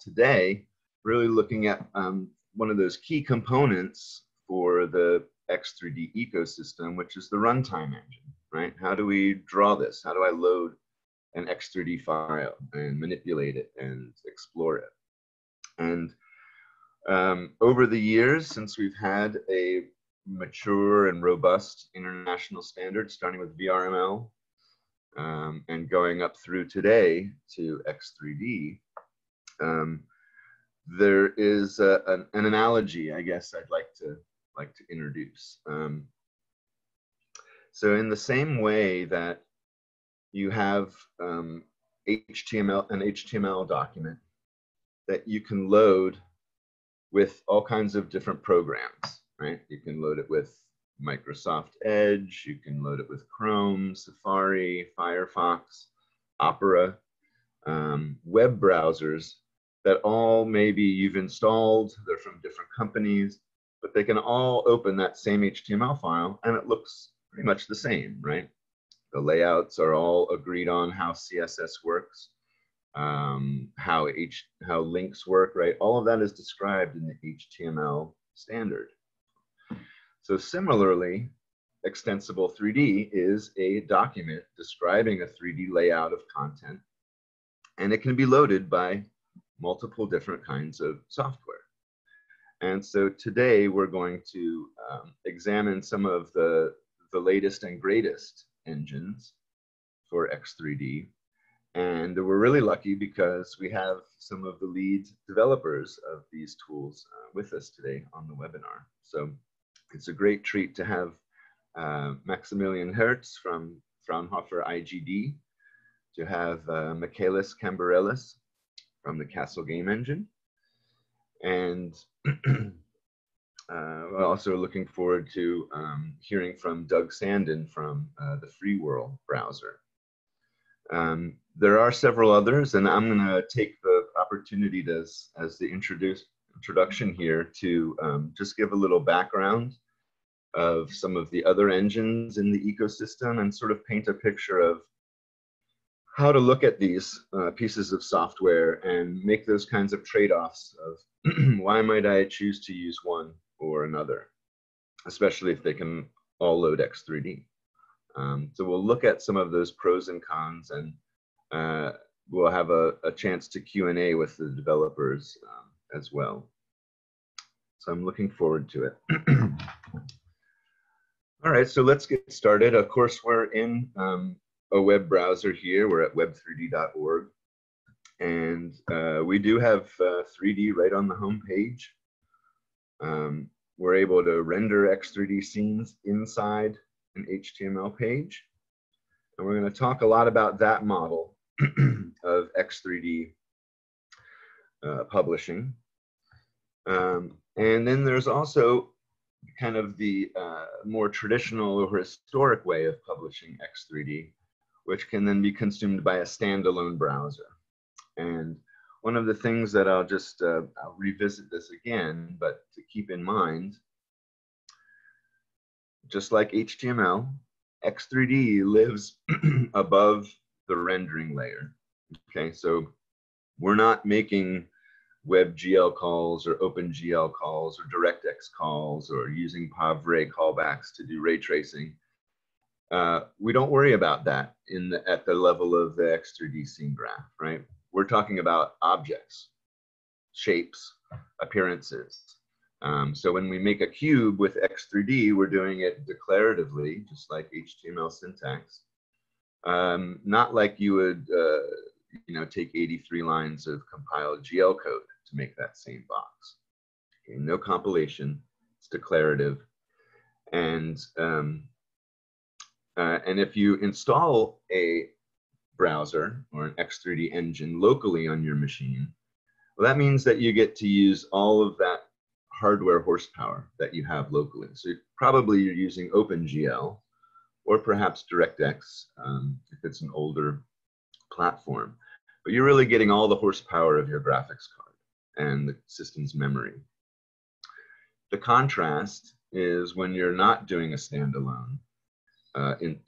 Today, really looking at one of those key components for the X3D ecosystem, which is the runtime engine, right? How do we draw this? How do I load an X3D file and manipulate it and explore it? And over the years, since we've had a mature and robust international standard, starting with VRML and going up through today to X3D, there is an analogy, I guess, I'd like to introduce. So in the same way that you have an HTML document that you can load with all kinds of different programs, right? You can load it with Microsoft Edge, you can load it with Chrome, Safari, Firefox, Opera, web browsers that all maybe you've installed, they're from different companies, but they can all open that same HTML file and it looks pretty much the same, right? The layouts are all agreed on, how CSS works, how links work, right? All of that is described in the HTML standard. So similarly, extensible 3D is a document describing a 3D layout of content, and it can be loaded by multiple different kinds of software. And so today we're going to examine some of the latest and greatest engines for X3D. And we're really lucky because we have some of the lead developers of these tools with us today on the webinar. So it's a great treat to have Maximilian Herz from Fraunhofer IGD, to have Michalis Kamburelis from the Castle game engine. And we're also looking forward to hearing from Doug Sanden from the Free World browser. There are several others, and I'm going to take the opportunity to, as the introduction here, to just give a little background of some of the other engines in the ecosystem and sort of paint a picture of how to look at these pieces of software and make those kinds of trade-offs of why might I choose to use one or another, especially if they can all load X3D. So we'll look at some of those pros and cons, and we'll have a chance to Q&A with the developers as well. So I'm looking forward to it. All right, so let's get started. Of course, we're in a web browser here. We're at web3d.org, and we do have 3D right on the home page. We're able to render X3D scenes inside an HTML page, and we're going to talk a lot about that model of X3D publishing. And then there's also kind of the more traditional or historic way of publishing X3D, which can then be consumed by a standalone browser. And one of the things that I'll just I'll revisit this again, but to keep in mind, just like HTML, X3D lives above the rendering layer. Okay, so we're not making WebGL calls or OpenGL calls or DirectX calls or using Pavre callbacks to do ray tracing. We don't worry about that in the, at the level of the X3D scene graph, right? We're talking about objects, shapes, appearances. So when we make a cube with X3D, we're doing it declaratively, just like HTML syntax. Not like you would, you know, take 83 lines of compiled GL code to make that same box. Okay, no compilation, it's declarative. And if you install a browser or an X3D engine locally on your machine, well, that means that you get to use all of that hardware horsepower that you have locally. So probably you're using OpenGL or perhaps DirectX if it's an older platform. But you're really getting all the horsepower of your graphics card and the system's memory. The contrast is when you're not doing a standalone in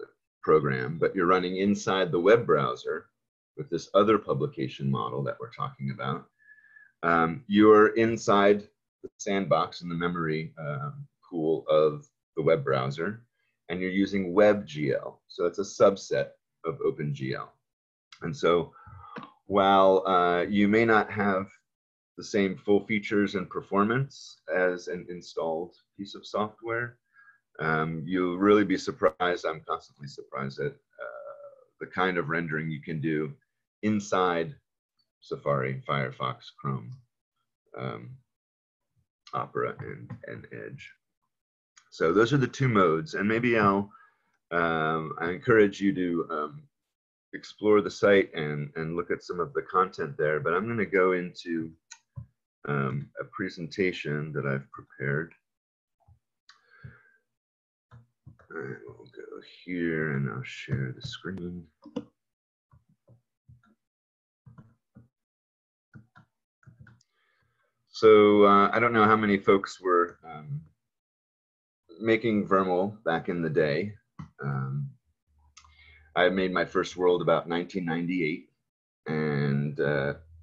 program, but you're running inside the web browser with this other publication model that we're talking about, you're inside the sandbox in the memory pool of the web browser, and you're using WebGL. So it's a subset of OpenGL. And so while you may not have the same full features and performance as an installed piece of software, you'll really be surprised. I'm constantly surprised at the kind of rendering you can do inside Safari, Firefox, Chrome, Opera, and Edge. So those are the two modes, and maybe I'll I encourage you to explore the site and look at some of the content there, but I'm going to go into a presentation that I've prepared. All right, we'll go here and I'll share the screen. So I don't know how many folks were making VRML back in the day. I made my first world about 1998, and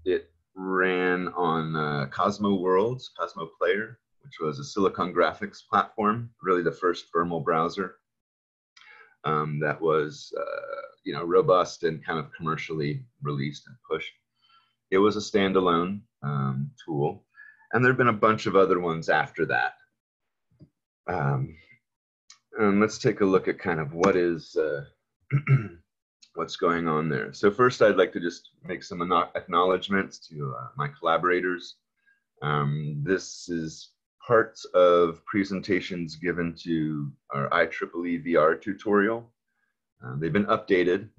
it ran on Cosmo Worlds, Cosmo Player, which was a Silicon Graphics platform, really the first VRML browser that was, you know, robust and kind of commercially released and pushed. It was a standalone tool, and there have been a bunch of other ones after that. And let's take a look at kind of what is what's going on there. So first, I'd like to just make some acknowledgments to my collaborators. This is parts of presentations given to our IEEE VR tutorial. They've been updated,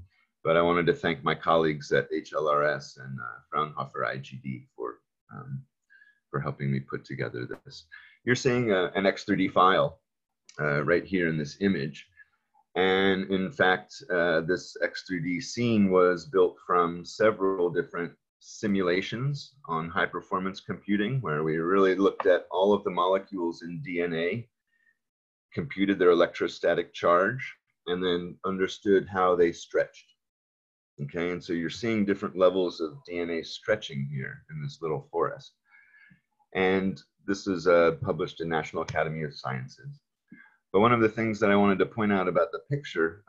but I wanted to thank my colleagues at HLRS and Fraunhofer IGD for helping me put together this. You're seeing an X3D file right here in this image. And in fact, this X3D scene was built from several different simulations on high performance computing, where we really looked at all of the molecules in DNA, computed their electrostatic charge, and then understood how they stretched. Okay, and so you're seeing different levels of DNA stretching here in this little forest. And this is published in National Academy of Sciences. But one of the things that I wanted to point out about the picture,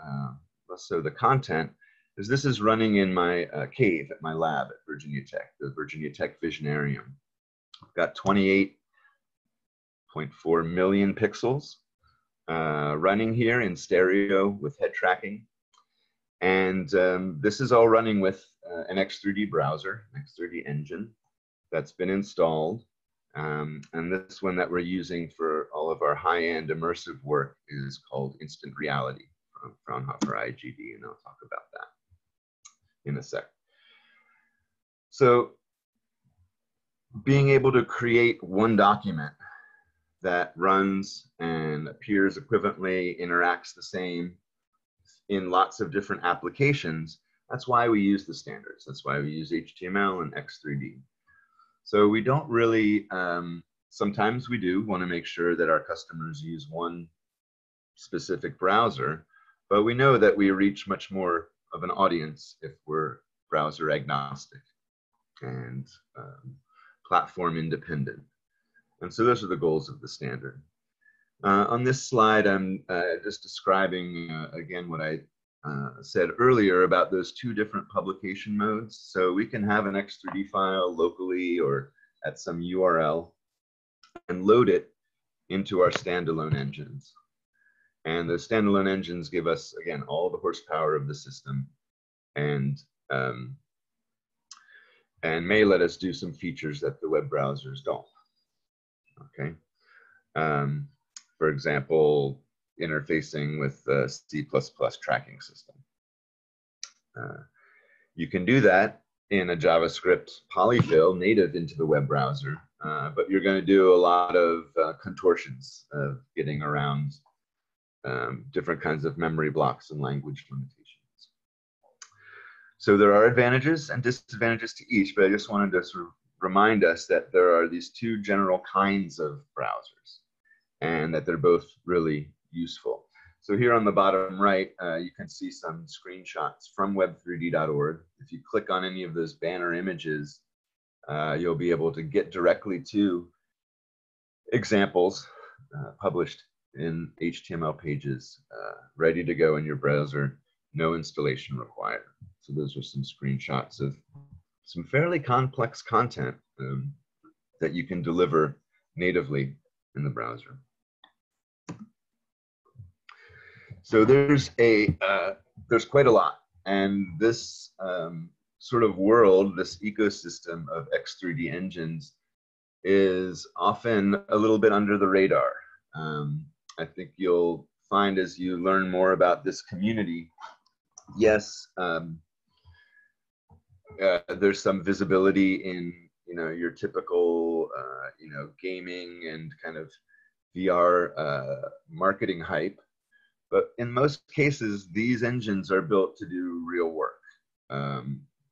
so the content, is this is running in my cave at my lab at Virginia Tech, the Virginia Tech Visionarium. I've got 28.4 million pixels running here in stereo with head tracking. And this is all running with an X3D browser, an X3D engine that's been installed. And this one that we're using for all of our high-end immersive work is called Instant Reality from Fraunhofer IGD, and I'll talk about that in a sec. So being able to create one document that runs and appears equivalently, interacts the same in lots of different applications, that's why we use the standards. That's why we use HTML and X3D. So we don't really, sometimes we do want to make sure that our customers use one specific browser, but we know that we reach much more of an audience if we're browser agnostic and platform independent. And so those are the goals of the standard. On this slide, I'm just describing, again, what I said earlier about those two different publication modes. So we can have an X3D file locally or at some URL and load it into our standalone engines. And those standalone engines give us, again, all the horsepower of the system and may let us do some features that the web browsers don't. Okay. For example, interfacing with the C++ tracking system. You can do that in a JavaScript polyfill native into the web browser, but you're going to do a lot of contortions of getting around different kinds of memory blocks and language limitations. So there are advantages and disadvantages to each, but I just wanted to sort of remind us that there are these two general kinds of browsers and that they're both really useful. So here on the bottom right, you can see some screenshots from web3d.org. If you click on any of those banner images, you'll be able to get directly to examples published in HTML pages, ready to go in your browser, no installation required. So those are some screenshots of some fairly complex content that you can deliver natively in the browser. So there's quite a lot, and this sort of world, this ecosystem of X3D engines is often a little bit under the radar. I think you'll find as you learn more about this community, yes, there's some visibility in your typical gaming and kind of VR marketing hype. But in most cases, these engines are built to do real work.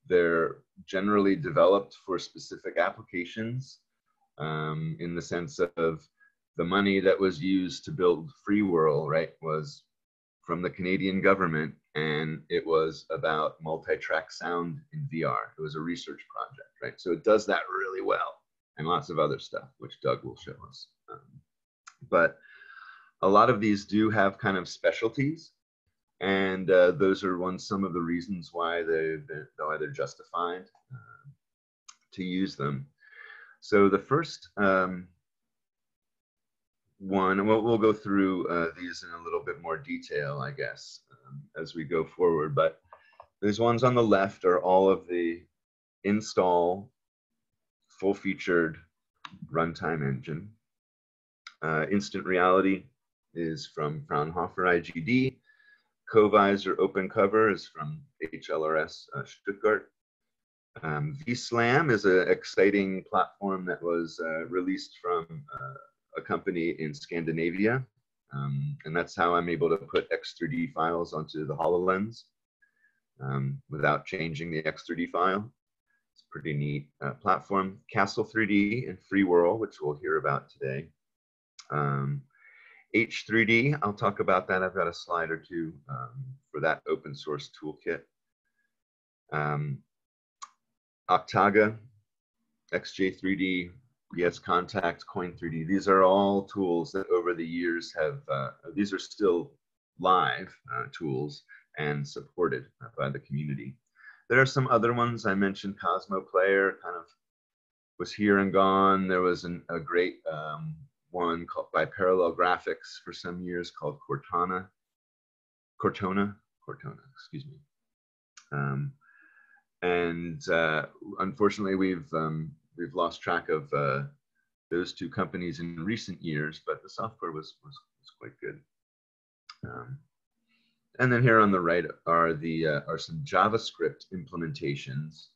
They're generally developed for specific applications in the sense of the money that was used to build Free World, right, was from the Canadian government, and it was about multi-track sound in VR. It was a research project, right? So it does that really well, and lots of other stuff, which Doug will show us. But a lot of these do have kind of specialties, and those are some of the reasons why they're justified to use them. So the first one, and we'll go through these in a little bit more detail, I guess, as we go forward, but these ones on the left are all of the install full-featured runtime engine. Instant Reality is from Fraunhofer IGD. CoVisor Open Cover is from HLRS Stuttgart. VSLAM is an exciting platform that was released from a company in Scandinavia. And that's how I'm able to put X3D files onto the HoloLens without changing the X3D file. It's a pretty neat platform. Castle 3D and Free World, which we'll hear about today. H3D, I'll talk about that. I've got a slide or two for that open source toolkit. Octaga, XJ3D, Yes Contact, Coin3D. These are all tools that over the years have, these are still live tools and supported by the community. There are some other ones. I mentioned Cosmo Player, kind of was here and gone. There was a great one called, by Parallel Graphics for some years, called Cortona, excuse me. Unfortunately, we've lost track of those two companies in recent years, but the software was quite good. And then here on the right are the some JavaScript implementations,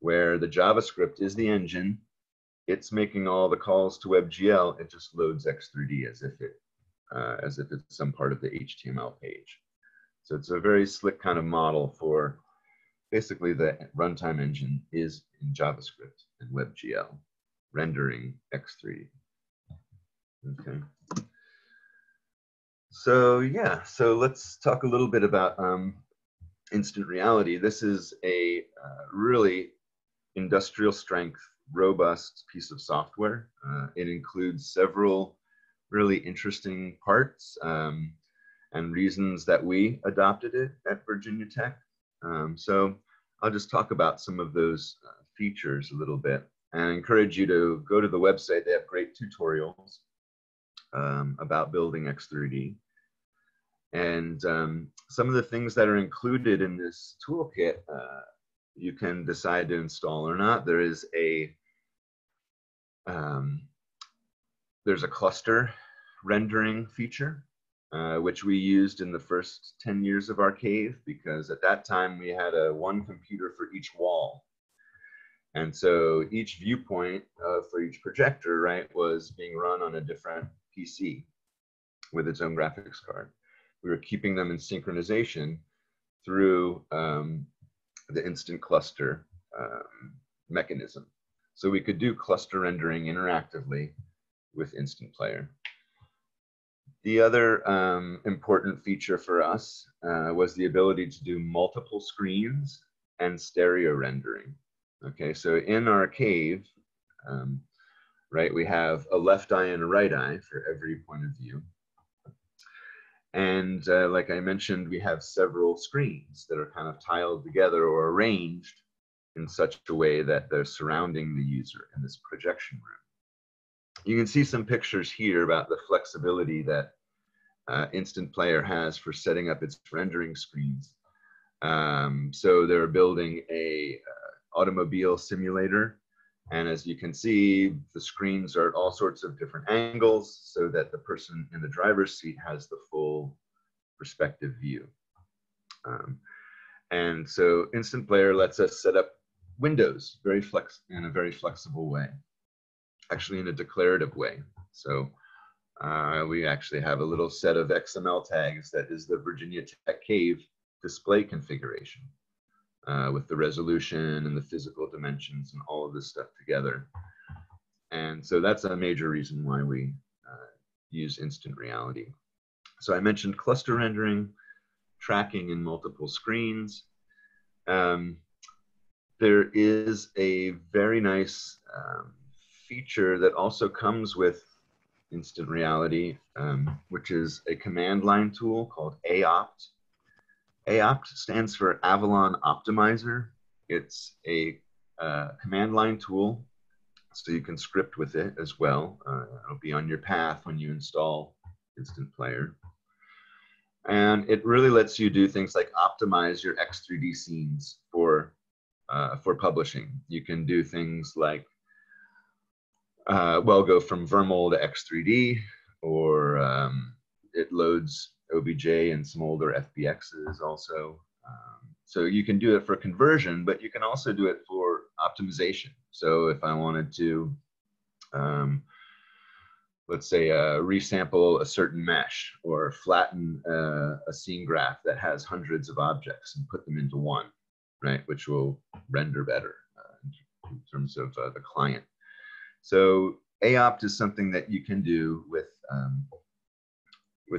where the JavaScript is the engine. It's making all the calls to WebGL. It just loads X3D as if it's some part of the HTML page. So it's a very slick kind of model for basically the runtime engine is in JavaScript and WebGL, rendering X3D. Okay. So yeah, so let's talk a little bit about Instant Reality. This is a really industrial strength, robust piece of software. It includes several really interesting parts and reasons that we adopted it at Virginia Tech. So I'll just talk about some of those features a little bit, and encourage you to go to the website. They have great tutorials about building X3D. And some of the things that are included in this toolkit, you can decide to install or not. There is a there's a cluster rendering feature, which we used in the first 10 years of our cave, because at that time we had one computer for each wall, and so each viewpoint for each projector, right, was being run on a different PC with its own graphics card. We were keeping them in synchronization through the instant cluster mechanism. So we could do cluster rendering interactively with Instant Player. The other important feature for us was the ability to do multiple screens and stereo rendering. Okay, so in our cave, right, we have a left eye and a right eye for every point of view. And like I mentioned, we have several screens that are kind of tiled together or arranged in such a way that they're surrounding the user in this projection room. You can see some pictures here about the flexibility that Instant Player has for setting up its rendering screens. So they're building a automobile simulator. And as you can see, the screens are at all sorts of different angles so that the person in the driver's seat has the full perspective view. And so Instant Player lets us set up windows in a very flexible way, actually in a declarative way. So we actually have a little set of XML tags that is the Virginia Tech Cave display configuration. With the resolution and the physical dimensions and all of this stuff together. And so that's a major reason why we use Instant Reality. So I mentioned cluster rendering, tracking in multiple screens. There is a very nice feature that also comes with Instant Reality, which is a command line tool called AOPT. AOPT stands for Avalon Optimizer. It's a command line tool, so you can script with it as well. It'll be on your path when you install Instant Player. And it really lets you do things like optimize your X3D scenes for publishing. You can do things like, well, go from VRML to X3D, or it loads OBJ and some older FBXs also. So you can do it for conversion, but you can also do it for optimization. So if I wanted to, let's say, resample a certain mesh or flatten a scene graph that has hundreds of objects and put them into one, right, which will render better in terms of the client. So AOPT is something that you can do with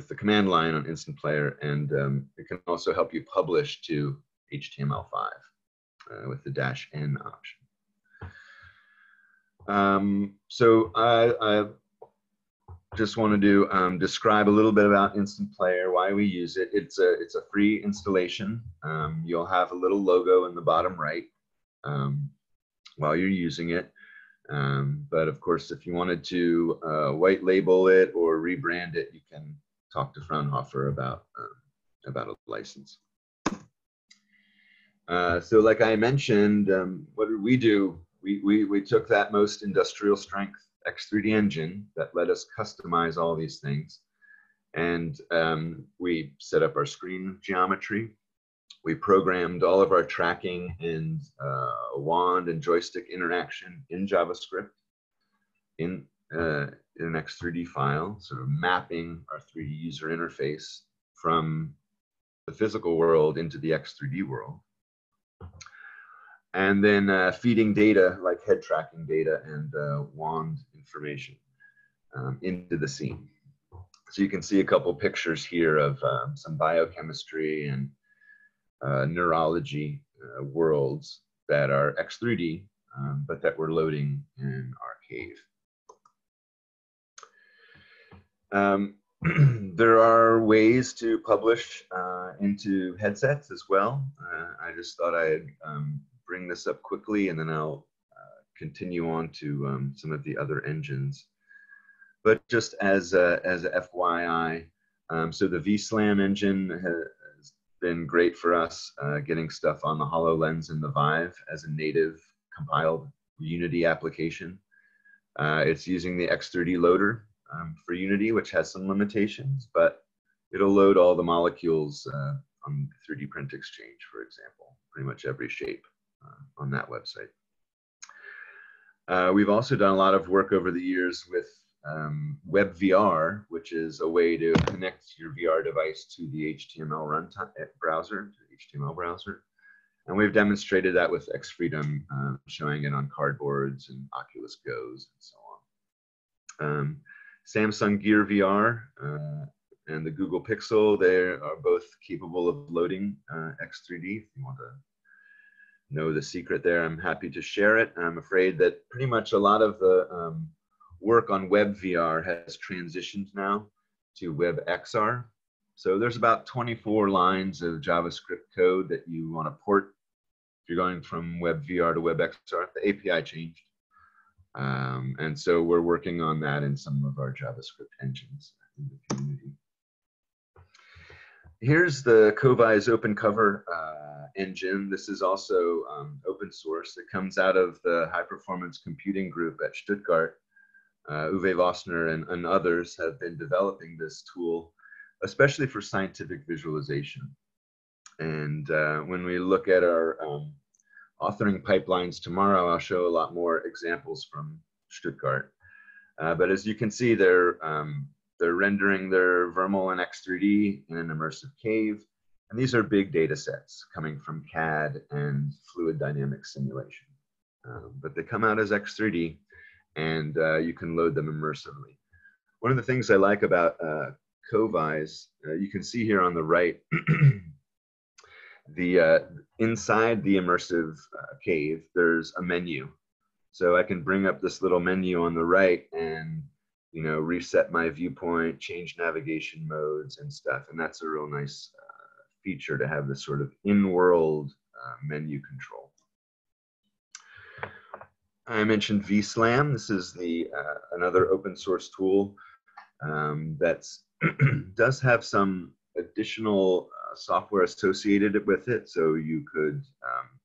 the command line on Instant Player, and it can also help you publish to HTML5 with the -n option. So I just want to describe a little bit about Instant Player, why we use it. It's a free installation. You'll have a little logo in the bottom right while you're using it. But of course, if you wanted to white label it or rebrand it, you can talk to Fraunhofer about a license. So like I mentioned, what did we do? We took that most industrial strength X3D engine that let us customize all these things. And we set up our screen geometry. We programmed all of our tracking and wand and joystick interaction in JavaScript in an X3D file, sort of mapping our 3D user interface from the physical world into the X3D world. And then feeding data like head tracking data and wand information into the scene. So you can see a couple pictures here of some biochemistry and neurology worlds that are X3D, but that we're loading in our cave. There are ways to publish into headsets as well. I just thought I'd bring this up quickly, and then I'll continue on to some of the other engines. But just as a FYI, so the VSLAM engine has been great for us, getting stuff on the HoloLens and the Vive as a native compiled Unity application. It's using the X3D loader for Unity, which has some limitations, but it'll load all the molecules on 3D Print Exchange, for example, pretty much every shape on that website. We've also done a lot of work over the years with WebVR, which is a way to connect your VR device to the HTML browser. And we've demonstrated that with X-Freedom, showing it on cardboards and Oculus Go's and so on. Samsung Gear VR and the Google Pixel, they are both capable of loading X3D. If you want to know the secret there, I'm happy to share it. I'm afraid that pretty much a lot of the work on WebVR has transitioned now to WebXR. So there's about 24 lines of JavaScript code that you want to port if you're going from WebVR to WebXR. The API changed. And so we're working on that in some of our JavaScript engines in the community. Here's the CoVisor Open Cover engine. This is also open source. It comes out of the High Performance Computing Group at Stuttgart. Uwe Vossner and others have been developing this tool, especially for scientific visualization. And when we look at our authoring pipelines tomorrow, I'll show a lot more examples from Stuttgart. But as you can see, they're rendering their VRML and X3D in an immersive cave. And these are big data sets coming from CAD and fluid dynamic simulation. But they come out as X3D, and you can load them immersively. One of the things I like about CoVisor, you can see here on the right, the inside the immersive cave, there's a menu. So I can bring up this little menu on the right and, you know, reset my viewpoint, change navigation modes and stuff. And that's a real nice feature to have this sort of in-world menu control. I mentioned VSLAM. This is the another open source tool that's does have some additional software associated with it. So you could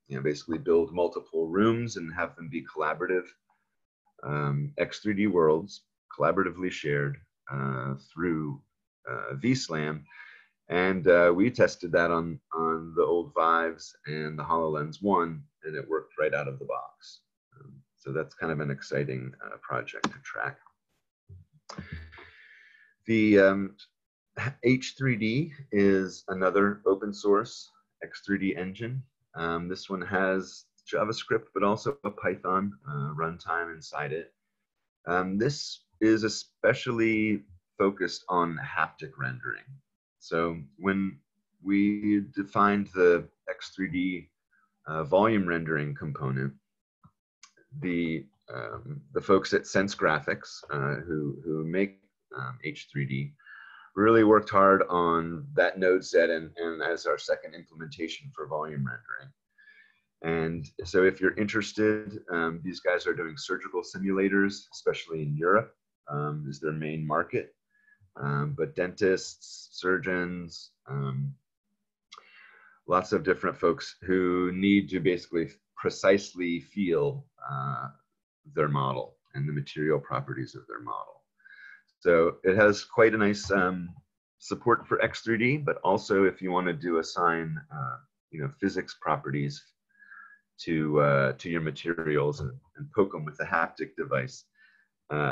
you know, basically build multiple rooms and have them be collaborative X3D worlds, collaboratively shared through VSLAM. And we tested that on the old Vives and the HoloLens 1, and it worked right out of the box. So that's kind of an exciting project to track. The H3D is another open source X3D engine. This one has JavaScript, but also a Python runtime inside it. This is especially focused on haptic rendering. So when we defined the X3D volume rendering component, the folks at Sense Graphics who make H3D really worked hard on that node set and as our second implementation for volume rendering. And so if you're interested, these guys are doing surgical simulators, especially in Europe, is their main market. But dentists, surgeons, lots of different folks who need to basically precisely feel their model and the material properties of their model. So it has quite a nice support for X3D, but also if you want to do assign you know, physics properties to your materials and poke them with a haptic device,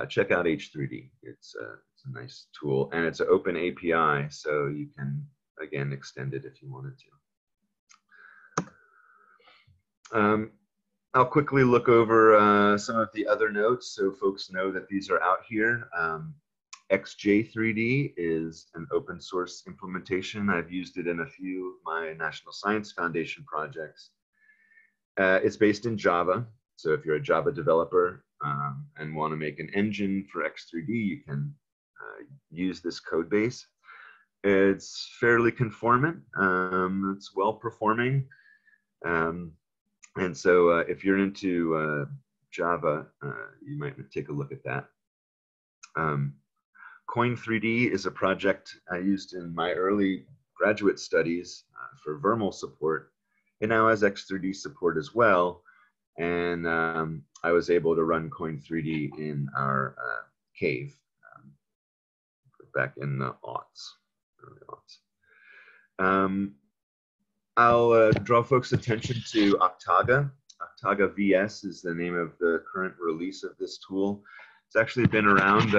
check out H3D. It's a nice tool, and it's an open API, so you can, again, extend it if you wanted to. I'll quickly look over some of the other notes so folks know that these are out here. XJ3D is an open source implementation. I've used it in a few of my National Science Foundation projects. It's based in Java. So if you're a Java developer and want to make an engine for X3D, you can use this code base. It's fairly conformant. It's well performing. And so if you're into Java, you might take a look at that. Coin3D is a project I used in my early graduate studies for VRML support. It now has X3D support as well. And I was able to run Coin3D in our cave back in the aughts, early aughts. I'll draw folks' attention to Octaga. Octaga VS is the name of the current release of this tool. It's actually been around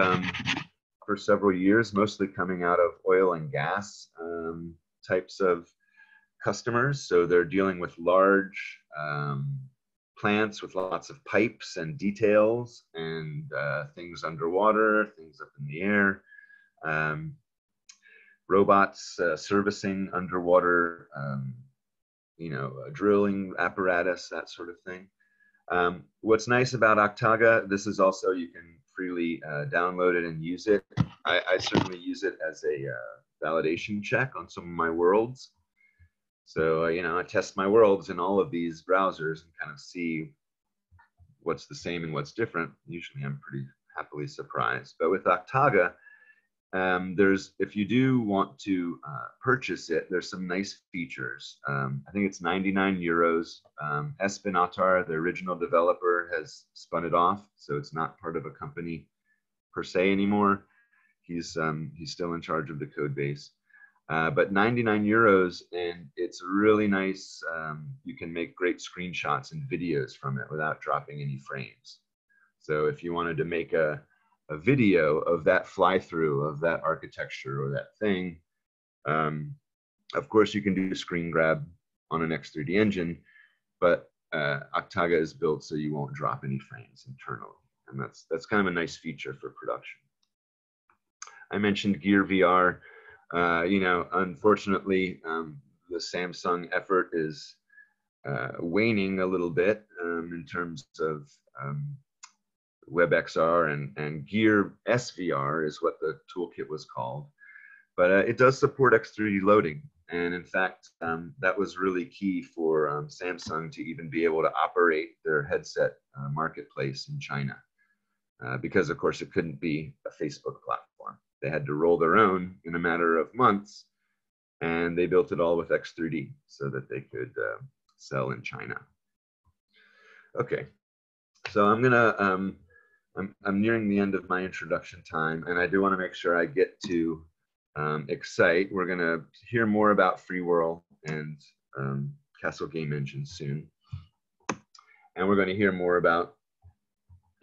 for several years, mostly coming out of oil and gas types of customers. So they're dealing with large plants with lots of pipes and details and things underwater, things up in the air, robots servicing underwater, a drilling apparatus, that sort of thing. What's nice about Octaga, this is also, you can freely download it and use it. I certainly use it as a validation check on some of my worlds. So, I test my worlds in all of these browsers and kind of see what's the same and what's different. Usually I'm pretty happily surprised. But with Octaga, if you do want to purchase it, there's some nice features. I think it's 99 euros. Espinatar, the original developer, has spun it off. So it's not part of a company per se anymore. He's still in charge of the code base. But 99 euros, and it's really nice. You can make great screenshots and videos from it without dropping any frames. So if you wanted to make a video of that fly-through, of that architecture or that thing, of course you can do a screen grab on an X3D engine, but Octaga is built so you won't drop any frames internally. And that's kind of a nice feature for production. I mentioned Gear VR. Unfortunately, the Samsung effort is waning a little bit in terms of WebXR and Gear SVR is what the toolkit was called. But it does support X3D loading. And in fact, that was really key for Samsung to even be able to operate their headset marketplace in China. Because of course it couldn't be a Facebook platform. They had to roll their own in a matter of months, and they built it all with X3D so that they could sell in China. Okay, so I'm nearing the end of my introduction time, and I do want to make sure I get to X_ITE. We're gonna hear more about Free World and Castle game engine soon, and we're going to hear more about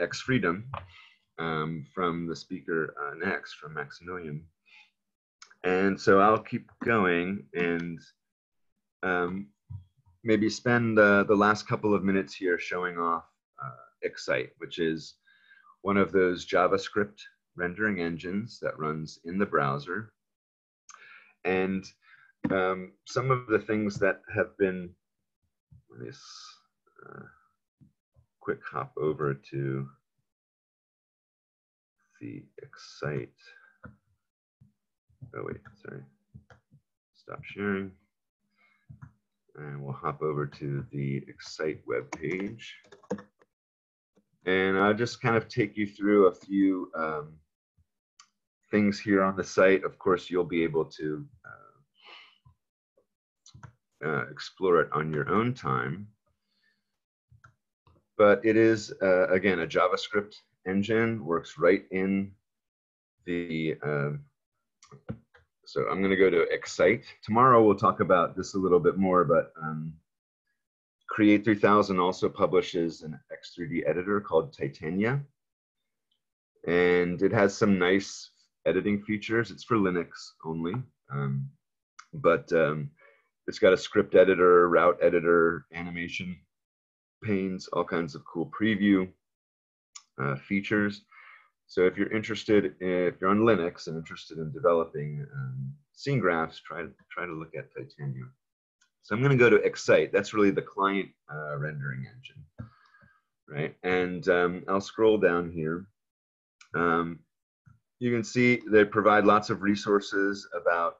X_Freedom. From the speaker next, from Maximilian. And so I'll keep going and maybe spend the last couple of minutes here showing off X_ITE, which is one of those JavaScript rendering engines that runs in the browser. And some of the things that have been, let me quick hop over to the X_ITE. Oh, wait, sorry. Stop sharing. And we'll hop over to the X_ITE webpage. And I'll just kind of take you through a few things here on the site. Of course, you'll be able to explore it on your own time. But it is, again, a JavaScript engine, works right in the, so I'm going to go to X_ITE. Tomorrow we'll talk about this a little bit more, but Create 3000 also publishes an X3D editor called Titania. And it has some nice editing features. It's for Linux only, but it's got a script editor, route editor, animation panes, all kinds of cool preview features. So if you're interested, if you're on Linux and interested in developing scene graphs, try to look at Titania. So I'm going to go to X_ITE. That's really the client rendering engine, right? And I'll scroll down here. You can see they provide lots of resources about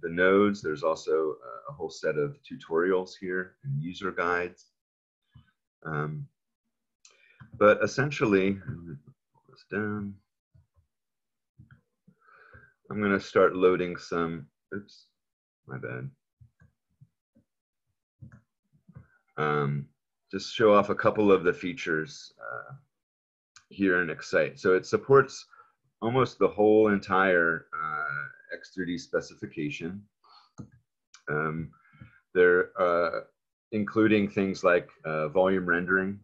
the nodes. There's also a whole set of tutorials here and user guides. But essentially, I'm going to start loading some, oops, my bad. Just show off a couple of the features here in X_ITE. So it supports almost the whole entire X3D specification. They're including things like volume rendering,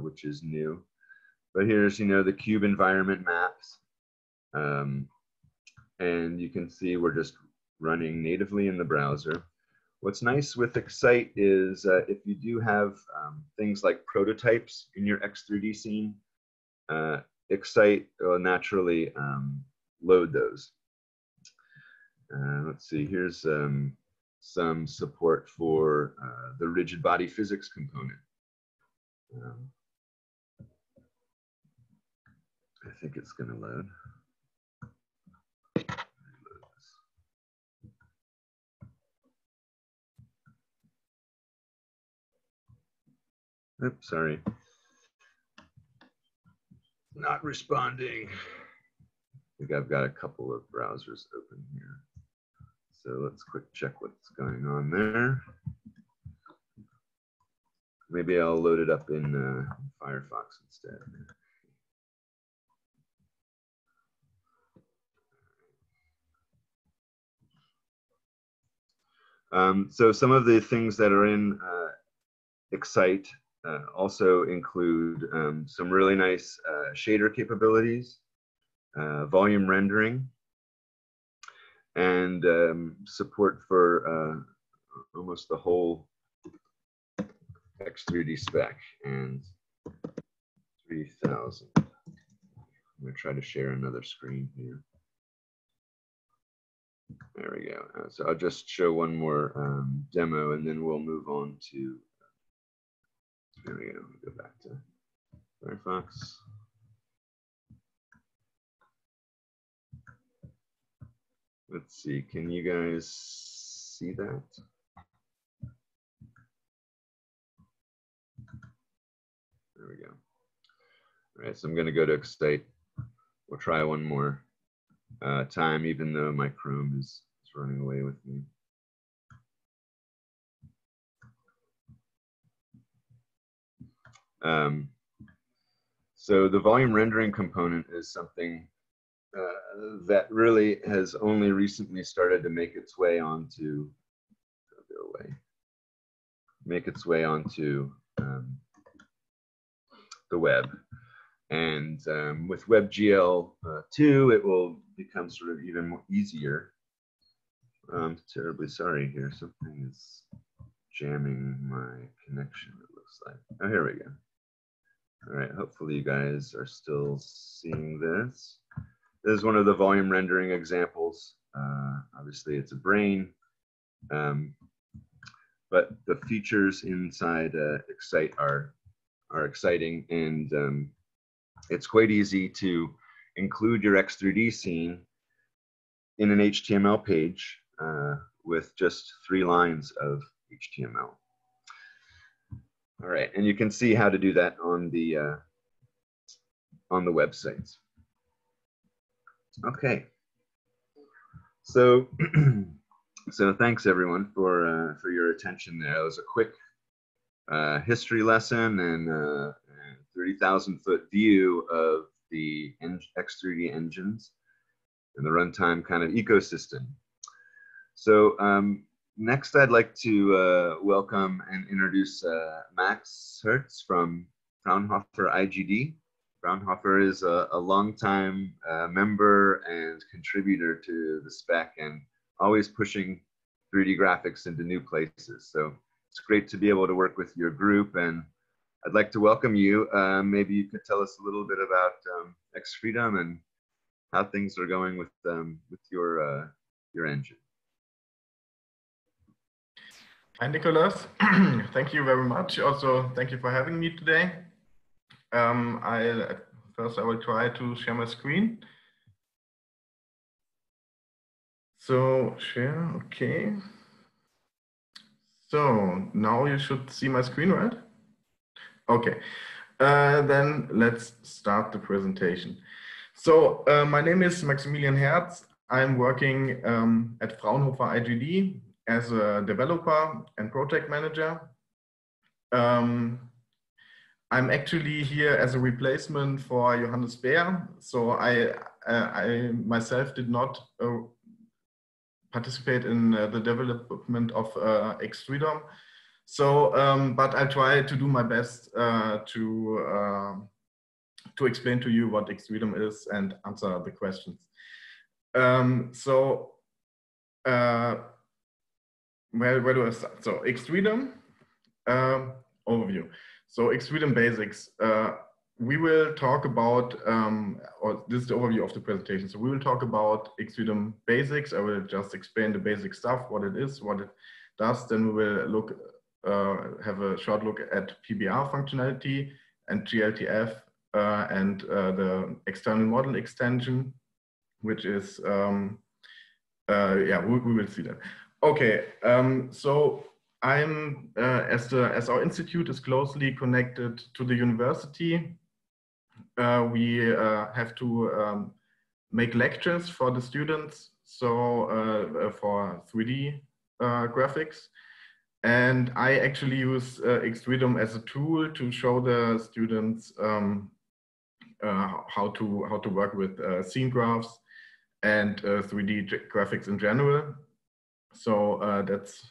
which is new. But here's, the cube environment maps. And you can see we're just running natively in the browser. What's nice with X_ITE is if you do have things like prototypes in your X3D scene, X_ITE will naturally load those. Let's see, here's some support for the rigid body physics component. I think it's going to load. Oops, sorry. Not responding. I think I've got a couple of browsers open here. So let's quick check what's going on there. Maybe I'll load it up in Firefox instead. So some of the things that are in X_ITE also include some really nice shader capabilities, volume rendering, and support for almost the whole X3D spec. And 3000. I'm going to try to share another screen here. There we go. So I'll just show one more demo, and then we'll move on to. There we go. We'll go back to Firefox. Let's see, can you guys see that? There we go. All right, so I'm going to go to X_ITE. We'll try one more time, even though my Chrome is running away with me. So the volume rendering component is something that really has only recently started to make its way onto the web, and with WebGL 2, it will become sort of even more easier. I'm terribly sorry here. Something is jamming my connection. It looks like. Oh, here we go. All right. Hopefully, you guys are still seeing this. This is one of the volume rendering examples. Obviously, it's a brain, but the features inside X_ITE are exciting, and it's quite easy to include your X3D scene in an HTML page with just 3 lines of HTML. All right, and you can see how to do that on the websites. Okay, so thanks everyone for your attention there. It was a quick history lesson and 30,000-foot view of the X3D engines and the runtime kind of ecosystem. So next, I'd like to welcome and introduce Max Herz from Fraunhofer IGD. Fraunhofer is a longtime member and contributor to the spec and always pushing 3D graphics into new places. So it's great to be able to work with your group, and I'd like to welcome you. Maybe you could tell us a little bit about X-Freedom and how things are going with your engine. Hi, Nicholas. Thank you very much. Also, thank you for having me today. First I will try to share my screen. So share, okay. So now you should see my screen, right? Okay, then let's start the presentation. So my name is Maximilian Herz. I'm working at Fraunhofer IGD as a developer and project manager. I'm actually here as a replacement for Johannes Beer, so I myself did not participate in the development of X_Freedom. So, but I try to do my best to explain to you what X_Freedom is and answer the questions. where do I start? So X3D overview. So X3D basics. We will talk about, or this is the overview of the presentation. So we will talk about X3D basics. I will just explain the basic stuff, what it is, what it does. Then we will look, have a short look at PBR functionality and glTF and the external model extension, which is, yeah, we will see that. Okay, so I'm, as our institute is closely connected to the university, we have to make lectures for the students, so for 3D graphics. And I actually use X3D as a tool to show the students how to work with scene graphs and 3D graphics in general. So that's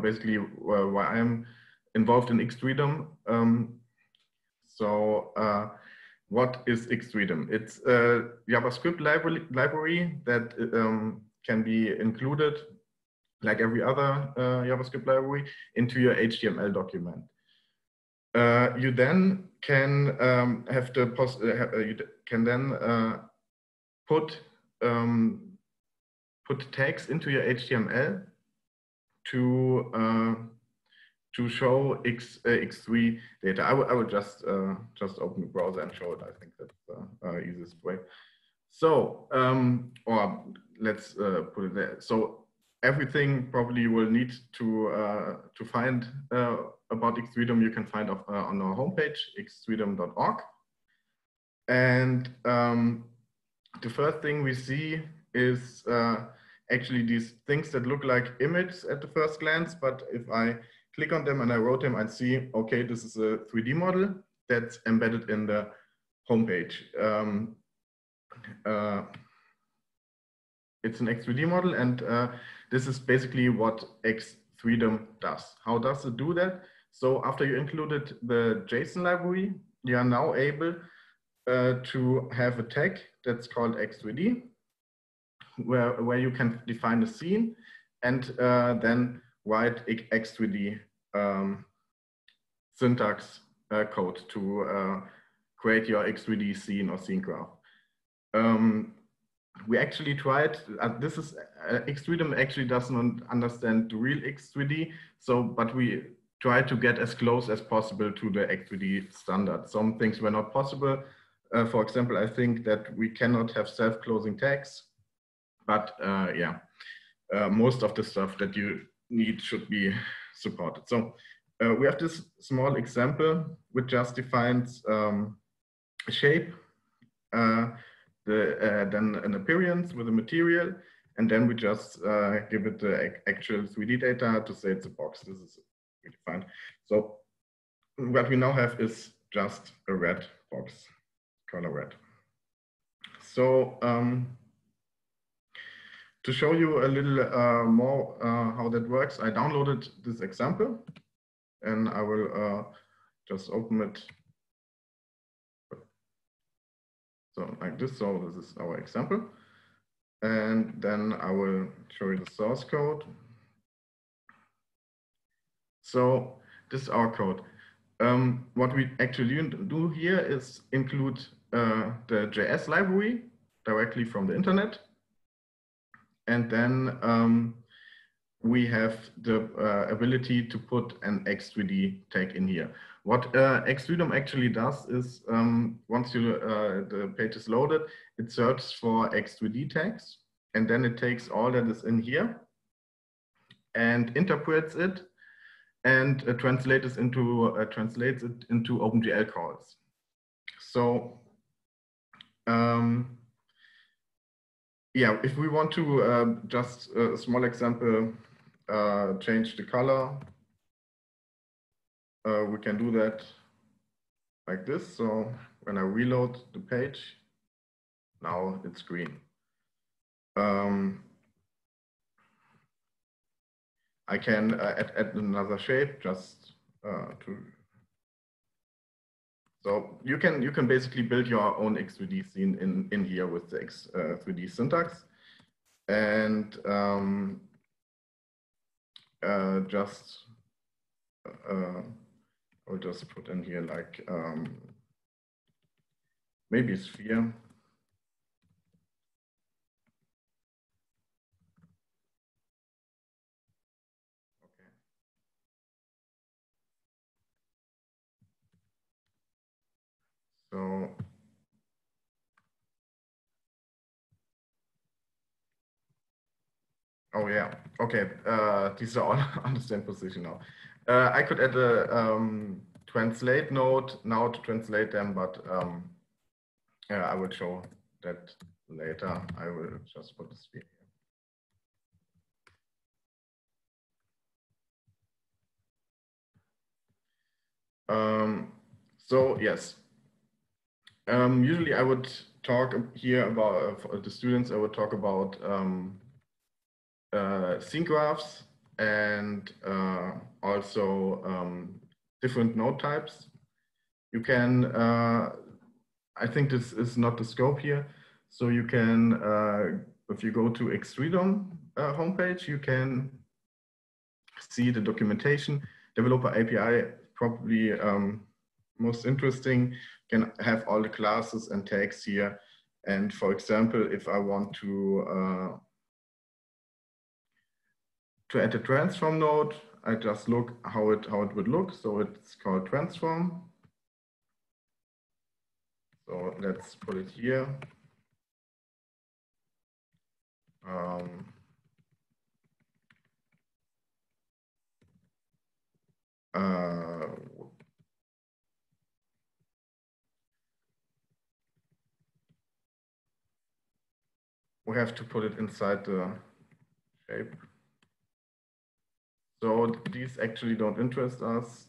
basically why I'm involved in X3D. So what is X3D? It's a JavaScript library that can be included, like every other JavaScript library, into your HTML document. You then can put tags into your HTML to show X3 data. I will just open the browser and show it. I think that's the easiest way. So or let's put it there. So everything probably you will need to find about X3D you can find on our homepage, x3d.org. And the first thing we see is actually these things that look like images at the first glance, but if I click on them and I rotate them, I see, okay, this is a 3D model that's embedded in the homepage. It's an X3D model, and this is basically what X3D does. How does it do that? So after you included the JSON library, you are now able to have a tag that's called X3D, where you can define a scene and then write X3D syntax code to create your X3D scene or scene graph. We actually tried, this is, X3D actually doesn't understand the real X3D, so, but we tried to get as close as possible to the X3D standard. Some things were not possible. For example, I think that we cannot have self-closing tags, but yeah, most of the stuff that you need should be supported. So we have this small example, which just defines a shape, then an appearance with a material, and then we just give it the actual 3D data to say it's a box. This is defined. So what we now have is just a red box, color red. So to show you a little more how that works, I downloaded this example, and I will just open it. So like this, so this is our example. And then I will show you the source code. So this is our code. What we actually do here is include the JS library directly from the internet. And then we have the ability to put an X3D tag in here. What X3D actually does is, once you, the page is loaded, it searches for X3D tags, and then it takes all that is in here and interprets it and translates it into OpenGL calls. So, yeah, if we want to just a small example, change the color, we can do that like this. So when I reload the page, now it's green. I can add another shape just to. So you can basically build your own X3D scene in here with the X3D syntax, and I'll just put in here like maybe sphere. So oh yeah, okay. These are all on the same position now. I could add a translate node now to translate them, but yeah, I will show that later. I will just put this here. So yes. Usually I would talk here about, for the students, I would talk about sync graphs and also different node types. You can, I think this is not the scope here. So you can, if you go to X3D homepage, you can see the documentation. Developer API, probably most interesting. Can have all the classes and tags here. And for example, if I want to add a transform node, I just look how it would look. So it's called transform. So let's put it here. We have to put it inside the shape. So these actually don't interest us.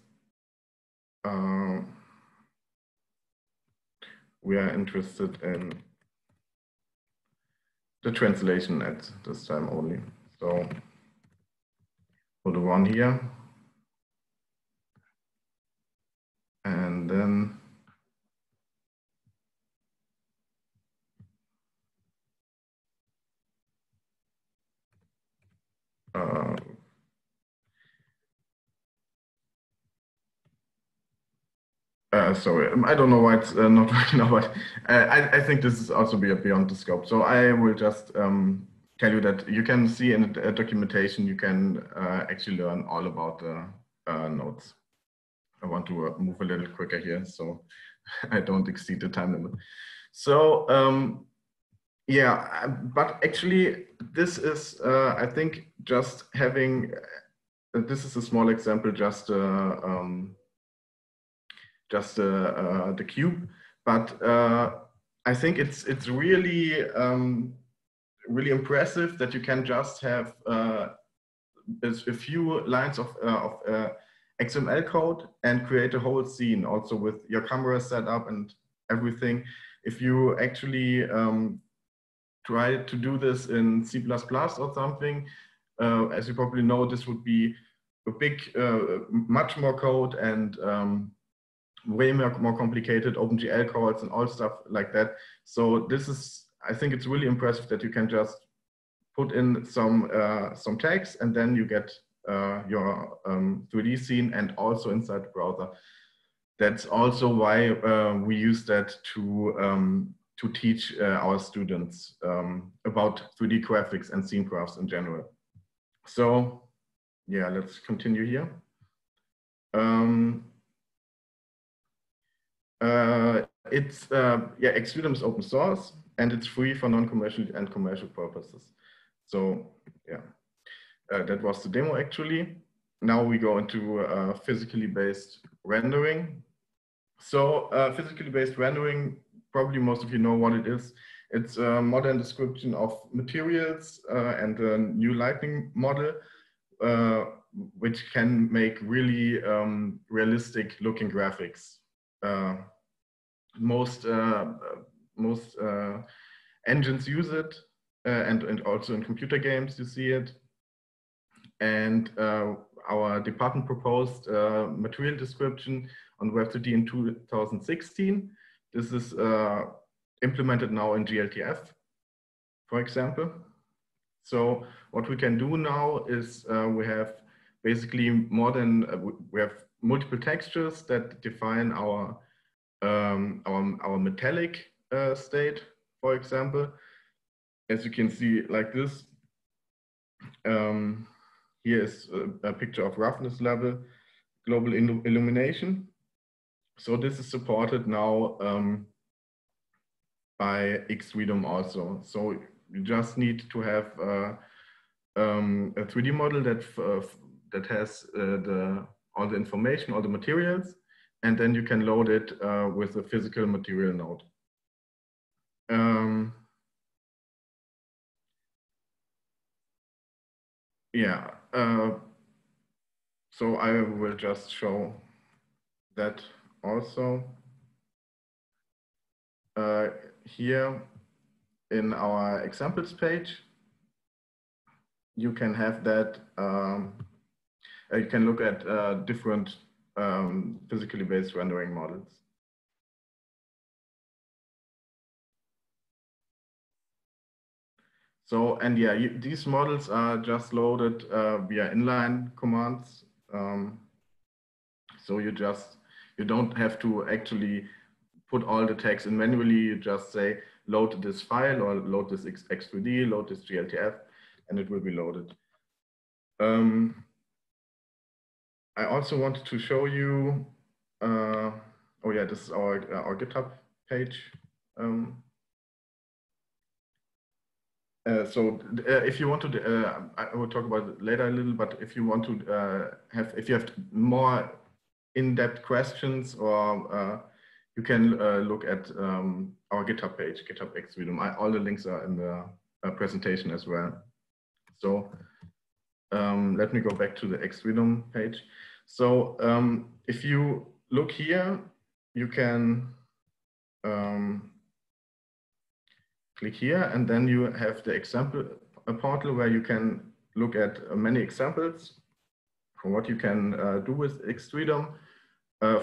We are interested in the translation at this time only. So put one here. And then sorry, I don't know why it's not working now, but I think this is also beyond the scope. So I will just tell you that you can see in the documentation, you can actually learn all about the nodes. I want to move a little quicker here, so I don't exceed the time limit. So yeah, but actually this is, I think just having, this is a small example, just the cube, but I think it's really, really impressive that you can just have a few lines of XML code and create a whole scene also with your camera setup and everything. If you actually try to do this in C++ or something, as you probably know, this would be a big, much more code and way more complicated OpenGL calls and all stuff like that. So this is, I think it's really impressive that you can just put in some tags and then you get your 3D scene and also inside the browser. That's also why we use that to teach our students about 3D graphics and scene graphs in general. So yeah, let's continue here. It's yeah, X3D is open source and it's free for non-commercial and commercial purposes. So yeah, that was the demo actually. Now we go into physically based rendering. So physically based rendering, probably most of you know what it is. It's a modern description of materials and a new lighting model, which can make really realistic looking graphics. Most engines use it, and also in computer games you see it. And our department proposed material description on Web3D in 2016. This is implemented now in glTF, for example. So what we can do now is we have basically more than we have multiple textures that define our metallic state, for example. As you can see, like this. Here is a picture of roughness level, global illumination. So this is supported now by X3DOM also. So you just need to have a 3D model that has all the information, all the materials, and then you can load it with a physical material node. So I will just show that also. Here in our examples page, you can have that, you can look at different physically based rendering models. So, and yeah, these models are just loaded via inline commands. So you don't have to actually put all the text in manually. You just say, load this file or load this X3D, load this glTF, and it will be loaded. I also wanted to show you, oh yeah, this is our GitHub page. If you want to, I will talk about it later a little, but if you want to if you have more in-depth questions, or you can look at our GitHub page, GitHub X3DOM. All the links are in the presentation as well. So let me go back to the X3DOM page. So if you look here, you can click here, and then you have the example portal where you can look at many examples for what you can do with X3DOM.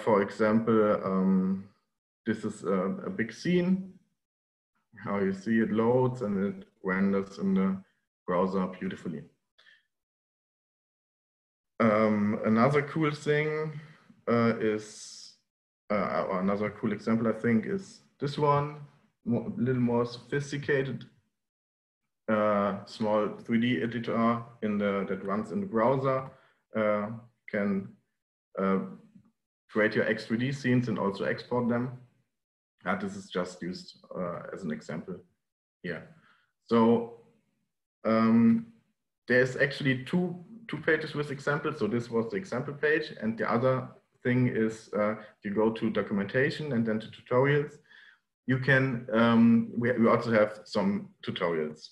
For example, this is a big scene, how you see it loads and it renders in the browser beautifully. Another cool thing another cool example, I think, is this one. A little more sophisticated, small 3D editor that runs in the browser, can create your X3D scenes and also export them. This is just used as an example here. So there's actually two pages with examples. So this was the example page, and the other thing is you go to documentation and then to tutorials. You can, we also have some tutorials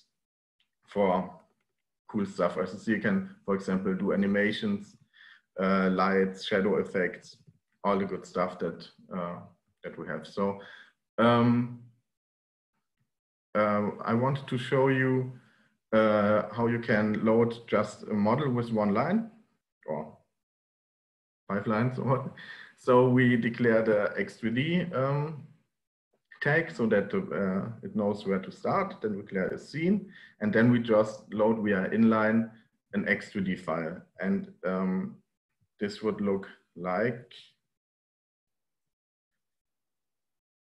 for cool stuff. As you see, you can, for example, do animations, lights, shadow effects, all the good stuff that, that we have. So I wanted to show you how you can load just a model with one line or 5 lines or what. So we declare the X3D tag so that it knows where to start. Then we declare a scene, and then we just load via inline an X3D file. And this would look like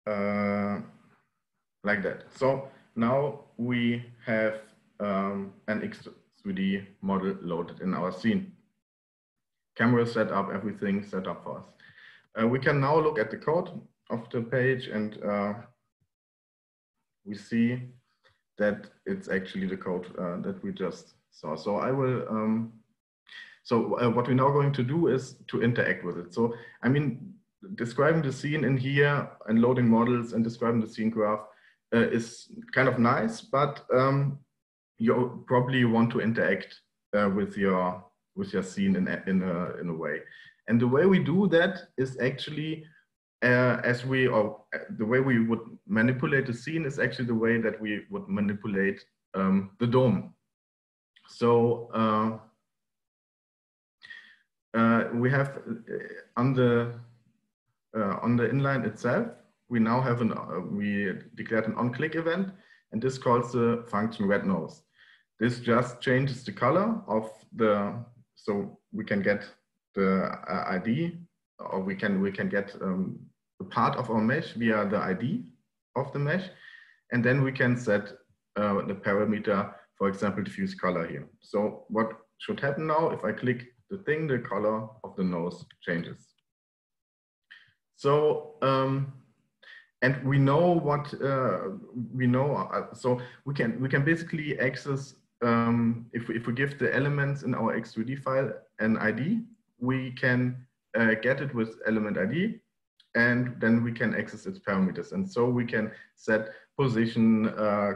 that. So now we have an X3D model loaded in our scene. Camera set up, everything set up for us. We can now look at the code of the page, and we see that it's actually the code that we just saw. So I will. What we're now going to do is to interact with it. So I mean, describing the scene in here and loading models and describing the scene graph is kind of nice, but you probably want to interact with your scene in a way. And the way we do that is actually. The way we would manipulate the scene is actually the way that we would manipulate the DOM. So we have on the inline itself, we now have we declared an on-click event, and this calls the function redNose. This just changes the color of the So we can get the ID, or we can get a part of our mesh via the ID of the mesh, and then we can set the parameter, for example, diffuse color here. So what should happen now? If I click the thing, the color of the nose changes. So and we know what we know. So we can basically access if we give the elements in our X3D file an ID, we can get it with element ID, and then we can access its parameters. And so we can set position,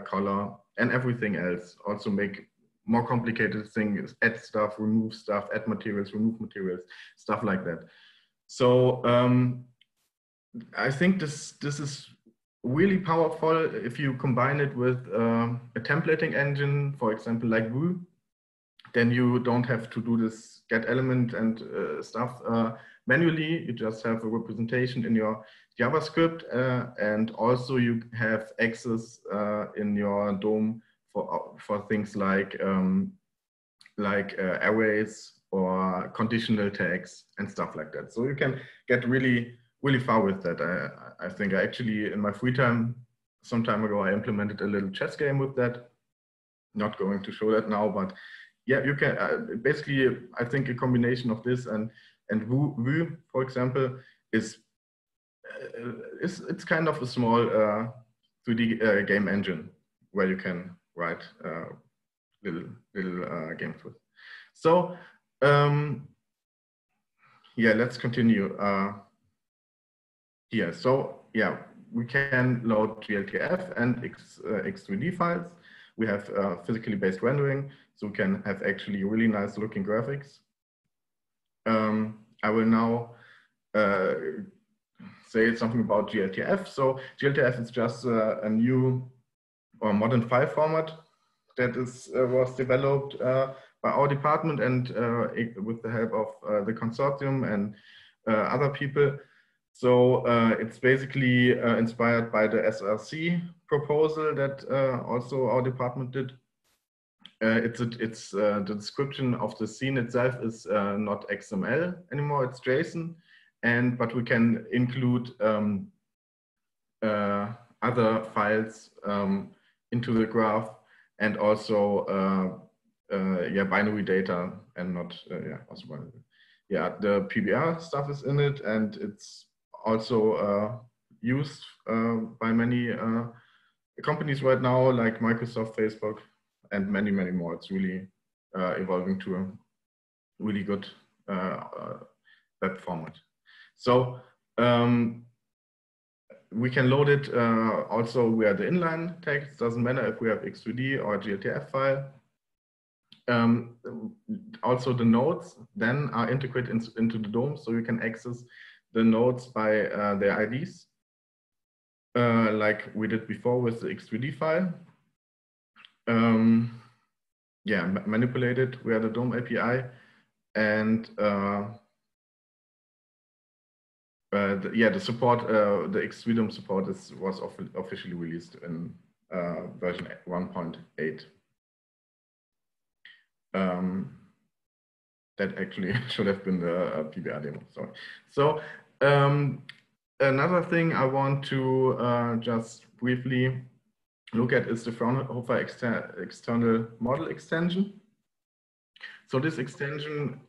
color, and everything else. Also make more complicated things, add stuff, remove stuff, add materials, remove materials, stuff like that. So I think this is really powerful if you combine it with a templating engine, for example, like Vue. Then you don't have to do this get element and stuff manually. You just have a representation in your JavaScript, and also you have access in your DOM for things like arrays or conditional tags and stuff like that. So you can get really far with that. I think I actually, in my free time, some time ago, I implemented a little chess game with that. Not going to show that now, but yeah, you can basically, I think a combination of this and Vue, for example, it's kind of a small 3D game engine where you can write little games with. So yeah, let's continue. Yeah, so yeah, we can load glTF and X3D files. We have physically based rendering, so we can have actually really nice looking graphics. I will now say something about glTF. So glTF is just a new or modern file format that was developed by our department and with the help of the consortium and other people. So it's basically inspired by the SRC proposal that also our department did. The description of the scene itself is not XML anymore; it's JSON, but we can include other files into the graph, and also yeah, binary data, and not yeah, also binary. Yeah, the PBR stuff is in it, and it's also used by many companies right now, like Microsoft, Facebook, and many more. It's really evolving to a really good web format. So we can load it also via the inline text. Doesn't matter if we have X3D or glTF file. Also the nodes then are integrated into the DOM, so you can access the nodes by their IDs, like we did before with the X3D file. Yeah, manipulated via the DOM API, and yeah, the support, the X3DOM support was officially released in version 1.8. That actually should have been the PBR demo, sorry. So another thing I want to just briefly look at is the Fraunhofer external model extension. So this extension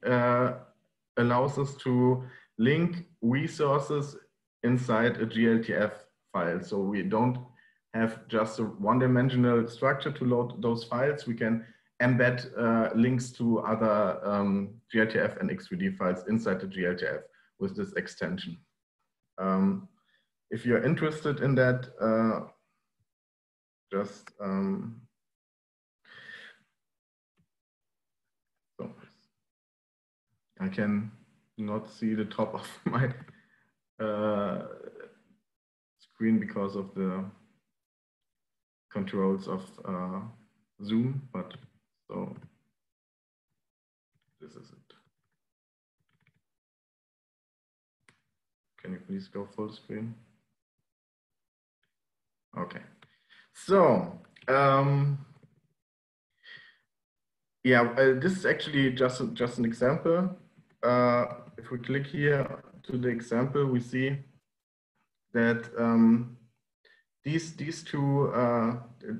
allows us to link resources inside a glTF file. So we don't have just a one-dimensional structure to load those files. We can embed links to other glTF and X3D files inside the glTF with this extension. If you're interested in that, just so I can not see the top of my screen because of the controls of Zoom, but. So this is it. Can you please go full screen? Okay. So Yeah, this is actually just an example. If we click here to the example, we see that these two,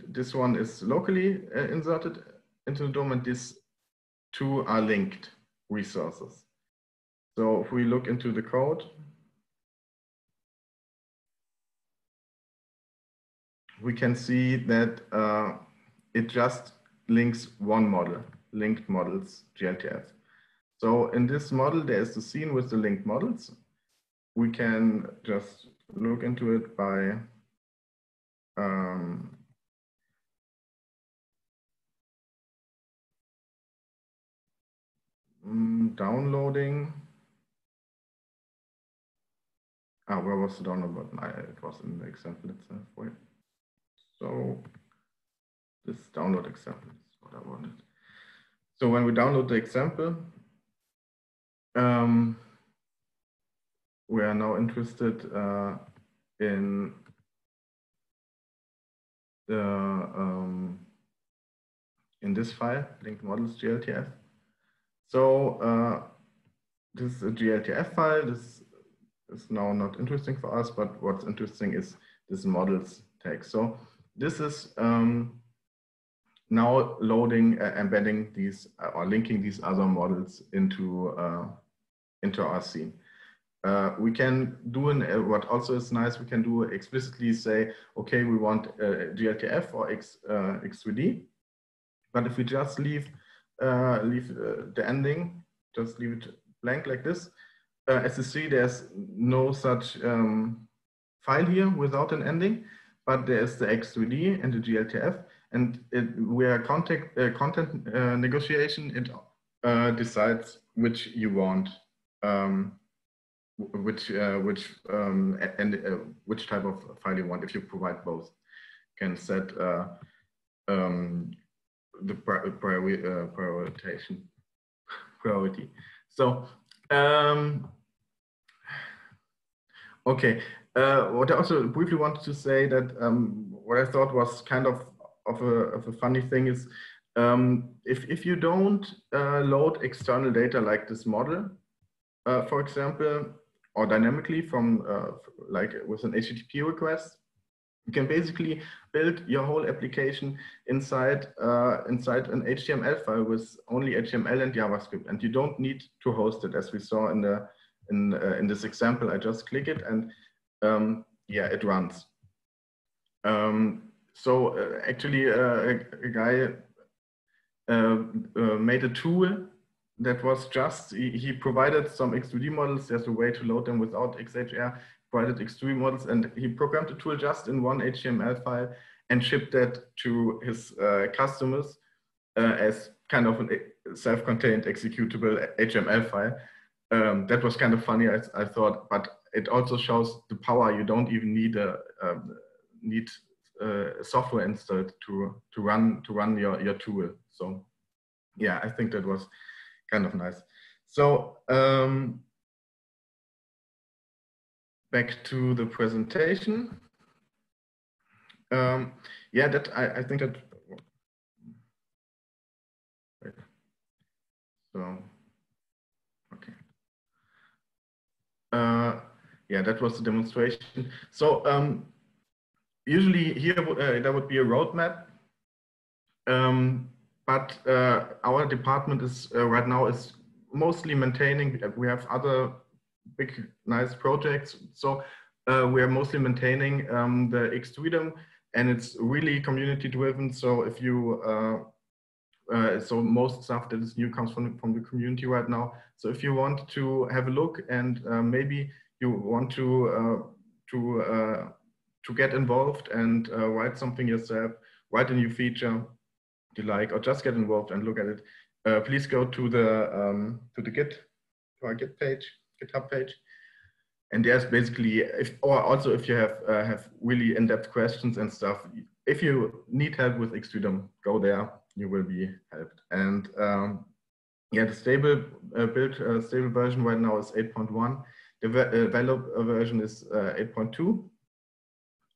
this one is locally inserted into the DOM, and these two are linked resources. So if we look into the code, we can see that it just links one model, linked models glTF. So in this model, there's the scene with the linked models. We can just look into it by downloading. Ah, where was the download button? It was in the example itself. Wait. So this download example is what I wanted. So when we download the example, we are now interested in the in this file, linked models gltf. So this is a gltf file. This is now not interesting for us, but what's interesting is this models tag. So this is now loading, embedding these or linking these other models into our scene. We can do what also is nice. We can do explicitly say, okay, we want glTF or X3D. But if we just leave the ending, just leave it blank like this. As you see, there's no such file here without an ending, but there is the X3D and the glTF. And we are content negotiation. It decides which you want, which type of file you want. If you provide both, you can set the priority. So okay. What I also briefly wanted to say that what I thought was kind of a funny thing is if you don't load external data like this model, for example, or dynamically from like with an HTTP request, you can basically build your whole application inside inside an HTML file with only HTML and JavaScript, and you don't need to host it, as we saw in the in this example. I just click it and yeah, it runs. So actually, a guy made a tool that was just, he provided some X3D models. There's a way to load them without XHR, provided X3D models, and he programmed a tool just in one HTML file and shipped that to his customers as kind of a self-contained executable HTML file. That was kind of funny, I thought, but it also shows the power. You don't even need a software installed to run your tool. So yeah, I think that was kind of nice. So back to the presentation. Yeah, that I think that. Wait. So okay. Yeah, that was the demonstration. So. Usually here there would be a roadmap, but our department is right now is mostly maintaining. We have other big nice projects, so we are mostly maintaining the X3DOM, and it's really community driven. So if you so most stuff that is new comes from the community right now. So if you want to have a look and maybe you want to get involved and write something yourself, write a new feature you like, or just get involved and look at it, please go to the Git, to our Git page, GitHub page. And there's basically, also if you have really in-depth questions and stuff, if you need help with X3DOM, go there, you will be helped. And yeah, the stable stable version right now is 8.1. The developed version is 8.2.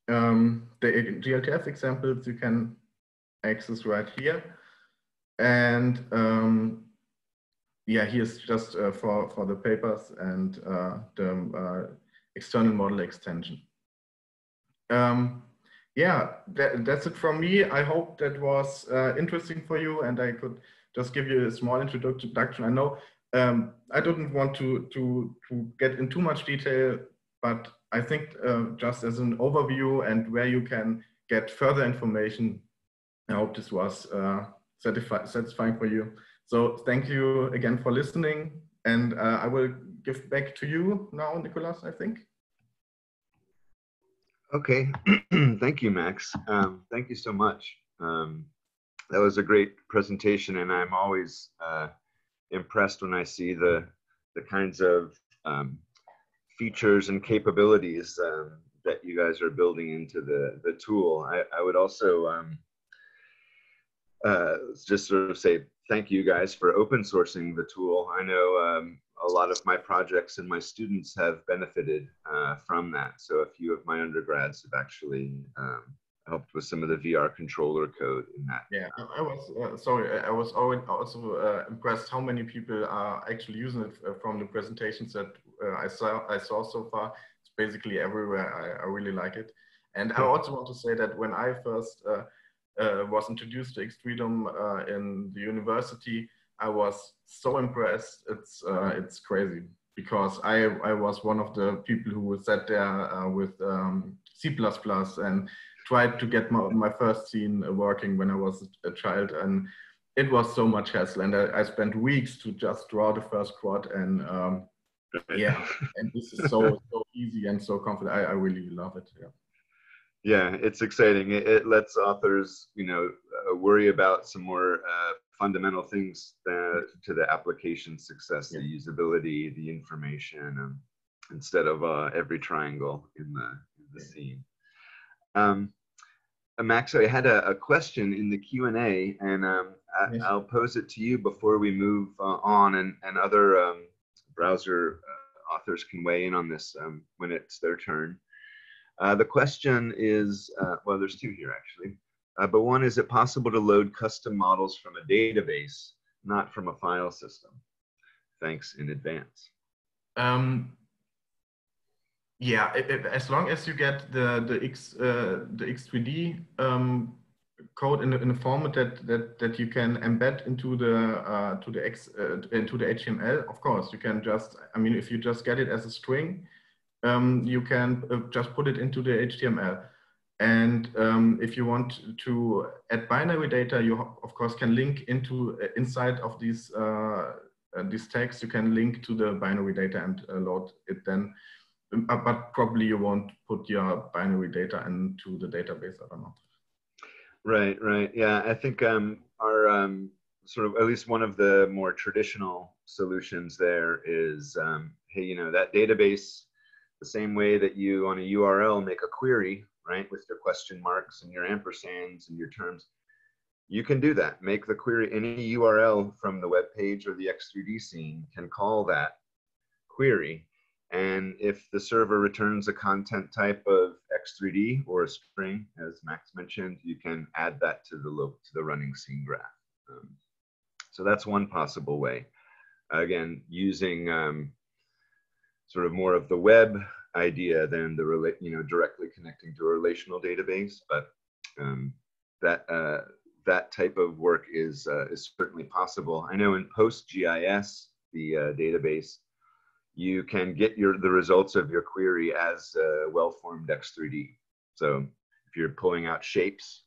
The glTF examples you can access right here. And yeah, here's just for the papers and the external model extension. Yeah, that's it from me. I hope that was interesting for you, and I could just give you a small introduction. I know I didn't want to get in too much detail, but I think just as an overview and where you can get further information, I hope this was satisfying for you. So thank you again for listening, and I will give back to you now, Nicolas, I think. Okay, thank you, Max. Thank you so much. That was a great presentation, and I'm always impressed when I see the kinds of features and capabilities that you guys are building into the tool. I would also just sort of say thank you guys for open sourcing the tool. I know a lot of my projects and my students have benefited from that. So a few of my undergrads have actually helped with some of the VR controller code in that. Yeah, I was sorry. I was also impressed how many people are actually using it from the presentations that I saw so far. It's basically everywhere. I really like it, and I also want to say that when I first was introduced to X-Freedom in the university, I was so impressed. It's crazy, because I was one of the people who sat there with C++ and tried to get my first scene working when I was a child, and it was so much hassle, and I spent weeks to just draw the first quad, and yeah, and this is so easy and so confident. I really love it. Yeah. Yeah, it's exciting. It lets authors, you know, worry about some more fundamental things to the application success, the usability, the information, instead of every triangle in the scene. Max, I had a question in the Q&A, and yes. I'll pose it to you before we move on, and other browser authors can weigh in on this when it's their turn. The question is, well, there's two here actually, but one, is it possible to load custom models from a database, not from a file system? Thanks in advance. Yeah, as long as you get the X3D code in a format that you can embed into the HTML, of course, you can just, I mean, if you just get it as a string, you can just put it into the HTML. And if you want to add binary data, you of course can link into inside of these tags. You can link to the binary data and load it then. But probably you won't put your binary data into the database. I don't know. Right, right. Yeah, I think our sort of, at least one of the more traditional solutions there is, hey, you know, that database, the same way that you on a URL make a query, right, with your question marks and your ampersands and your terms, you can do that. Make the query, any URL from the web page or the X3D scene can call that query. And if the server returns a content type of X3D or a string, as Max mentioned, you can add that to the running scene graph. So that's one possible way. Again, using sort of more of the web idea than the, you know, directly connecting to a relational database, but that type of work is certainly possible. I know in PostGIS, the database, you can get the results of your query as well-formed X3D. So if you're pulling out shapes,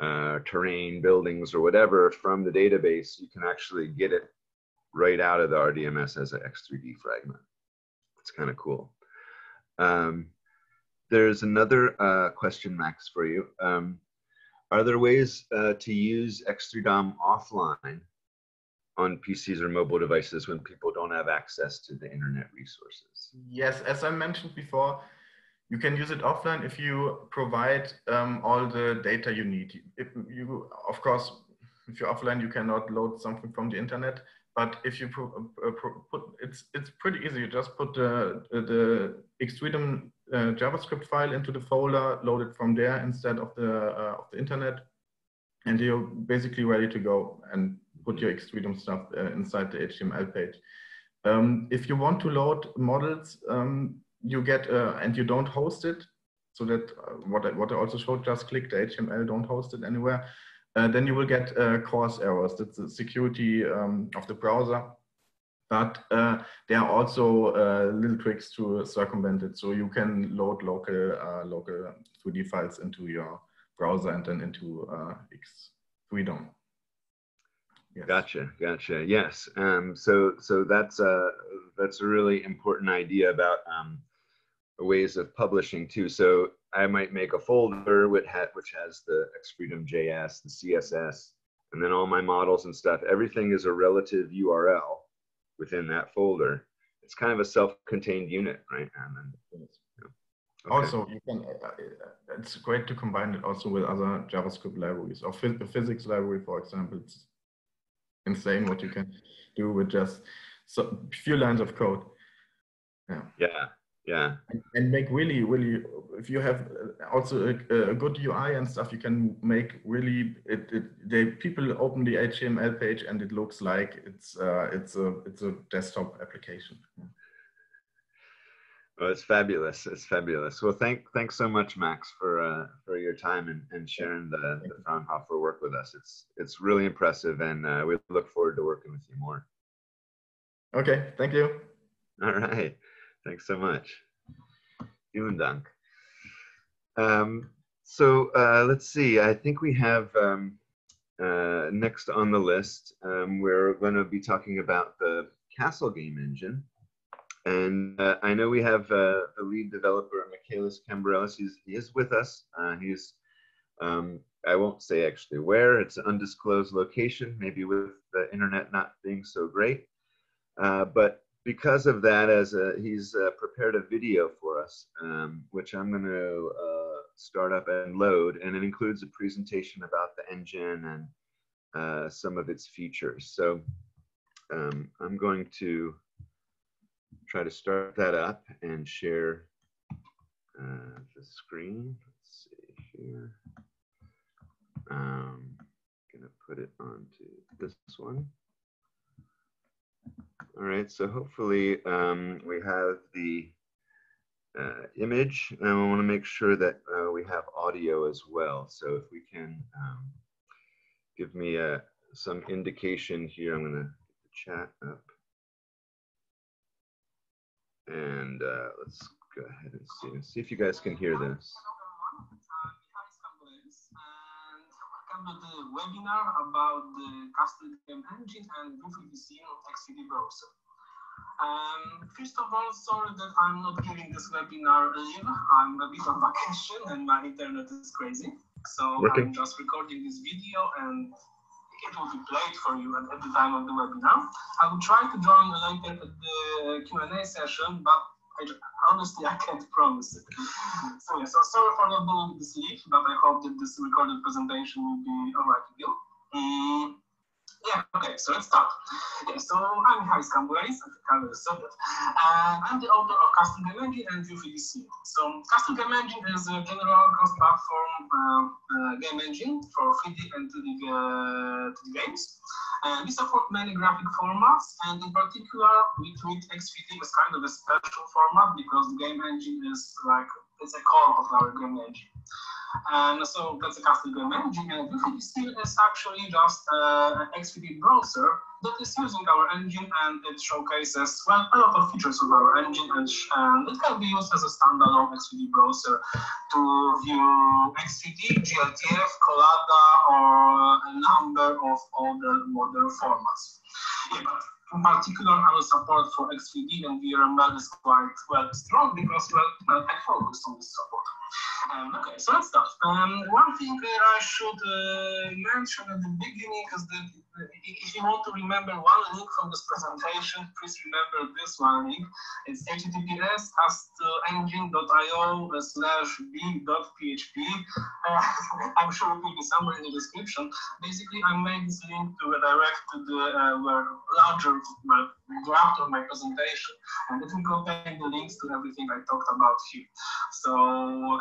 terrain, buildings, or whatever from the database, you can actually get it right out of the RDMS as an X3D fragment. It's kind of cool. There's another question, Max, for you. Are there ways to use X3DOM offline on PCs or mobile devices when people don't have access to the internet resources? Yes, as I mentioned before, you can use it offline if you provide all the data you need. Of course, if you're offline, you cannot load something from the internet, but if you it's pretty easy. You just put the X3DOM JavaScript file into the folder, load it from there instead of the internet, and you're basically ready to go. And put your Xtreme stuff inside the HTML page. If you want to load models, you get, and you don't host it, so that what I also showed, just click the HTML, don't host it anywhere, then you will get cause errors. That's the security of the browser. But there are also little tricks to circumvent it. So you can load local 3D files into your browser and then into X3DOM. Yes. Gotcha, gotcha. Yes. So that's a really important idea about ways of publishing too. So I might make a folder which has the X_ITE.js, the CSS, and then all my models and stuff. Everything is a relative URL within that folder. It's kind of a self-contained unit, right? And then, yeah. Okay. Also, you can, it's great to combine it also with other JavaScript libraries or the physics library, for example. It's insane what you can do with just so few lines of code. Yeah. Yeah. Yeah. And make really, if you have also a good UI and stuff, you can make really, people open the HTML page and it looks like it's a desktop application. Yeah. Well, it's fabulous. It's fabulous. Well, thanks so much, Max, for your time and sharing the Fraunhofer work with us. It's really impressive, and we look forward to working with you more. Okay, thank you. All right. Thanks so much. Vielen Dank. Let's see. I think we have next on the list, we're going to be talking about the Castle game engine. And I know we have the lead developer, Michalis Kamburelis. He is with us. He's, I won't say actually where, it's an undisclosed location, maybe with the internet not being so great. But because of that, he's prepared a video for us, which I'm going to start up and load, and it includes a presentation about the engine and some of its features. So I'm going to try to start that up and share the screen. Let's see here. I'm going to put it onto this one. All right, so hopefully we have the image, and I want to make sure that we have audio as well. So if we can give me some indication here, I'm going to get the chat up. And let's go ahead and see if you guys can hear this. Welcome to the webinar about the Castle game engine and briefly VC on X3D browser. First of all, sorry that I'm not giving this webinar live. I'm a bit on vacation and my internet is crazy. So I'm just recording this video and it will be played for you at the time of the webinar. I will try to join later at the Q&A session, but honestly, I can't promise it. So, yeah, so sorry for not doing this live, but I hope that this recorded presentation will be all right with you. Yeah, okay, so let's start. Yeah, so I'm Michalis Kamburelis, I'm the author of Castle game engine and UVDC. So Castle game engine is a general cross-platform game engine for 3D and 2D games. We support many graphic formats, and in particular, we treat X3D as kind of a special format because the game engine is like, it's a core of our game engine. And so that's a Castle game engine, and X3D is actually just an X3D browser that is using our engine, and it showcases, well, a lot of features of our engine, and it can be used as a standalone X3D browser to view X3D, glTF, Collada, or a number of other modern formats. Yeah, in particular, our support for X3D and VRML is quite well strong because I focused on this support. Okay, so let's start. One thing that I should mention at the beginning is that if you want to remember one link from this presentation, please remember this one link. It's https://engine.io/b.php. I'm sure it will be somewhere in the description. Basically, I made this link to redirect to the larger draft of my presentation, and it will contain the links to everything I talked about here. So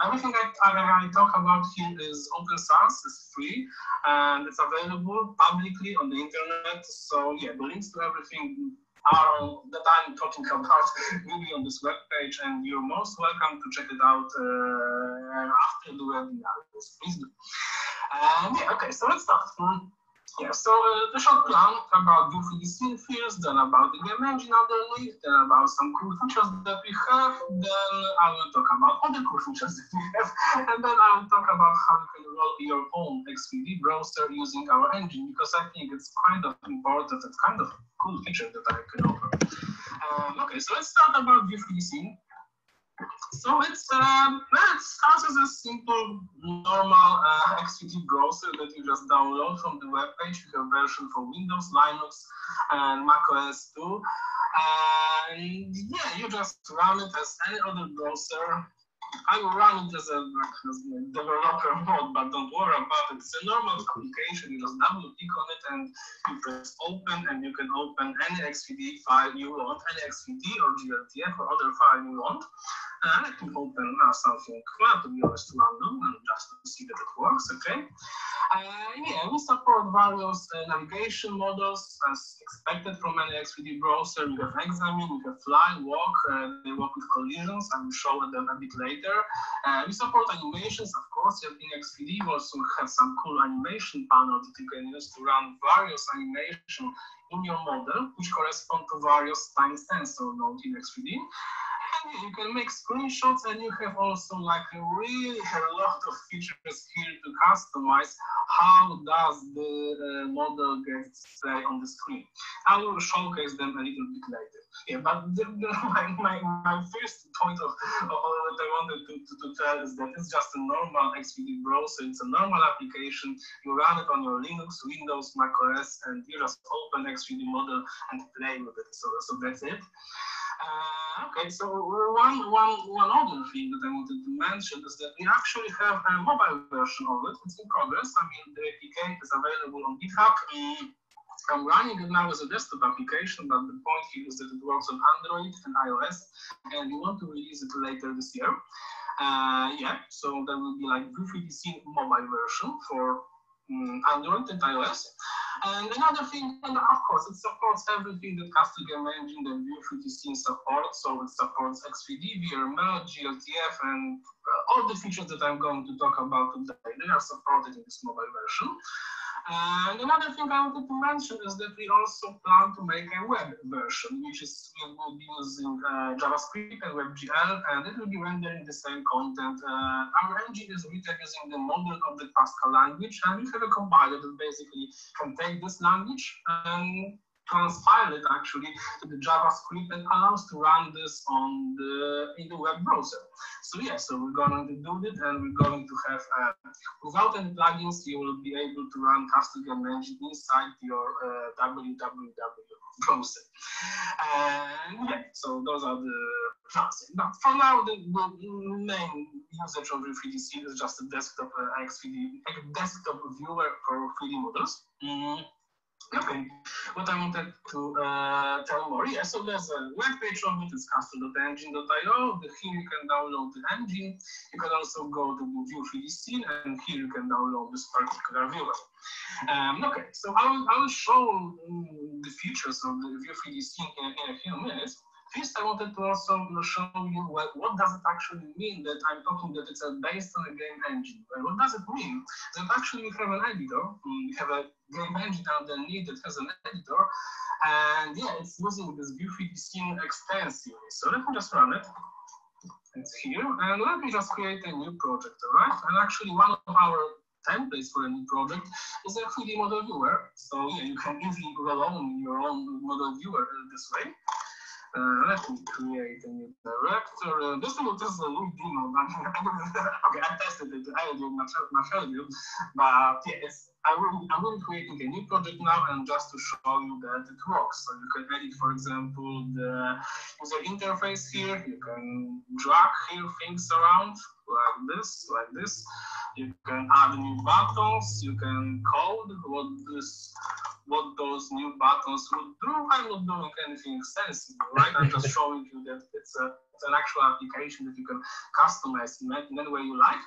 everything I talk about here is open source, is free, and it's available publicly on the internet. So yeah, the links to everything that I'm talking about will be on this web page, and you're most welcome to check it out after the webinar. Please do. Yeah, okay, so let's start. Yeah, so the short plan about goofy scene fields, then about the game engine underneath, then about some cool features that we have, then I will talk about other cool features that we have, and then I will talk about how you can roll your own X3D browser using our engine, because I think it's kind of important, it's kind of cool feature that I can offer. Okay, so let's start about goofy scene. So it starts as a simple, normal X3D browser that you just download from the web page. You have version for Windows, Linux, and macOS too. And yeah, you just run it as any other browser. I will run it as a developer mode, but don't worry about it. It's a normal application. You just double-click on it and you press open, and you can open any XVD file you want, any XVD or glTF or other file you want. And I can open now something quite, to be honest, random, and just to see that it works, okay? Yeah, we support various navigation models as expected from any XVD browser. We have examine, we have fly, walk, they work with collisions. I will show them a bit later. We support animations, of course. In X3D, we also have some cool animation panel that you can use to run various animation in your model, which correspond to various time sensor nodes in X3D. And you can make screenshots, and you have also like really a lot of features here to customize how does the model get displayed on the screen. I will showcase them a little bit later. Yeah, but my first point of what I wanted to tell is that it's just a normal X3D browser. It's a normal application. You run it on your Linux, Windows, macOS, and you just open X3D model and play with it. So that's it. Okay, so one other thing that I wanted to mention is that we actually have a mobile version of it. It's in progress. I mean, the APK is available on GitHub. I'm running it now as a desktop application, but the point here is that it works on Android and iOS, and we want to release it later this year. Yeah, so there will be like GoofyDC mobile version for Android and iOS. And another thing, and of course, it supports everything that Castle game engine that Vue3DC supports. So it supports X3D, VRML, glTF, and all the features that I'm going to talk about today. They are supported in this mobile version. And another thing I wanted to mention is that we also plan to make a web version, which is we will be using JavaScript and WebGL, and it will be rendering the same content. Our engine is written using the model of the Pascal language, and we have a compiler that basically can take this language and transpile it actually to the JavaScript and allows to run this on in the web browser. So yeah, so we're going to do that, and we're going to have without any plugins, you will be able to run Castle game engine inside your www browser. And yeah, so those are the plans. But for now, the main usage of Vue3DC is just a desktop X3D, a desktop viewer for 3D models. Okay, what I wanted to tell more, yeah, so there's a web page of it, it's castle.engine.io. Here you can download the engine. You can also go to the Vue 3D scene, and here you can download this particular viewer. Okay, so I will show the features of the Vue 3D scene in a few minutes. First, I wanted to also show you what does it actually mean that I'm talking that it's based on a game engine. And what does it mean? That actually we have an editor, we have a game engine underneath that has an editor, and yeah, it's using this Vue3D scene extensively. So let me just run it. It's here, and let me just create a new project, all right? And actually, one of our templates for a new project is a 3D model viewer. So yeah, you can easily roll on your own model viewer this way. Let me create a new director. This one is a new demo. Okay, I tested it. I will do much earlier. But yes, I will create a new project now, and just to show you that it works. So you can edit, for example, the user interface here. You can drag here things around like this, like this. You can add new buttons. You can code what this what those new buttons would do. I'm not doing anything sensible, right? I'm just showing you that it's an actual application that you can customize in any way you like.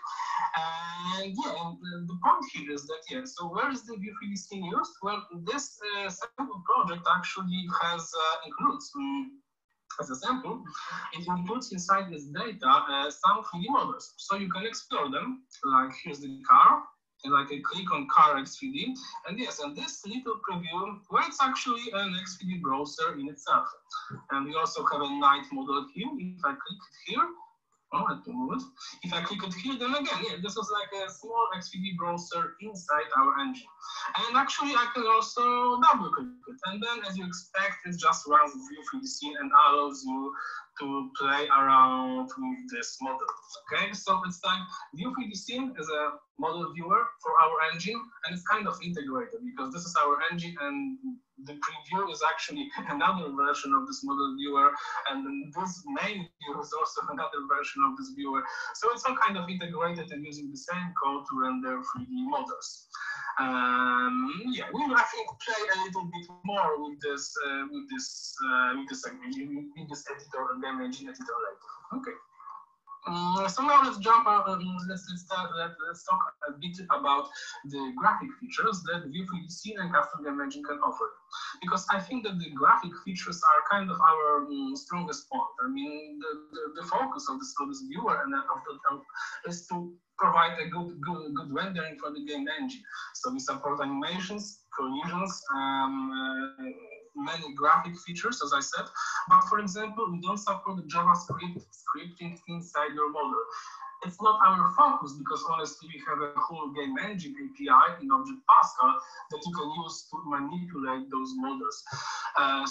And yeah, and the point here is that, yeah, so where is the Vue3D scene used? Well, this sample project actually has includes, as a sample, it includes inside this data some 3D models. So you can explore them, like here's the car, and I can click on car X3D, and yes, and this little preview, well, it's actually an X3D browser in itself. And we also have a night model here. If I click it here, oh, I can move it. If I click it here, then again, yeah, this is like a small X3D browser inside our engine. And actually, I can also double click it, and then, as you expect, it just runs through the scene and allows you to play around with this model. Okay, so it's like Vue3D scene is a model viewer for our engine, and it's kind of integrated because this is our engine, and the preview is actually another version of this model viewer, and then this main view is also another version of this viewer. So it's all kind of integrated and using the same code to render 3D models. Yeah, we will, I think, play a little bit more with this editor and game engine editor later. Okay. So now let's jump out, let's talk a bit about the graphic features that Vue3D Scene and Castle Game Engine can offer. Because I think that the graphic features are kind of our strongest point. I mean, the focus of this viewer and of the help is to provide a good rendering for the game engine. So we support animations, collisions, many graphic features, as I said, but for example, we don't support JavaScript scripting inside your model. It's not our focus because honestly, we have a whole game engine API in Object Pascal that you can use to manipulate those models.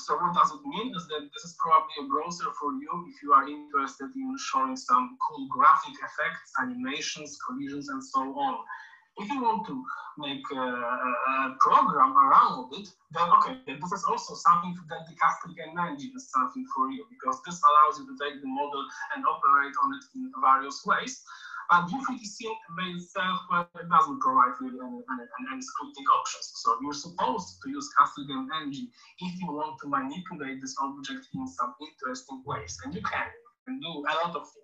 So what does it mean is that this is probably a browser for you if you are interested in showing some cool graphic effects, animations, collisions, and so on. If you want to make a program around it, then okay, this is also something that the Castle Game Engine is something for you, because this allows you to take the model and operate on it in various ways. But Vue3D Scene by itself, well, it doesn't provide really any scripting options. So you're supposed to use Castle Game Engine if you want to manipulate this object in some interesting ways, and you can do a lot of things.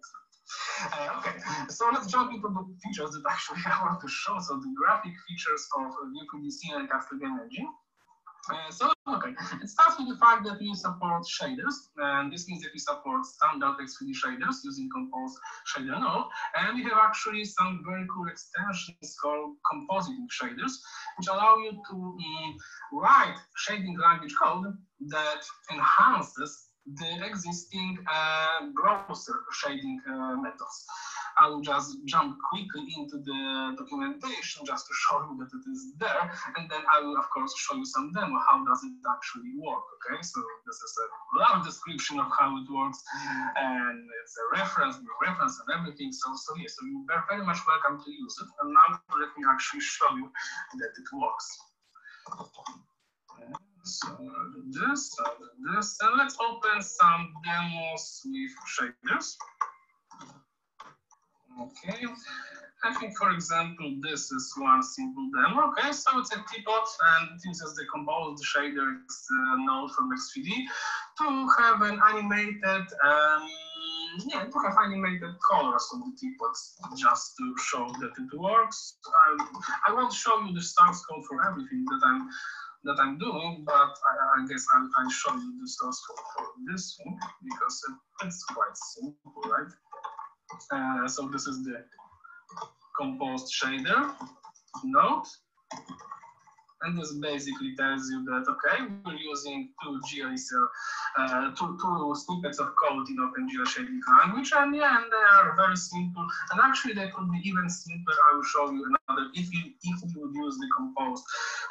Okay, so let's jump into the features that actually I want to show. So the graphic features of Vue3D Scene and Castle Game Engine. So, okay, it starts with the fact that we support shaders, and this means that we support standard X3D shaders using Compose, Shader and all, and we have actually some very cool extensions called compositing shaders, which allow you to write shading language code that enhances the existing browser shading methods. I will just jump quickly into the documentation just to show you that it is there, and then I will of course show you some demo how does it actually work. Okay, so this is a long description of how it works, and it's a reference and everything. So yes, so you are very much welcome to use it. And now let me actually show you that it works. Okay. So this, and let's open some demos with shaders. Okay, I think for example this is one simple demo. Okay, so it's a teapot and it uses the composed shader node from X3D to have an animated animated colors on the teapots, just to show that it works. I won't show you the source code for everything that I'm doing, but I guess I'll show you the source code for this one because it's quite simple, right? So this is the composed shader node, and this basically tells you that okay, we're using two snippets of code in OpenGL shading language, and yeah, and they are very simple. And actually, they could be even simpler. I will show you another if you would use the composed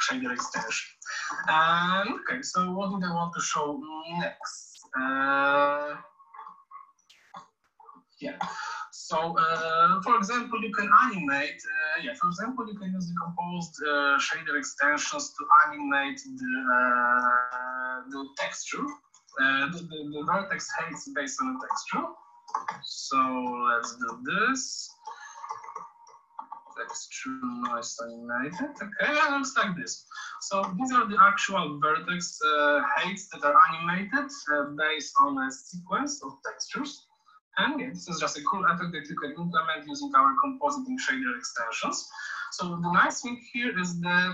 shader extension. Okay, so what do they want to show next? Yeah. So, for example, you can animate. For example, you can use the composed shader extensions to animate the texture. The vertex height is based on the texture. So let's do this. extreme noise animated. Okay, and it looks like this. So these are the actual vertex heights that are animated based on a sequence of textures. And yeah, this is just a cool effect that you can implement using our compositing shader extensions. So the nice thing here is that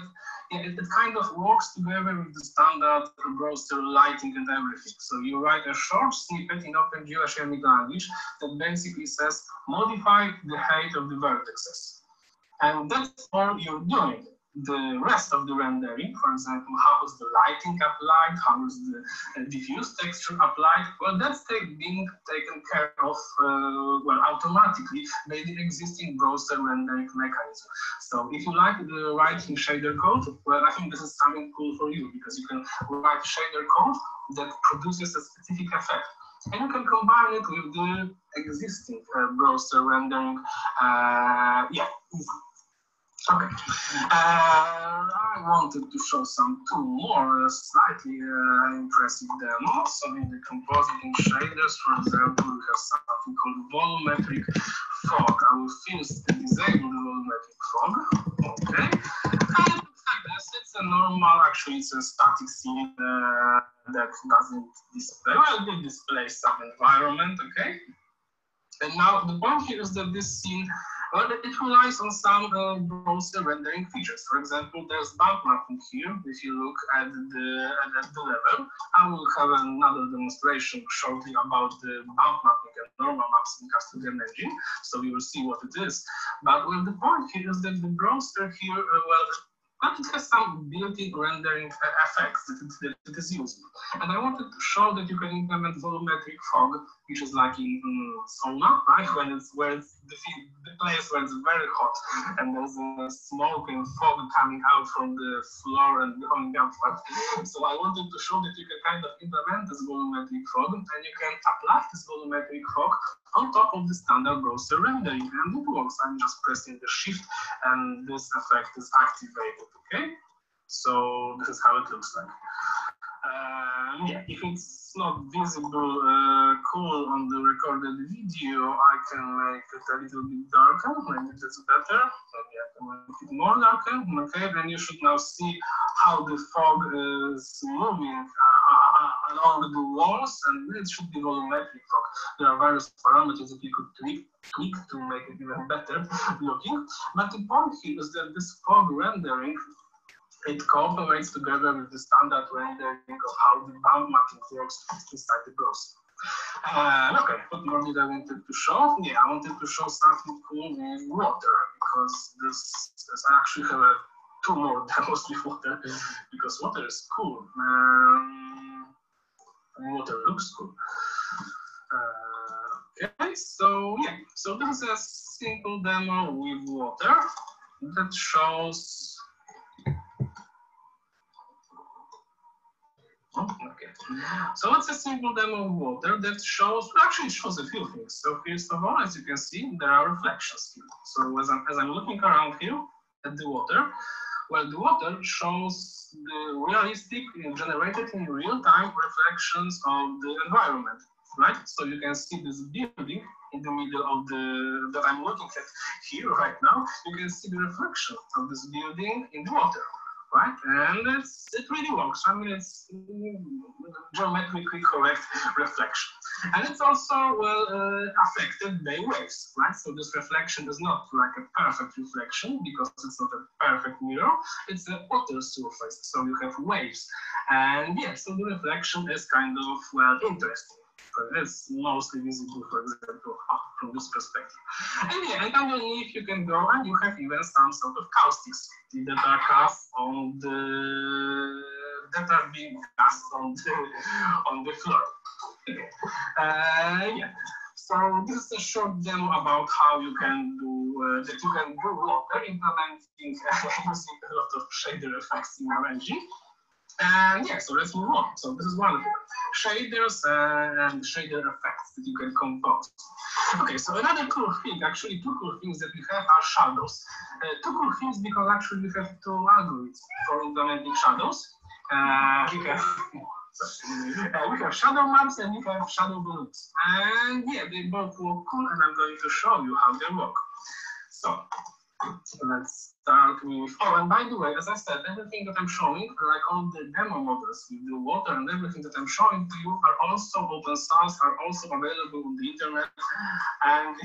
it kind of works together with the standard browser lighting and everything. So you write a short snippet in OpenGL sharing language that basically says, modify the height of the vertices. And that's all you're doing. The rest of the rendering, for example, how is the lighting applied, how is the diffuse texture applied, well, that's being taken care of, well, automatically by the existing browser rendering mechanism. So if you like the writing shader code, well, I think this is something cool for you, because you can write shader code that produces a specific effect. And you can combine it with the existing browser rendering, Okay, I wanted to show some two more slightly impressive demos. So in the compositing shaders, for example, we have something called volumetric fog. I will first disable the volumetric fog. Okay, and it looks like this. It's a normal, actually, it's a static scene that doesn't display. Well, it displays some environment. Okay, and now the point here is that this scene. Well, it relies on some browser rendering features. For example, there's bump mapping here. If you look at the level, I will have another demonstration shortly about the bump mapping and normal maps in Castle game engine, so you will see what it is. But well, the point here is that the browser here, but it has some built-in rendering effects that is useful. And I wanted to show that you can implement volumetric fog, which is like in sauna, right? The place where it's very hot and there's smoke and fog coming out from the floor and going downward. So I wanted to show that you can kind of implement this volumetric fog, and you can apply this volumetric fog on top of the standard browser rendering, and it works. I'm just pressing the shift and this effect is activated, okay? So this is how it looks like. Yeah, if it's not visible cool on the recorded video, I can make it a little bit darker, maybe that's better. Maybe I can make it more darker, okay? Then you should now see how the fog is moving along the walls, and it should be volumetric fog. There are various parameters that you could tweak to make it even better looking. But the point here is that this fog rendering, it cooperates together with the standard rendering of how the bump mapping works inside the browser. Okay, what more did I wanted to show? Yeah, I wanted to show something cool with water, because this I actually have two more demos with water, because water is cool. Water looks cool. Okay, so yeah, so this is a simple demo with water that shows. Okay, so it's a simple demo of water that shows, actually it shows a few things. So first of all, as you can see, there are reflections here. So as I'm looking around here at the water, well, the water shows the realistic, generated in real-time reflections of the environment, right? So you can see this building in the middle of the, that I'm looking at here right now, you can see the reflection of this building in the water. Right? And it really works. I mean, it's geometrically correct reflection. And it's also affected by waves, right? So this reflection is not like a perfect reflection, because it's not a perfect mirror. It's a water surface, so you have waves. And yeah, so the reflection is kind of, well, interesting. It's mostly visible, for example, from this perspective. And yeah, and underneath you can go and you have even some sort of caustics that are cast on the that are being cast on the floor. Okay. Yeah. So this is a short demo about how you can do water implementing using a lot of shader effects in RNG. And yeah, so let's move on. So this is one of them. Shaders and shader effects that you can compose. Okay, so another cool thing, actually two cool things that we have are shadows. Two cool things because actually we have two algorithms for implementing shadows. We have shadow maps and we have shadow balloons. And yeah, they both work cool, and I'm going to show you how they work. So So let's start with, oh, and by the way, as I said, everything that I'm showing, like all the demo models with the water and everything that I'm showing to you are also open source, are also available on the internet, and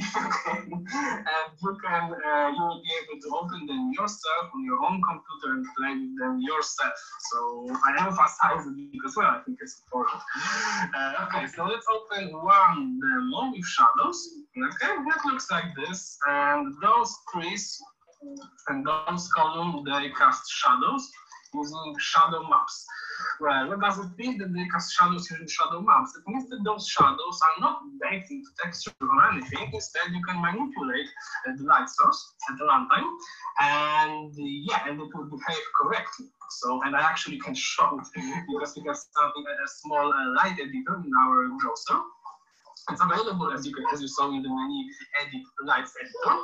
you will be able to open them yourself on your own computer and play with them yourself. So I emphasize it because, well, I think it's important. Okay, so let's open one demo with shadows. Okay, that looks like this, and those trees and those columns, they cast shadows using shadow maps. Well, what does it mean that they cast shadows using shadow maps? It means that those shadows are not baked into texture or anything. Instead, you can manipulate the light source at the runtime, and yeah, and it will behave correctly. So, and I actually can show it because we have something like a small light editor in our browser. It's available, as you saw in the many edit lights editor.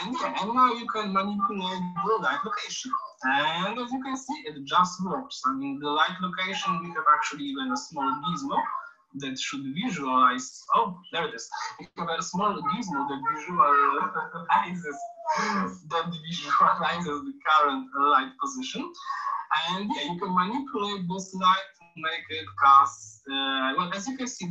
And yeah, and now you can manipulate the light location. And as you can see, it just works. I mean, the light location, we have actually even a small gizmo that should visualize. Oh, there it is. We have a small gizmo that visualizes the current light position. And yeah, you can manipulate this light, make it cast. Well, as you can see,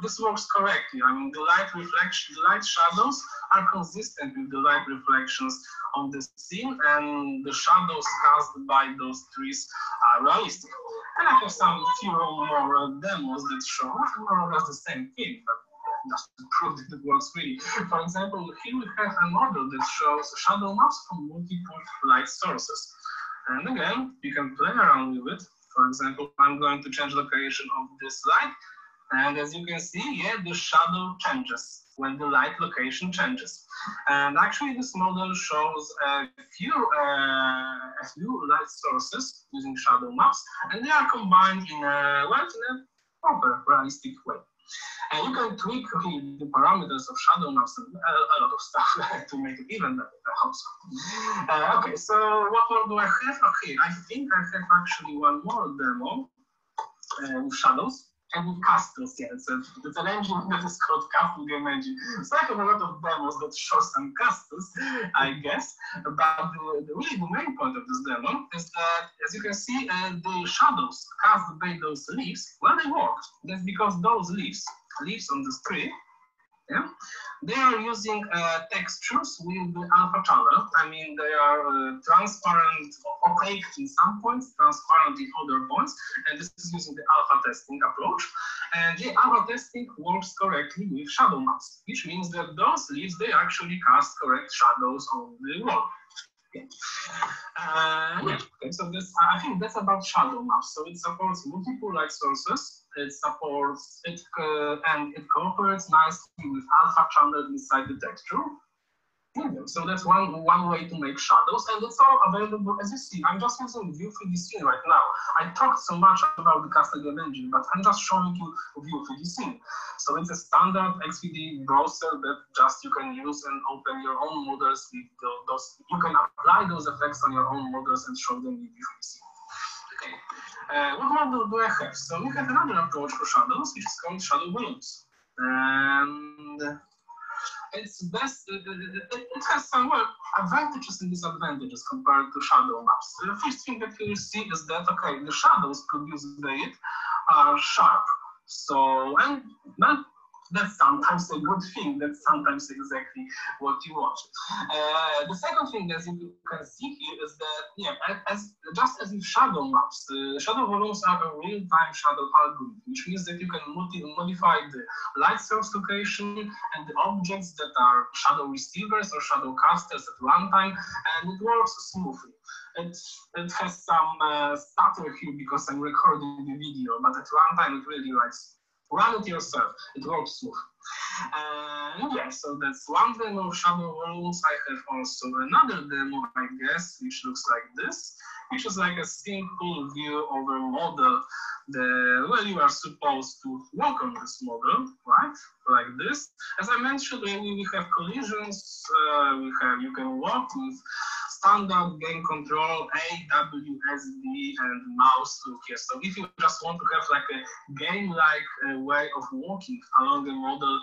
this works correctly. I mean, the light shadows are consistent with the light reflections on the scene, and the shadows cast by those trees are realistic. And I have few more demos that show more or less the same thing, but just to prove that it works really. For example, here we have a model that shows shadow maps from multiple light sources. And again, you can play around with it. For example, I'm going to change location of this light. And as you can see, yeah, the shadow changes when the light location changes. And actually, this model shows a few light sources using shadow maps, and they are combined in a proper, realistic way. And you can tweak the parameters of shadow maps and a lot of stuff to make it even better, I hope so. Okay, so what more do I have? Okay, I think I have actually one more demo with shadows and with castles. Yeah, it's an engine that is called Castle Game Engine. So I have a lot of demos that show some castles, I guess. But really the main point of this demo is that, as you can see, the shadows cast by those leaves, well, they work. That's because those leaves on the screen, yeah, they are using textures with the alpha channel. I mean, they are transparent, opaque in some points, transparent in other points, and this is using the alpha testing approach. And the alpha testing works correctly with shadow maps, which means that those leaves, they actually cast correct shadows on the wall. Yeah. Okay, so this, I think that's about shadow maps. So it supports multiple light sources. It supports it and it cooperates nicely with alpha channel inside the texture. So that's one way to make shadows, and it's all available. As you see, I'm just using View 3D Scene right now. I talked so much about the Castle Game Engine, but I'm just showing you View 3D Scene. So it's a standard X3D browser that just you can use and open your own models. With those, you can apply those effects on your own models and show them in View 3D Scene. Okay. What model do I have? So we have another approach for shadows, which is called shadow balloons. And it's best, it has some advantages and disadvantages compared to shadow maps. The first thing that you see is that, okay, the shadows produced by it are sharp. So, and that's sometimes a good thing, that's sometimes exactly what you want. The second thing that you can see here is that, yeah, just as with shadow maps, shadow volumes are a real-time shadow algorithm, which means that you can modify the light source location and the objects that are shadow receivers or shadow casters at runtime, and it works smoothly. It has some stutter here because I'm recording the video, but at runtime it really likes. Run it yourself, it works smooth. Yeah, so that's one demo of shadow volumes. I have also another demo, I guess, which looks like this, which is like a simple view of a model where you are supposed to work on this model, right? Like this. As I mentioned, we have collisions, you can work with standard game control, AWSD, and mouse look here. So if you just want to have like a game-like way of walking along the model,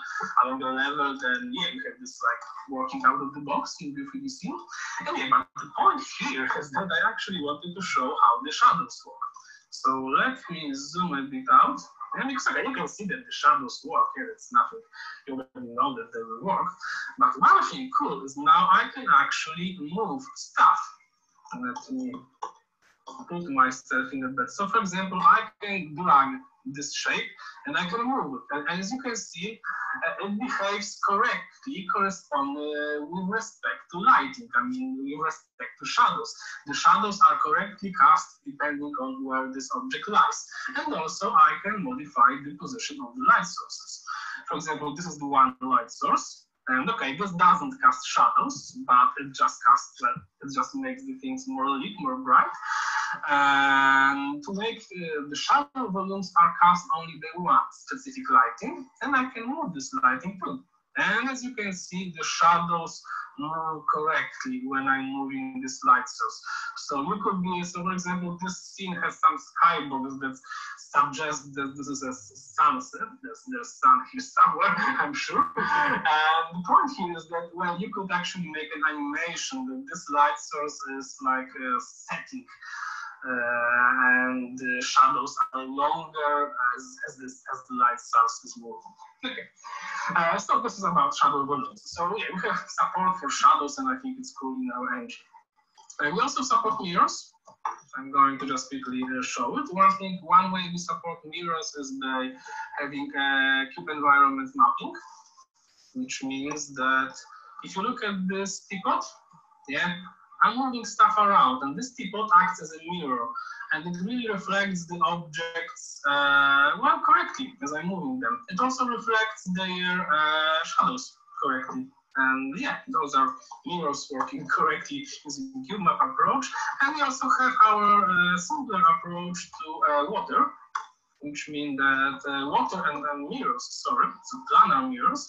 along the level, then yeah, you have this like walking out of the box in the 3D scene. And yeah, but the point here is that I actually wanted to show how the shadows work. So let me zoom a bit out. And exactly, you can see that the shadows work here. It's nothing, you already know that they will work. But one thing cool is now I can actually move stuff. Let me put myself in the bed. So for example, I can drag this shape and I can move it. And as you can see, it behaves correctly, with respect to lighting, I mean, with respect to shadows. The shadows are correctly cast depending on where this object lies. And also, I can modify the position of the light sources. For example, this is the one light source. And okay, this doesn't cast shadows, but it just casts, it just makes the things more lit, more bright. And to make the shadow volumes are cast only by one specific lighting, and I can move this lighting too. And as you can see, the shadows move correctly when I'm moving this light source. So you could be, so for example, this scene has some skybox that suggests that this is a sunset. There's sun here somewhere, I'm sure. And the point here is that, well, you could actually make an animation that this light source is like a setting. And the shadows are longer as the light source is moving. Okay. So this is about shadow volumes. So yeah, we have support for shadows, and I think it's cool in our engine. We also support mirrors. I'm going to just quickly show it. One thing, one way we support mirrors is by having cube environment mapping, which means that if you look at this teapot, yeah, I'm moving stuff around, and this teapot acts as a mirror, and it really reflects the objects, well, correctly as I'm moving them. It also reflects their shadows correctly. And yeah, those are mirrors working correctly using the cube map approach. And we also have our simpler approach to water, which means that water and mirrors, sorry, so planar mirrors,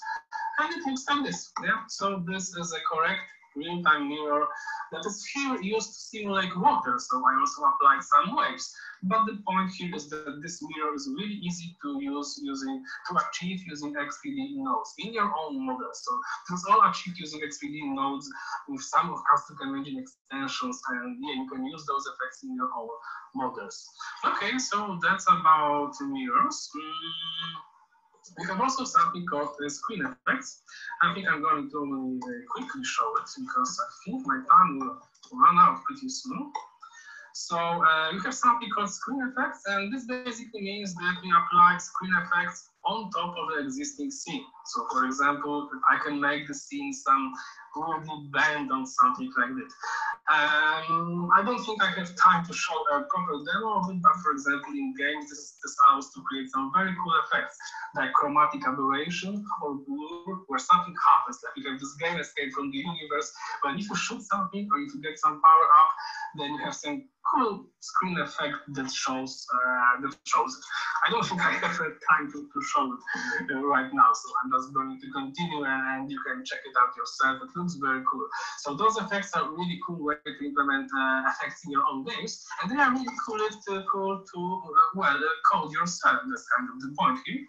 and it looks like this. Yeah, so this is a correct real-time mirror that is here used to simulate water, so I also applied some waves. But the point here is that this mirror is really easy to use, to achieve using X3D nodes in your own model. So it's all achieved using X3D nodes with some of Castle game engine extensions, and yeah, you can use those effects in your own models. Okay, so that's about mirrors. We have also something called screen effects. I think I'm going to quickly show it because I think my time will run out pretty soon. So we have something called screen effects, and this basically means that we apply screen effects on top of the existing scene. So for example, I can make the scene some woody bend on something like that. I don't think I have time to show a proper demo of it, but for example, in games, this allows to create some very cool effects, like chromatic aberration or blur, where something happens. Like you have this game escape from the universe, but if you shoot something or if you get some power up, then you have some cool screen effect that shows it. I don't think I have time to show it right now, so I'm just going to continue, and you can check it out yourself. It looks very cool. So those effects are really cool way to implement effects in your own games, and they are really cool to code yourself. That's kind of the point here.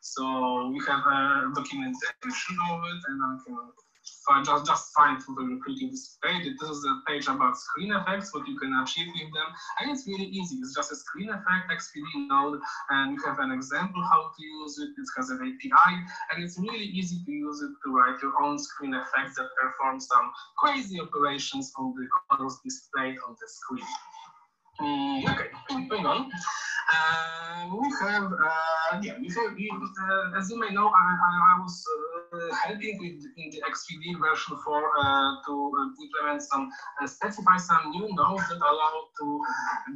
So we have a documentation of it, and I can. So I just find for the recruiting this page. This is a page about screen effects, what you can achieve with them. And it's really easy. It's just a screen effect, X3D node, and you have an example how to use it. It has an API, and it's really easy to use it to write your own screen effects that perform some crazy operations on the colors displayed on the screen. Okay, moving on. As you may know, I was helping in the X3D version 4 to implement specify some new nodes that allow to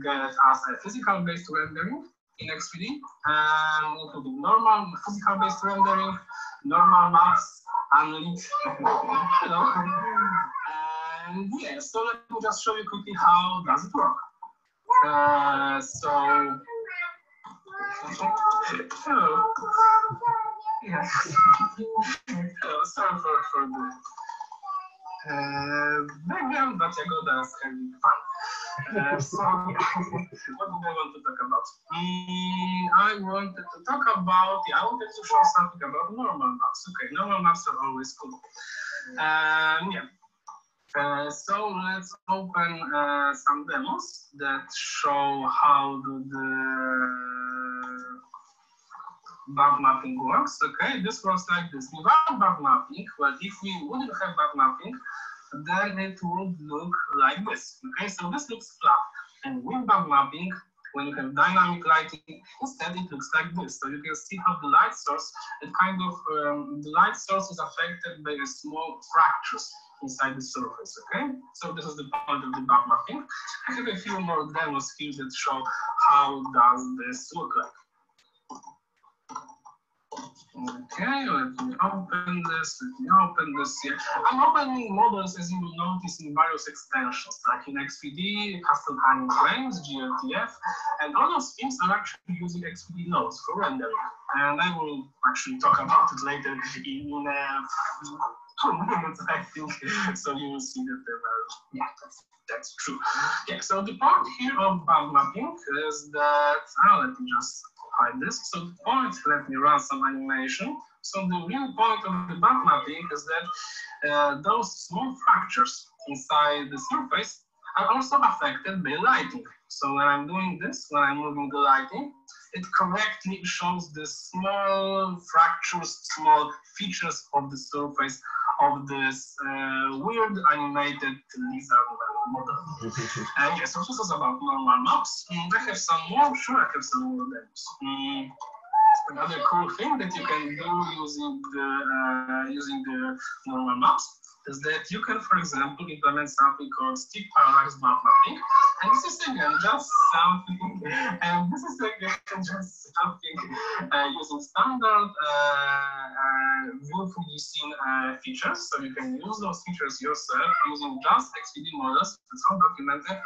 get us a physical-based rendering in X3D, including normal physical-based rendering, normal maps, unlit. And yeah, so let me just show you quickly how does it work. Hello. Yeah. Sorry for the background, but I got us having fun. So what do I want to talk about? I wanted to talk about, I wanted to show something about normal maps. Okay, normal maps are always cool. So let's open some demos that show how do the bump mapping works. Okay, this works like this. Without bump mapping, well, if we wouldn't have bump mapping, then it would look like this. Okay, so this looks flat. And with bump mapping, when you have dynamic lighting, instead it looks like this. So you can see how the light source, it kind of, the light source is affected by a small fractures inside the surface, okay? So this is the point of the bump mapping. I have a few more demos here that show how does this look like. Okay, let me open this, here. I'm opening models, as you will notice, in various extensions, like in X3D, Castle game engine, glTF, and all those things are actually using X3D nodes for rendering. And I will actually talk about it later in 2 minutes, I think, so you will see that there are, yeah, that's true. Okay, so the point here of bump mapping is that, let me just hide this. So the point, let me run some animation. So the real point of the bump mapping is that those small fractures inside the surface are also affected by lighting. So when I'm doing this, when I'm moving the lighting, it correctly shows the small fractures, small features of the surface of this weird animated lizard model. Yeah, so this is about normal maps. I have some more, sure, I have some more demos. Another cool thing that you can do using the normal maps is that you can, for example, implement something called stick parallax bump mapping. And this is again just something, using standard willfully seen features. So you can use those features yourself using just X3D models. It's all documented.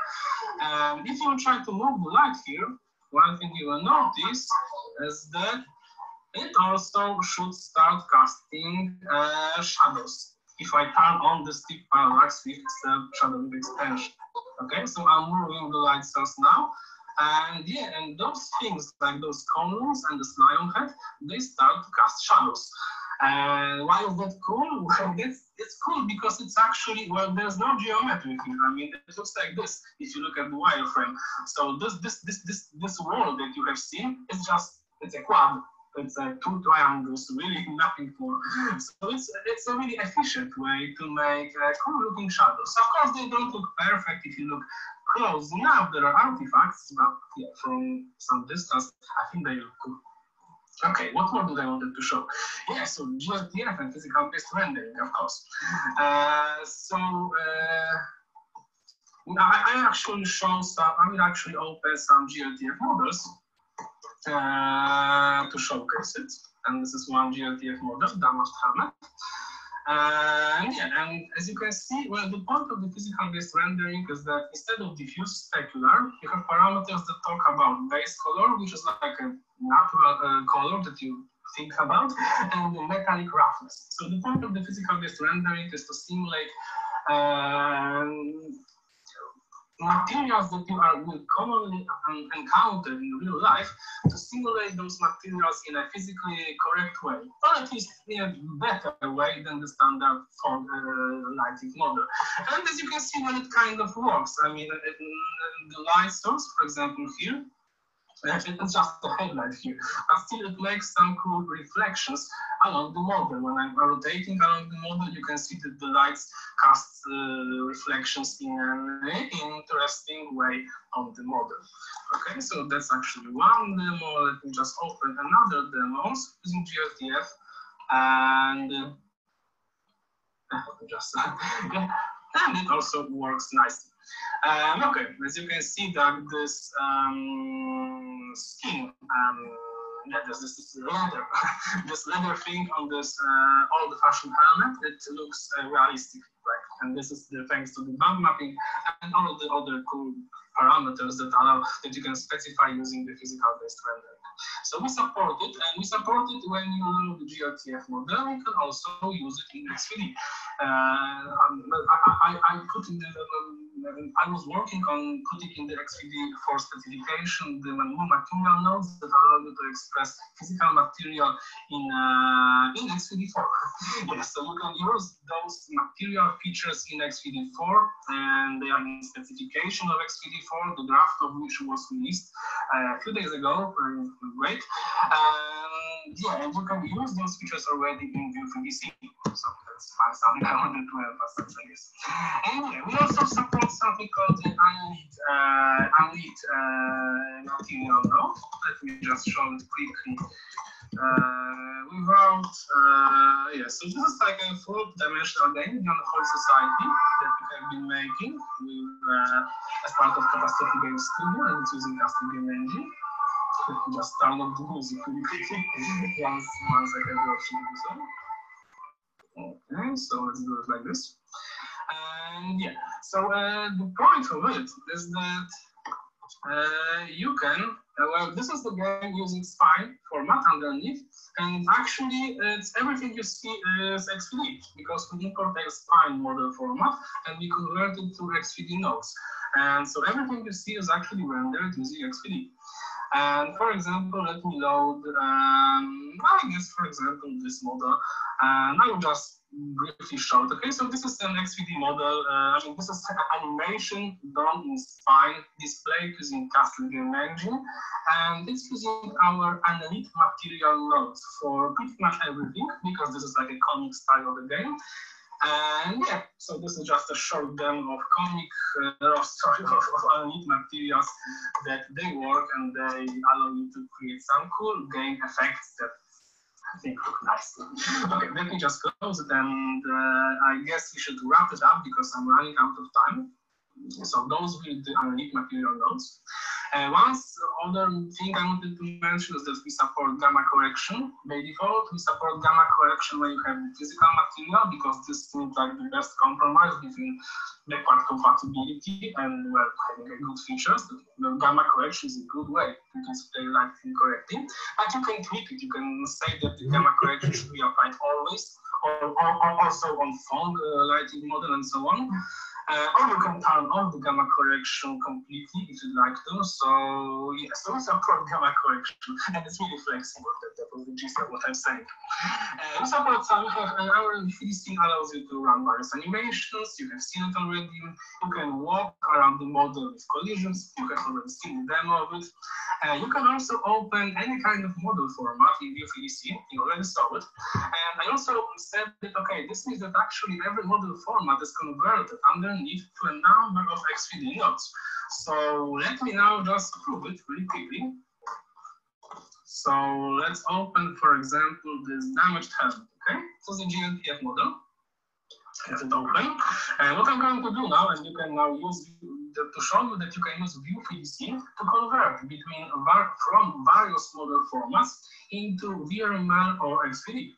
And if you try to move the light here, one thing you will notice is that it also should start casting shadows. If I turn on the stick parallax with the shadow extension. Okay, so I'm moving the light source now. And yeah, and those things like those columns and the lion head, they start to cast shadows. And why is that cool? Well, it's cool because it's actually, well, there's no geometry here. I mean, it looks like this if you look at the wireframe. So this world that you have seen, it's just, it's a quad. It's two triangles, really nothing more. So it's a really efficient way to make cool-looking shadows. Of course, they don't look perfect if you look close enough. There are artifacts, but yeah, from some distance, I think they look cool. Okay, what more do I wanted to show? Yeah, so GLTF and physical-based rendering, of course. I actually show some. I will actually open some GLTF models. To showcase it, and this is one glTF model, Damas Hamet. And as you can see, well, the point of the physical-based rendering is that instead of diffuse specular, you have parameters that talk about base color, which is like a natural color that you think about, and the metallic roughness. So the point of the physical-based rendering is to simulate materials that you will commonly encounter in real life, to simulate those materials in a physically correct way, or at least in a better way than the standard for the lighting model. And as you can see, well, it kind of works. I mean, the light source, for example, here, it's just a headlight here, but still it makes some cool reflections along the model. When I'm rotating along the model, you can see that the lights cast reflections in an interesting way on the model. Okay, so that's actually one demo. Let me just open another demo, also using glTF, and and it also works nicely. Okay, as you can see, that this skin, this leather, this leather thing on this old-fashioned helmet, it looks realistic, right? And this is the, thanks to the bump mapping and all of the other cool parameters that you can specify using the physical-based rendering. So we support it, and we support it when you learn the glTF model. You can also use it in X3D. I was working on putting in the X3D for specification the manual material nodes that allow you to express physical material in X3D 4. Yes, so you can use those material features in X3D 4, and they are in specification of X3D 4, the draft of which was released a few days ago. Great. Yeah, and you can use those features already in VC. So that's something I wanted to emphasize, I guess. Anyway, we also support something called the unlit material node. Let me just show it quickly. So this is like a full-dimensional game on the whole society that we have been making with, as part of Capacity Game Studio, and it's using Castle Game Engine. Let me just turn off the music really quickly once I have the option to do so. Okay, so let's do it like this. And yeah, so the point of it is that you can, well, this is the game using Spine format underneath, and actually it's everything you see is X3D, because we import a Spine model format and we convert it to X3D nodes. And so everything you see is actually rendered using X3D. And for example, let me load, I guess, for example, this model, and I will just briefly show it. Okay, so this is an X3D model. I mean, this is an animation done in Spine, displayed using Castle Game Engine, and it's using our unlit material nodes for pretty much everything, because this is like a comic style of the game. And yeah, so this is just a short demo of unlit materials that they work, and they allow you to create some cool game effects that I think look nice. Okay, let me just close it, and I guess we should wrap it up because I'm running out of time. So those will be the unlit material nodes. One other thing I wanted to mention is that we support gamma correction. By default, we support gamma correction when you have the physical material, because this seems like the best compromise between backward compatibility and, well, having good features. The gamma correction is a good way to display light incorrectly. But you can tweak it. You can say that the gamma correction should be applied always, or also on font lighting model and so on. Or you can turn on the gamma correction completely if you'd like to. So yes, yeah, so we support gamma correction, and it's really flexible. That was the gist of what I'm saying. We support some. Our listing allows you to run various animations. You have seen it already. You can walk around the model with collisions. You have already seen the demo of it. You can also open any kind of model format in VFDC. You already saw it. And I also said that, okay, this means that actually every model format is converted underneath to a number of X3D nodes. So let me now just prove it really quickly. So let's open, for example, this damaged helmet. Okay, so the glTF model. Let it open. And what I'm going to do now, and you can now use to show you that you can use VFDC to convert between from various model formats into VRML or X3D.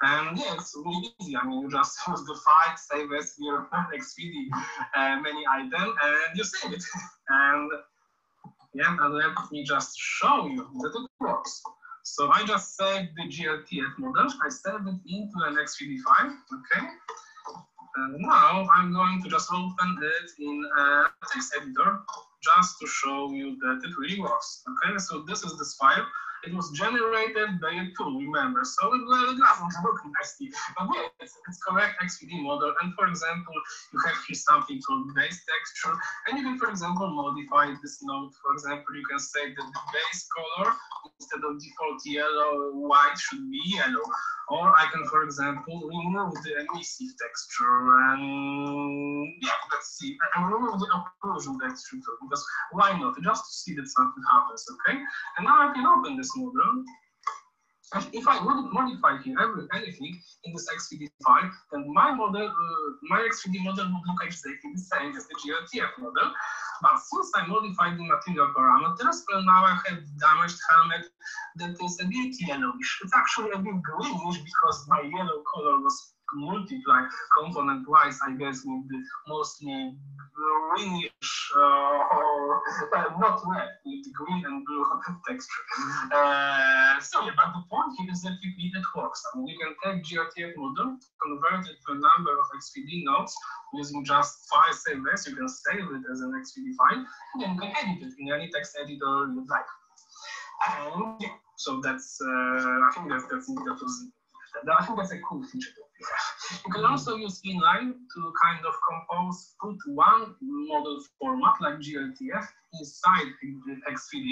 And yeah, it's really easy. I mean, you just use the file, save as your XVD many item, and you save it. And yeah, and let me just show you that it works. So I just saved the glTF model. I saved it into an XVD file. Okay. And now I'm going to just open it in a text editor just to show you that it really works. Okay. So this is this file. It was generated by a tool, remember, so it doesn't look nasty, but yeah, it's correct X3D model, and for example, you have here something called base texture, and you can, for example, modify this node. For example, you can say that the base color, instead of default yellow, white should be yellow, or I can, for example, remove the emissive texture, and yeah, let's see, I can remove the occlusion texture too, because why not, just to see that something happens, okay? And now I can open this model. And if I wouldn't modify here anything in this X3D file, then my X3D model would look exactly the same as the glTF model. But since I modified the material parameters, well, now I have damaged helmet that is a bit yellowish. It's actually a bit greenish because my yellow color was multiply component-wise, I guess, in the mostly greenish or not red, with the green and blue texture. So, yeah, but the point here is that you need a works. I mean, you can take glTF model, convert it to a number of X3D nodes using just file save as. You can save it as an X3D file, and then you can edit it in any text editor you like. And yeah, so that's I think that's a cool feature. You can also use inline to kind of compose, put one model format like glTF inside the X3D.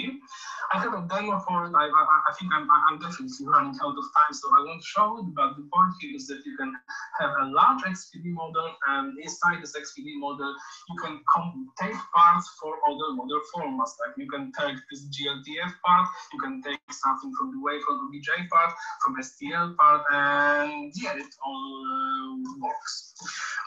I have a demo for it. I think I'm definitely running out of time, so I won't show it. But the point here is that you can have a large X3D model, and inside this X3D model, you can take parts for other model formats. Like you can take this glTF part, you can take something from the wavefront OBJ part, from STL part, and yeah, it all works.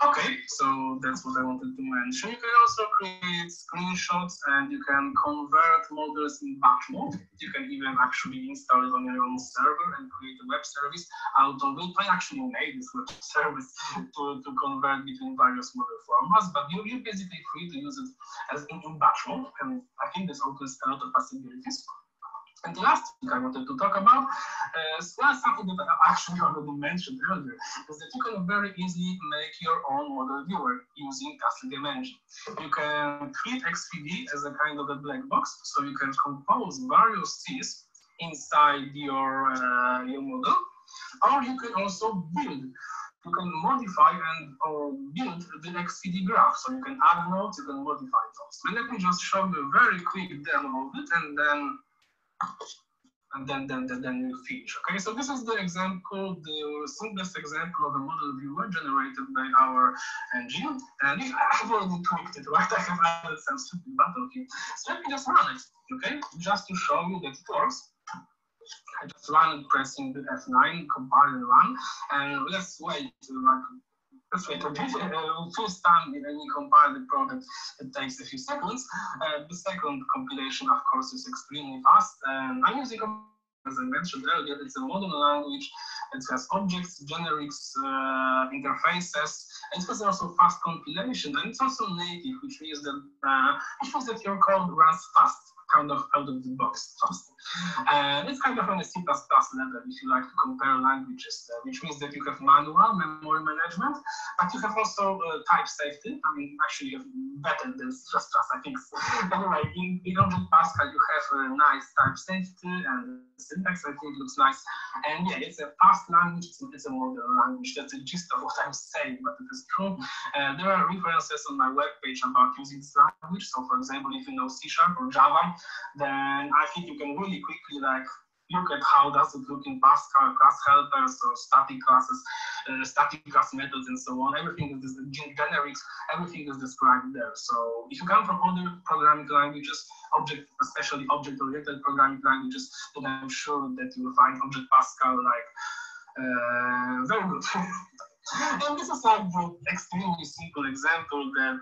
Okay, so that's what I wanted to mention. You can also create screenshots, and you can convert models in batch mode. You can even actually install it on your own server and create a web service out of it. I actually made this web service to convert between various model formats, but you're basically free to use it as in batch mode, and I think this opens a lot of possibilities. And the last thing I wanted to talk about is something that I actually already mentioned earlier, is that you can very easily make your own model viewer using Castle game engine. You can treat X3D as a kind of a black box, so you can compose various scenes inside your model, or you can also build. You can modify and or build the X3D graph. So you can add nodes, you can modify those. So let me just show you a very quick demo of it, and then you finish. Okay, so this is the example, the simplest example of a model viewer generated by our engine. And I've already tweaked it, right? I have added some stupid button here. So let me just run it, okay? Just to show you that it works. I just run it pressing the F9, compile and run. And let's wait like let's wait a bit. First time we compile the product, it takes a few seconds. The second compilation, of course, is extremely fast. I'm using, as I mentioned earlier, it's a modern language. It has objects, generics, interfaces. It has also fast compilation, and it's also native, which means that your code runs fast, kind of out of the box fast. It's kind of on a C++ level, if you like to compare languages, which means that you have manual memory management, but you have also type safety. I mean, actually, you have better than C++, I think. Anyway, in Object Pascal, you have a nice type safety and syntax. I think it looks nice. And yeah, it's a fast language, it's a modern language. That's the gist of what I'm saying, but it is true. There are references on my webpage about using this language. So, for example, if you know C# or Java, then I think you can really quickly like look at how does it look in Pascal, class helpers or static classes, static class methods and so on. Everything is generics, everything is described there. So if you come from other programming languages, especially object-oriented programming languages, then I'm sure that you will find Object Pascal like very good. And this is like an extremely simple example that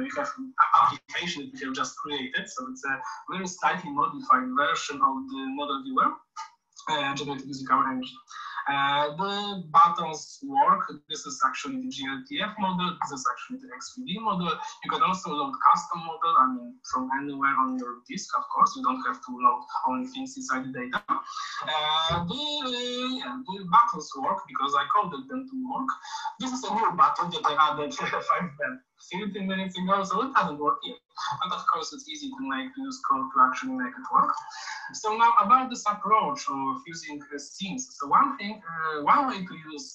we have an application that we have just created. So it's a very slightly modified version of the model viewer generated using our engine. The buttons work. This is actually the glTF model. This is actually the X3D model. You can also load custom model, I mean, from anywhere on your disk, of course. You don't have to load only things inside the data. The buttons work because I called them to work. This is a new button that I added 15 minutes ago, so it hasn't worked yet. But of course, it's easy to use code to actually make it work. So now about this approach of using scenes. So one way to use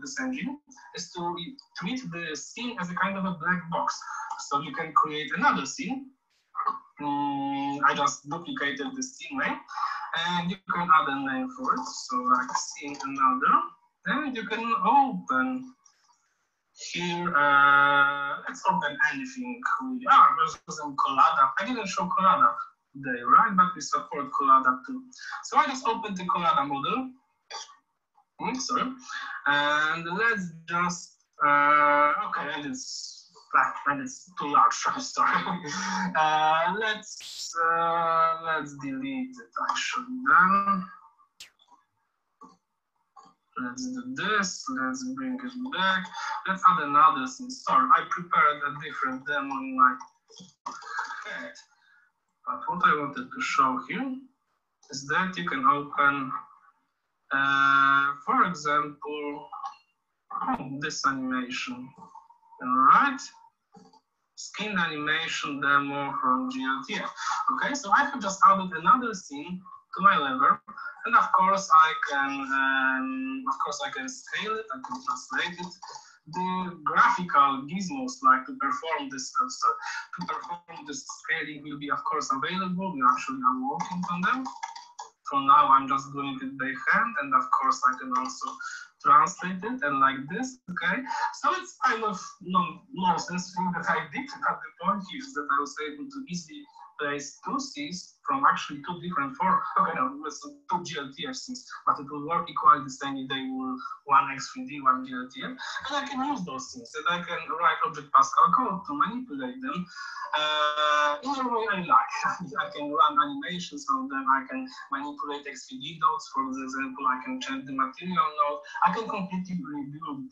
this engine is to treat the scene as a kind of a black box. So you can create another scene. I just duplicated the scene name, and you can add a name for it. So like scene another, and you can open. Here, let's open anything. There's some Collada. I didn't show Collada today, right? But we support Collada too. So I just opened the Collada model. Sorry. And let's just, okay, and it's too large, I'm sorry. Let's delete it actually then. Let's do this, let's bring it back, let's add another thing. Sorry, I prepared a different demo in my head. But what I wanted to show here is that you can open, for example, this animation, right? Skin animation demo from glTF. Okay, so I have just added another scene to my lever, and of course I can, scale it, I can translate it. The graphical gizmos like to perform this scaling will be of course available. We actually are working on them. For now, I'm just doing it by hand, and of course I can also translate it and like this, okay? So it's kind of nonsense thing that I did, but the point is that I was able to easily place two scenes from actually two different forms, okay, two glTF scenes, but it will work equally the same. They will one X3D, one glTF, and I can use those scenes, and I can write Object Pascal code to manipulate them in a way I like. I can run animations on them, I can manipulate X3D nodes, for example, I can change the material node, I can completely rebuild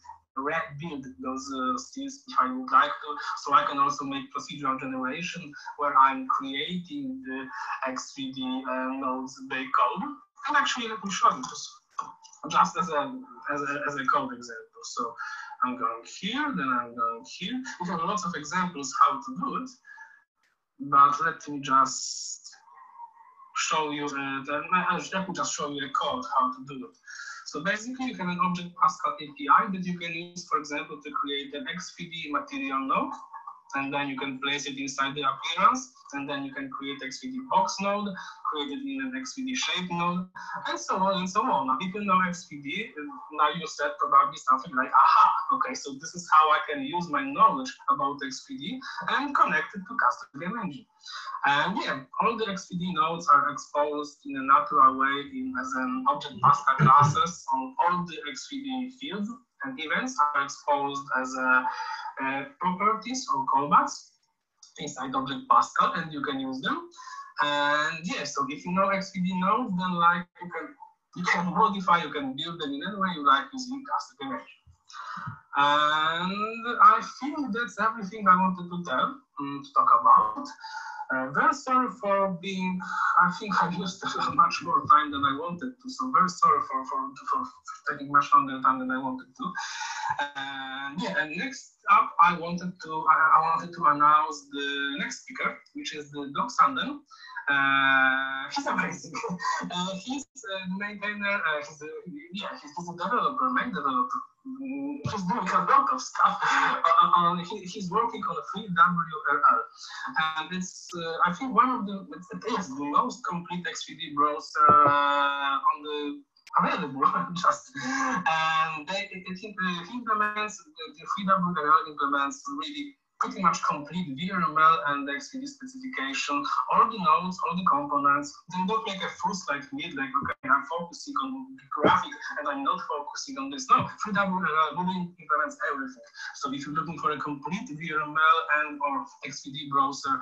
those scenes if I would like to. So I can also make procedural generation where I'm creating the X3D nodes by code. And actually, let me show you this just as a code example. So I'm going here, then I'm going here. We have lots of examples how to do it, but let me just show you a code how to do it. So basically, you have an Object Pascal API that you can use, for example, to create an X3D material node, and then you can place it inside the appearance, and then you can create X3D box node, create it in an X3D shape node, and so on and so on. People know X3D, now you said probably something like, aha, okay, so this is how I can use my knowledge about X3D and connect it to Castle game engine. And yeah, all the X3D nodes are exposed in a natural way as an Object Pascal classes on all the X3D fields, and events are exposed as properties or callbacks inside Object Pascal, and you can use them. And yeah, so if you know X3D nodes, then like you can modify, you can build them in any way you like using Castle game engine. And I think that's everything I wanted to tell, to talk about. Very sorry for being, I think I used much more time than I wanted to, so very sorry for taking much longer time than I wanted to. Yeah, and next up I wanted to announce the next speaker, which is the Doug Sanden. He's amazing. He's a maintainer, he's a developer, main developer. He's doing a lot of stuff. He's working on a free WRL, and it's I think it is the most complete X3D browser on the available. Just and it implements the free WRL implements really pretty much complete VRML and X3D specification, all the nodes, all the components. They look like a fruit like me, like, okay, I'm focusing on the graphic and I'm not focusing on this. No, FreeWRL really implements everything. So if you're looking for a complete VRML and or X3D browser,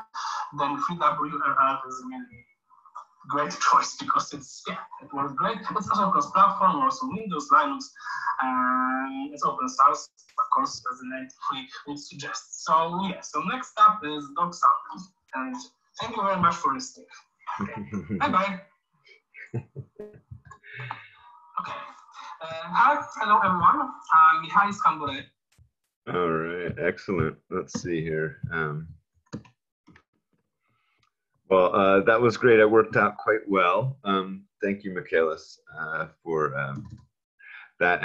then FreeWRL is really great choice, because it's, yeah, it works great. It's also cross-platform, also Windows, Linux, and it's open source, of course, as the name would suggest. So yeah, so next up is Doug Sanden, and thank you very much for listening. Okay. Bye-bye. Okay. Hello, everyone. I'm Michalis Kamburelis. All right, excellent. Let's see here. Well, that was great. It worked out quite well. Thank you, Michalis, for that.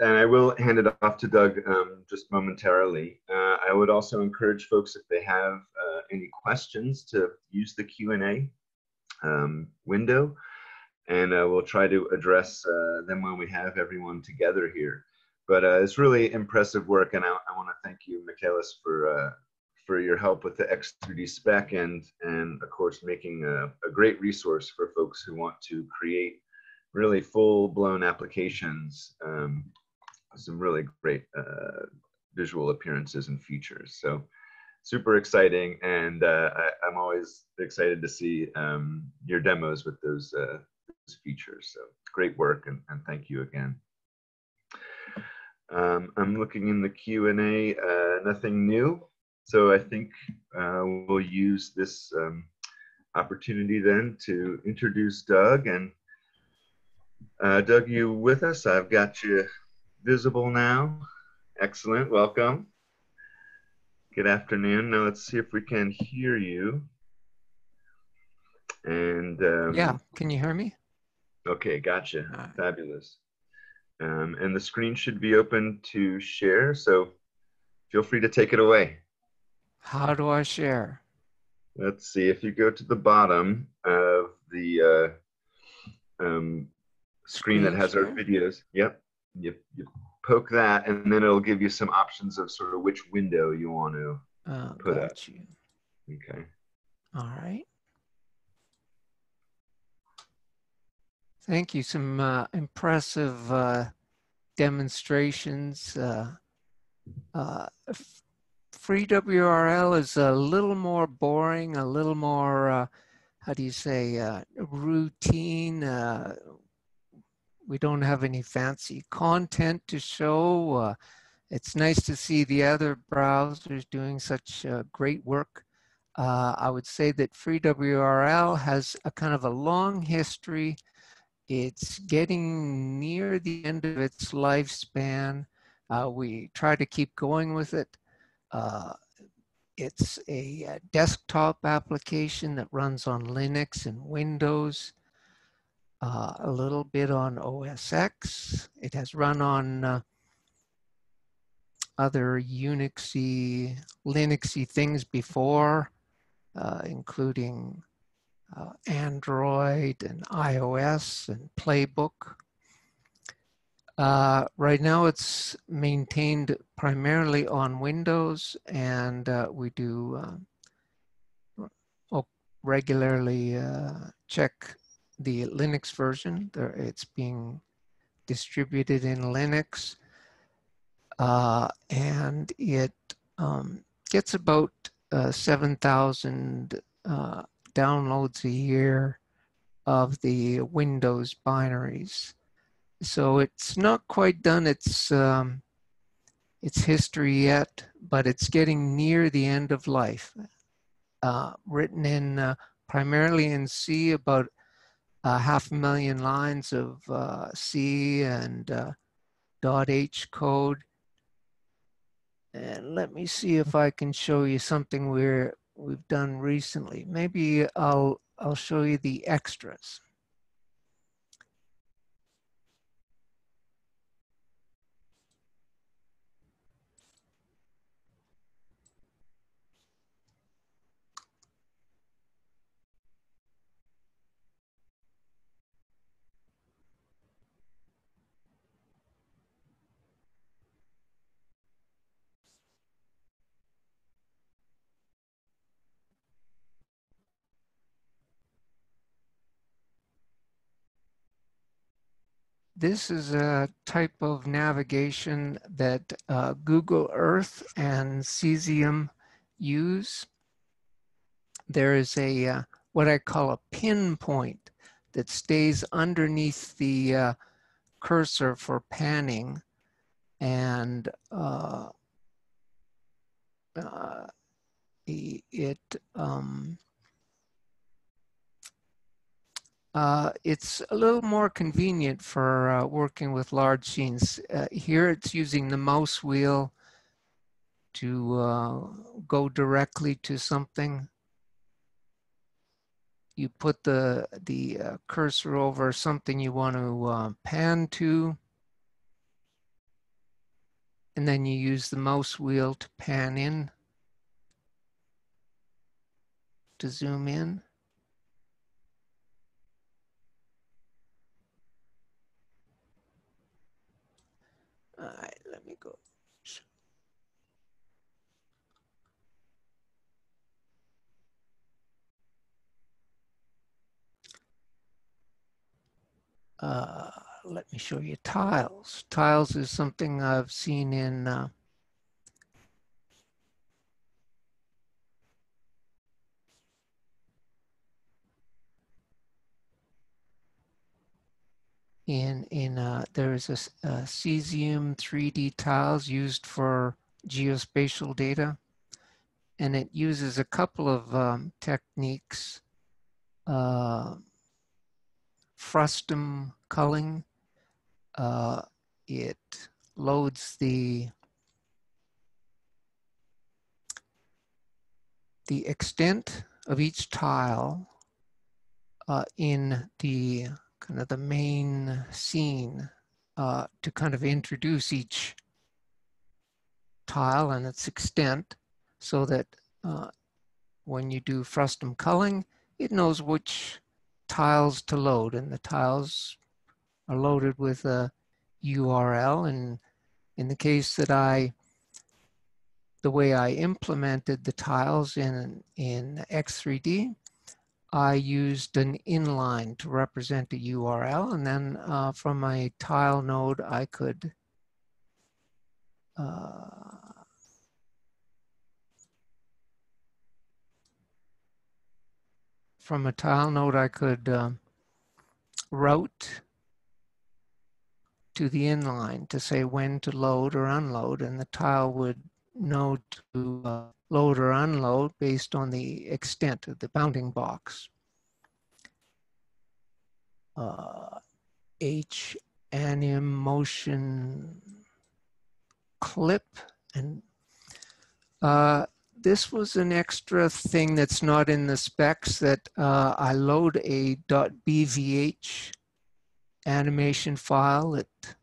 And I will hand it off to Doug just momentarily. I would also encourage folks, if they have any questions, to use the Q&A window, and we'll try to address them when we have everyone together here. But it's really impressive work, and I want to thank you, Michalis, for your help with the X3D spec and of course making a great resource for folks who want to create really full-blown applications, some really great visual appearances and features. So super exciting, and I'm always excited to see your demos with those this feature. So great work, and thank you again. I'm looking in the Q&A, nothing new. So I think we'll use this opportunity then to introduce Doug. And Doug, you with us? I've got you visible now. Excellent, welcome. Good afternoon. Now let's see if we can hear you. And yeah, can you hear me? Okay, gotcha. Fabulous. And the screen should be open to share, so feel free to take it away. How do I share? Let's see. If you go to the bottom of the screen that has our videos, yep, you poke that, and then it'll give you some options of sort of which window you want to put up. Okay. All right. Thank you. Some impressive demonstrations. Free WRL is a little more boring, a little more, how do you say, routine. We don't have any fancy content to show. It's nice to see the other browsers doing such great work. I would say that Free WRL has a kind of a long history. It's getting near the end of its lifespan. We try to keep going with it. It's a desktop application that runs on Linux and Windows, a little bit on OS X. It has run on other Unixy, Linuxy things before, including Android and iOS and Playbook. Right now it's maintained primarily on Windows, and we do regularly check the Linux version. It's being distributed in Linux, and it gets about 7,000 downloads a year of the Windows binaries. So it's not quite done its history yet, but it's getting near the end of life. Written in primarily in C, about 500,000 lines of C and .h code. And let me see if I can show you something we've done recently. Maybe I'll show you the extras. This is a type of navigation that Google Earth and Cesium use. There is a what I call a pinpoint that stays underneath the cursor for panning, and it's a little more convenient for working with large scenes. Here it's using the mouse wheel to go directly to something. You put the cursor over something you want to pan to, and then you use the mouse wheel to pan in, to zoom in. All right, let me go. Let me show you tiles. Tiles is something I've seen in there's a cesium 3D tiles used for geospatial data, and it uses a couple of techniques, frustum culling. It loads the extent of each tile in the kind of the main scene to kind of introduce each tile and its extent, so that when you do frustum culling, it knows which tiles to load, and the tiles are loaded with a URL. And in the case that the way I implemented the tiles in X3D, I used an inline to represent a URL, and then from my tile node, I could route to the inline to say when to load or unload, and the tile would know to load or unload based on the extent of the bounding box. H anim motion clip, and this was an extra thing that's not in the specs, that I load a .bvh animation file that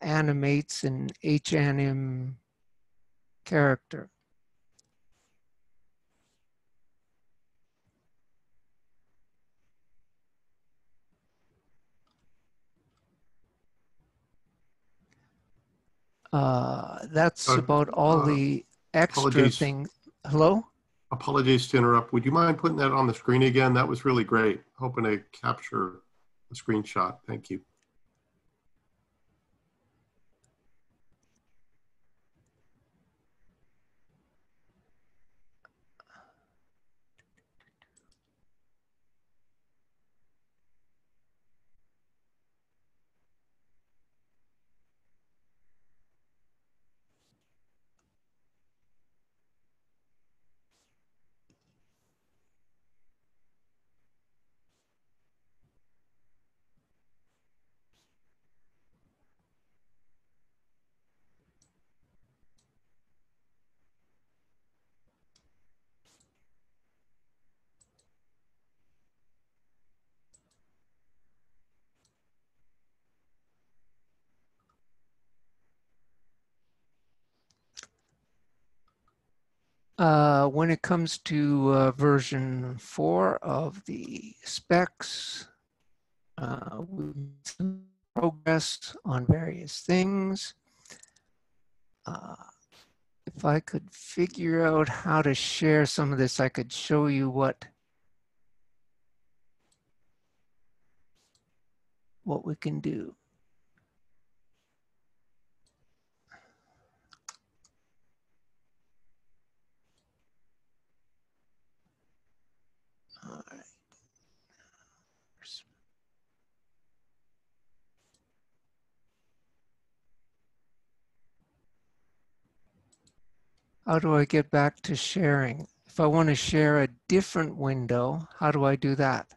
animates an h-anim character. That's about all the extra things. Hello? Apologies to interrupt. Would you mind putting that on the screen again? That was really great. Hoping to capture a screenshot. Thank you. When it comes to version 4 of the specs, we made some progress on various things. If I could figure out how to share some of this, I could show you what we can do. All right. How do I get back to sharing? If I want to share a different window, how do I do that?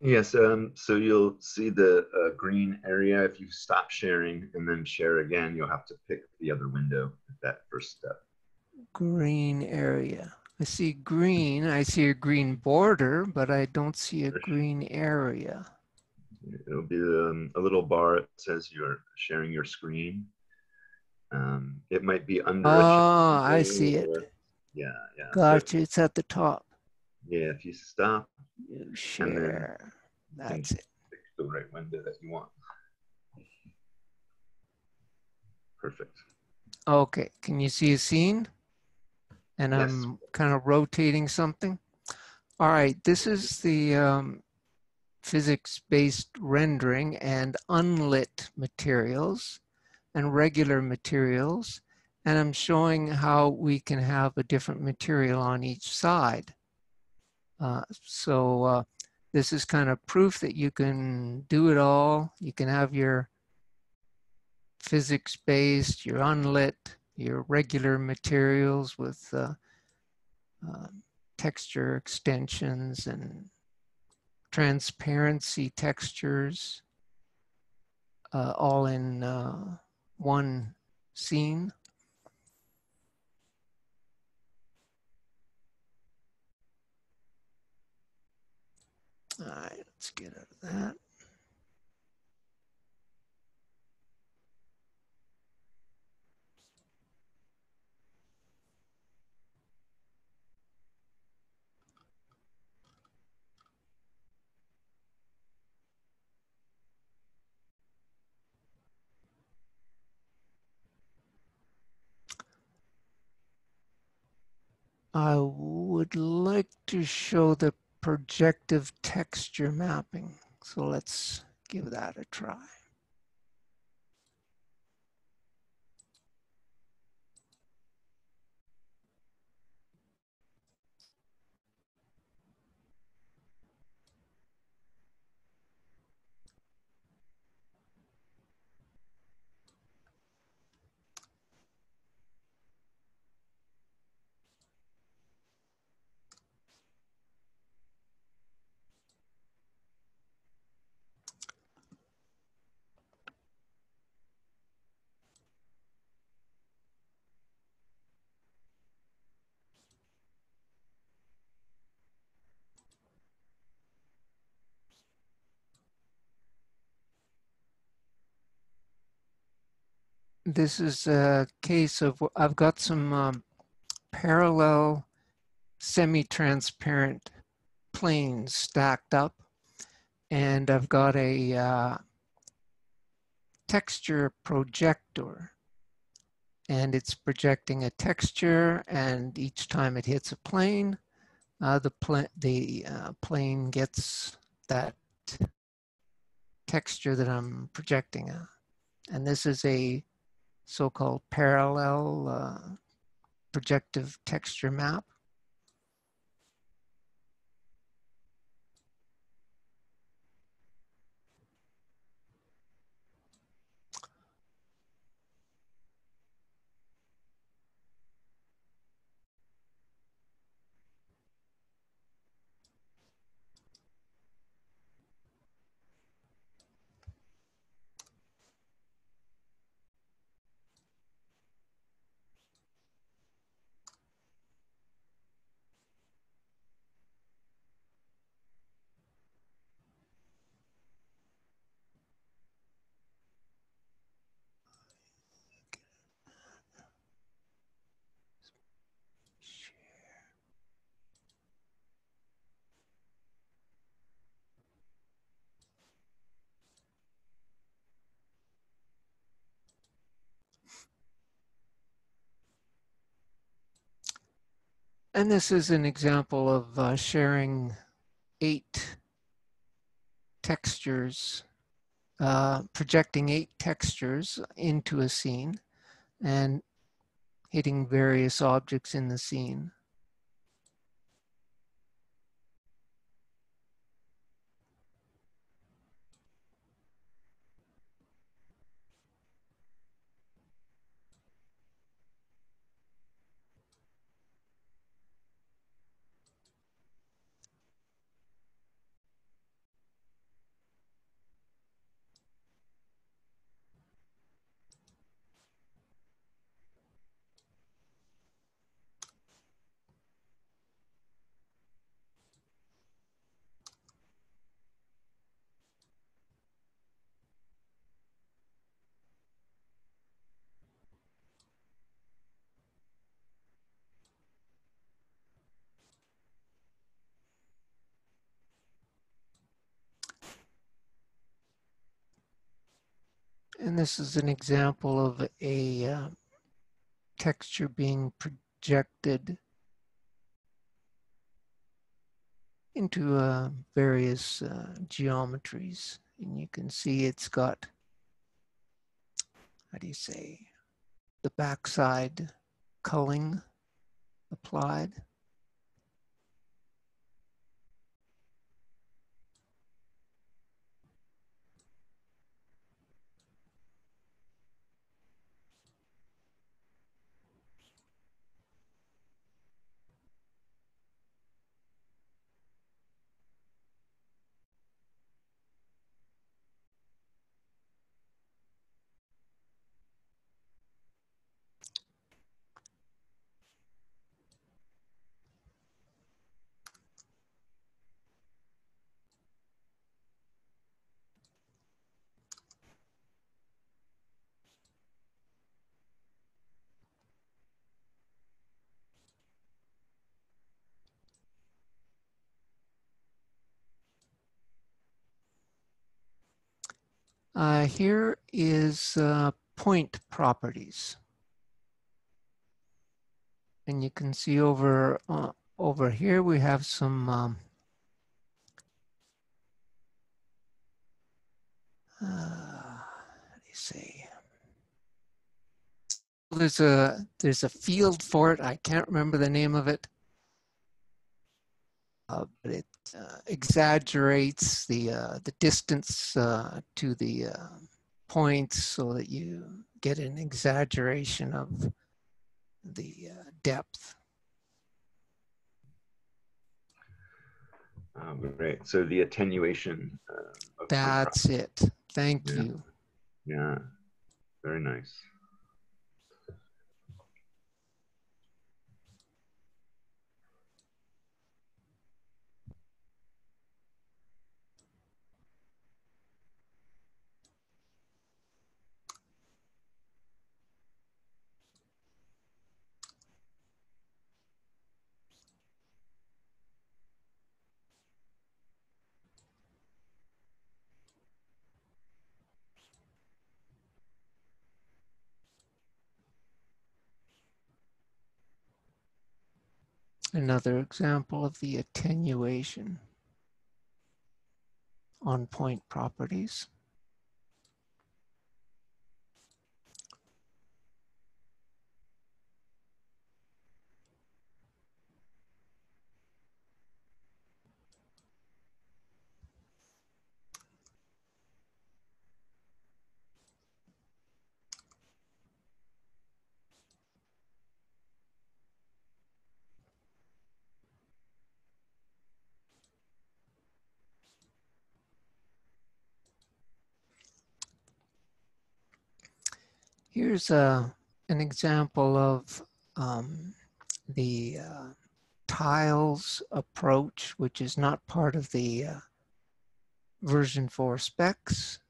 Yes, so you'll see the green area. If you stop sharing and then share again, you'll have to pick the other window at that first step. Green area. I see green, I see a green border, but I don't see a green area. It'll be a little bar that says you're sharing your screen. It might be under. Oh, I see it. Yeah, yeah. Gotcha, it's at the top. Yeah, if you stop. You share. That's it. Pick the right window that you want. Perfect. Okay, can you see a scene? And yes. I'm kind of rotating something. All right, this is the physics-based rendering and unlit materials and regular materials. And I'm showing how we can have a different material on each side. So This is kind of proof that you can do it all. You can have your physics-based, your unlit, your regular materials with texture extensions and transparency textures all in one scene. All right, let's get out of that. I would like to show the projective texture mapping. So let's give that a try. This is a case of, I've got some parallel semi-transparent planes stacked up, and I've got a texture projector, and it's projecting a texture, and each time it hits a plane, the plane gets that texture that I'm projecting on. And this is a so-called parallel projective texture map. And this is an example of sharing 8 textures, projecting 8 textures into a scene and hitting various objects in the scene. And this is an example of a texture being projected into various geometries. And you can see it's got, how do you say, the backside culling applied. Here is point properties. And you can see over, over here we have some let's see. There's a field for it. I can't remember the name of it, but it exaggerates the distance to the points so that you get an exaggeration of the depth. Right. So the attenuation. Of that's it. Thank you. Yeah. Very nice. Another example of the attenuation on point properties. Here's an example of the tiles approach, which is not part of the version 4 specs.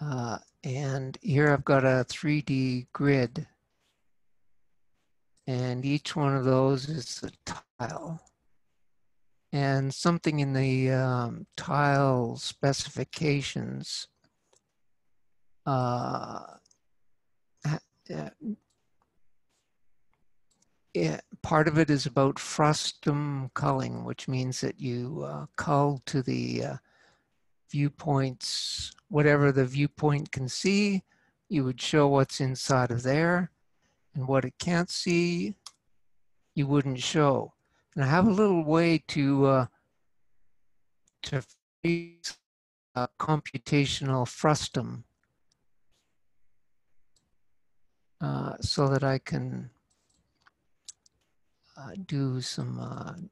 And here I've got a 3D grid. And each one of those is a tile. And something in the tile specifications part of it is about frustum culling, which means that you cull to the viewpoints, whatever the viewpoint can see, you would show what's inside of there, and what it can't see, you wouldn't show. And I have a little way to freeze computational frustum. So that I can do some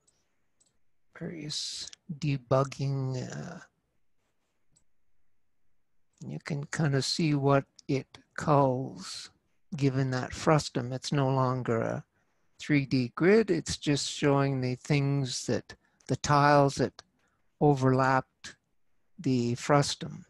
various debugging. You can kind of see what it calls given that frustum. It's no longer a 3D grid. It's just showing the things that, the tiles that overlapped the frustum.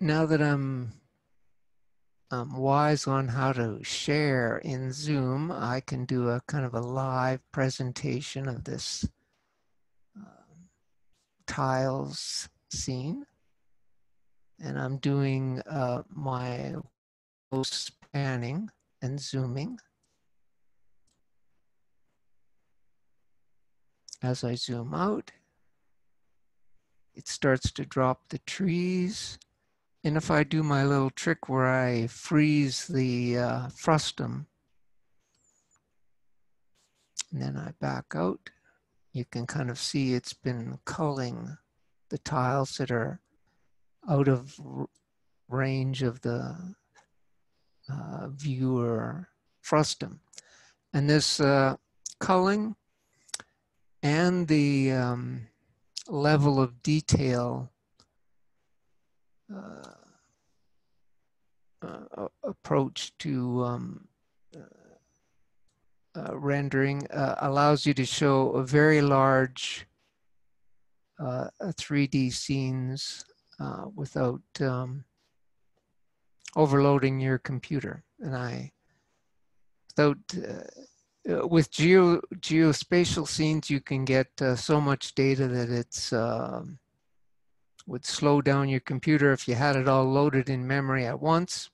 Now that I'm wise on how to share in Zoom, I can do a kind of a live presentation of this tiles scene. And I'm doing my spanning and zooming as I zoom out. It starts to drop the trees. And if I do my little trick where I freeze the frustum, and then I back out, you can kind of see it's been culling the tiles that are out of range of the viewer frustum. And this culling and the level of detail approach to rendering allows you to show a very large 3D scenes without overloading your computer. And with geospatial scenes, you can get so much data that it's would slow down your computer if you had it all loaded in memory at once.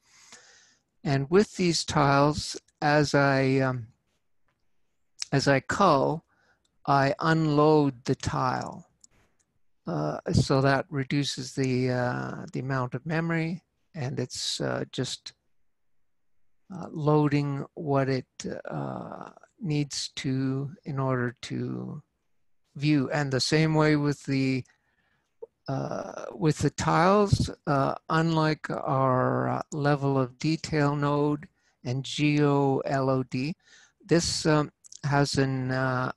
And with these tiles, as I cull, I unload the tile, so that reduces the amount of memory, and it's just loading what it needs to in order to view. And the same way with the tiles, unlike our level of detail node and geo LOD, this has a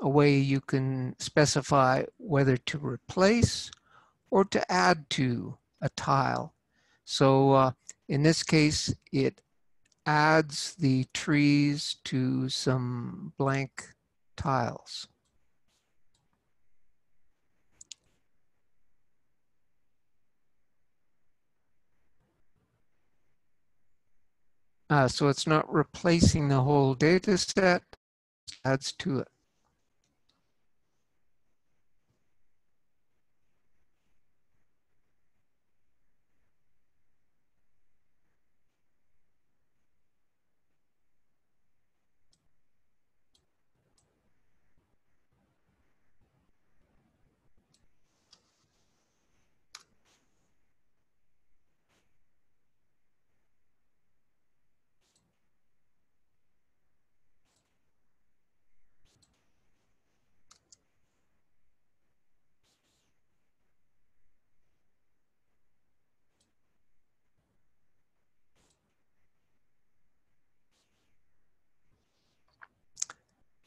way you can specify whether to replace or to add to a tile. So in this case, it adds the trees to some blank tiles. So it's not replacing the whole data set, it adds to it.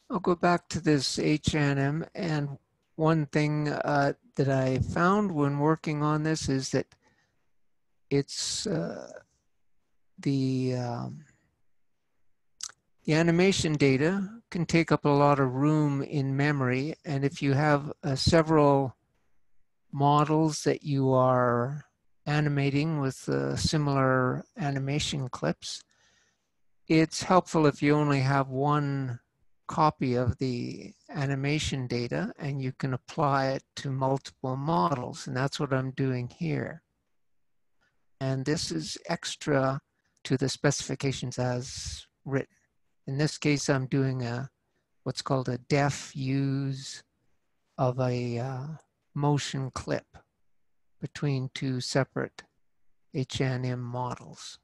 I'll go back to this HNM, and one thing that I found when working on this is that it's the animation data can take up a lot of room in memory, and if you have several models that you are animating with similar animation clips, it's helpful if you only have one copy of the animation data and you can apply it to multiple models, and that's what I'm doing here. And this is extra to the specifications as written. In this case, I'm doing a what's called a def use of a motion clip between two separate HNM models.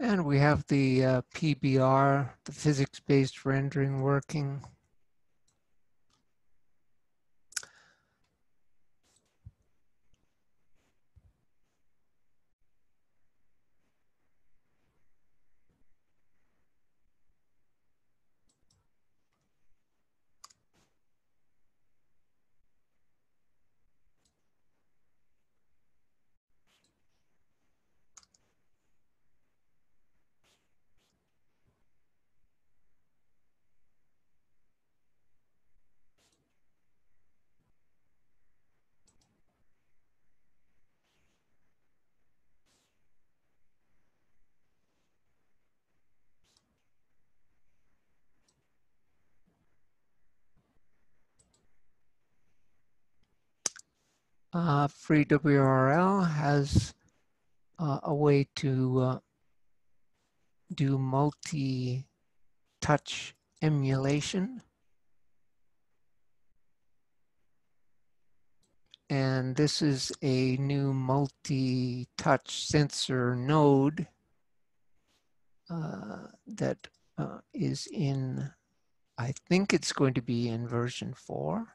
And we have the PBR, the physics-based rendering working. Free WRL has a way to do multi-touch emulation. And this is a new multi-touch sensor node that is in, I think it's going to be in version 4.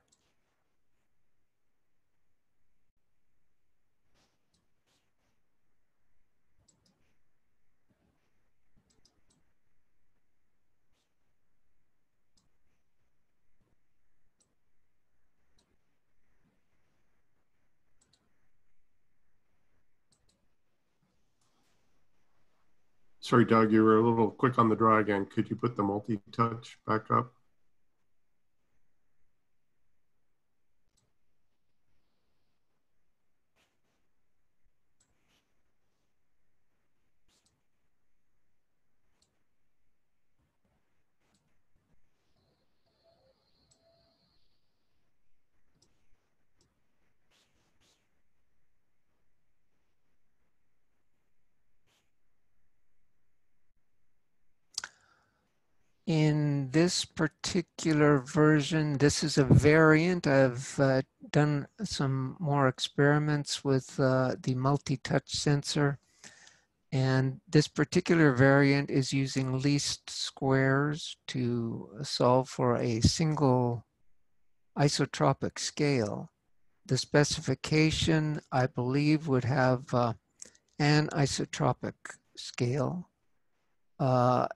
Sorry, Doug, you were a little quick on the draw again. Could you put the multi-touch back up? In this particular version, this is a variant. I've done some more experiments with the multi-touch sensor. And this particular variant is using least squares to solve for a single isotropic scale. The specification, I believe, would have an isotropic scale.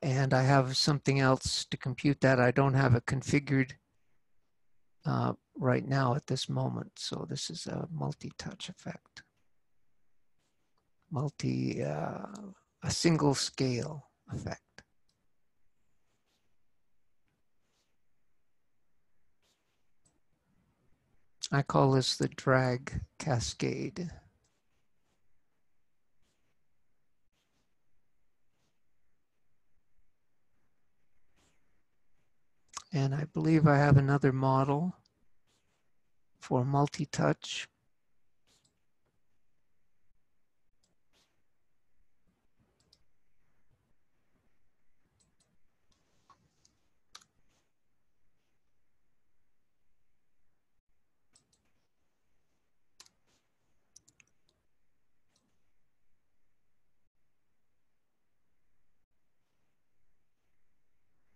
And I have something else to compute that. I don't have it configured right now at this moment. So this is a multi-touch effect. A single scale effect. I call this the drag cascade. And I believe I have another model for multi-touch.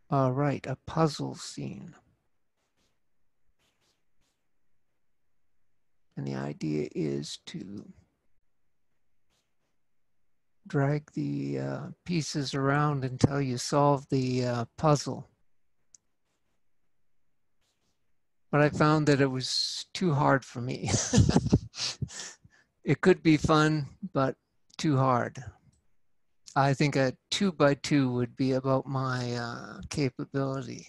All right, a puzzle scene. And the idea is to drag the pieces around until you solve the puzzle. But I found that it was too hard for me. It could be fun, but too hard. I think a 2x2 would be about my capability.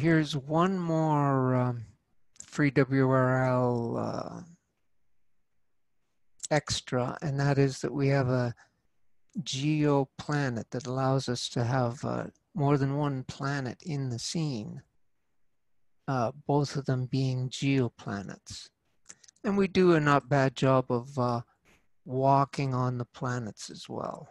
Here's one more free WRL extra, and that is that we have a geo planet that allows us to have more than one planet in the scene, both of them being geoplanets. And we do a not bad job of walking on the planets as well.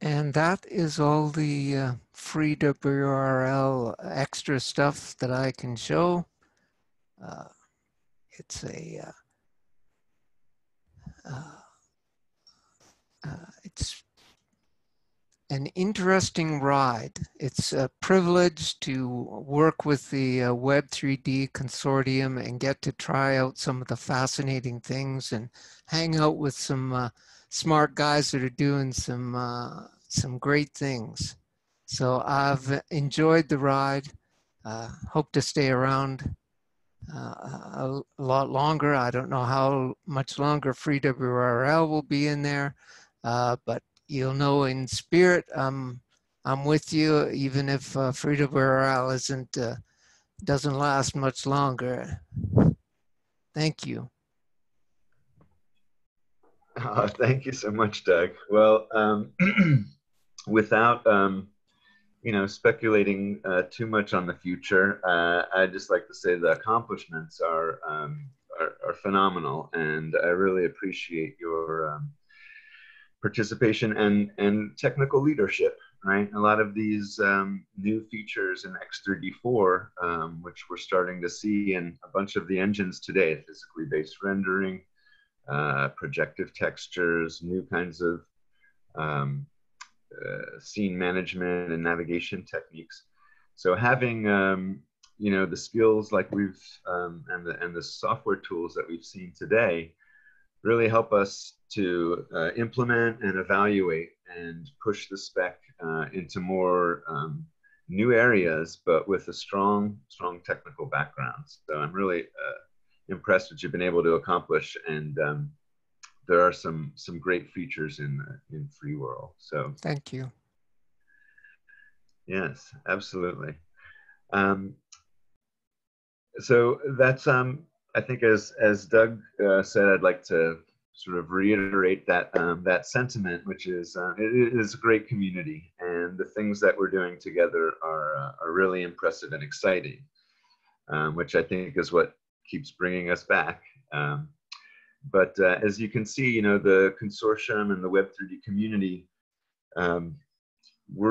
And that is all the free WRL extra stuff that I can show. It's an interesting ride. It's a privilege to work with the Web3D Consortium and get to try out some of the fascinating things and hang out with some smart guys that are doing some great things. So I've enjoyed the ride. Hope to stay around a lot longer. I don't know how much longer FreeWRL will be in there, but you'll know in spirit I'm with you, even if FreeWRL doesn't last much longer. Thank you. Oh, thank you so much, Doug. Well, without you know, speculating too much on the future, I'd just like to say the accomplishments are phenomenal, and I really appreciate your participation and technical leadership. Right, a lot of these new features in X3D4, which we're starting to see in a bunch of the engines today, physically based rendering, projective textures, new kinds of scene management and navigation techniques. So having you know, the skills like we've and the software tools that we've seen today really help us to implement and evaluate and push the spec into more new areas, but with a strong technical background. So I'm really impressed what you've been able to accomplish, and there are some great features in Free World. So thank you. Yes, absolutely. So that's I think as Doug said, I'd like to sort of reiterate that that sentiment, which is it is a great community, and the things that we're doing together are really impressive and exciting, which I think is what keeps bringing us back. But as you can see, you know, the consortium and the Web3D community, we're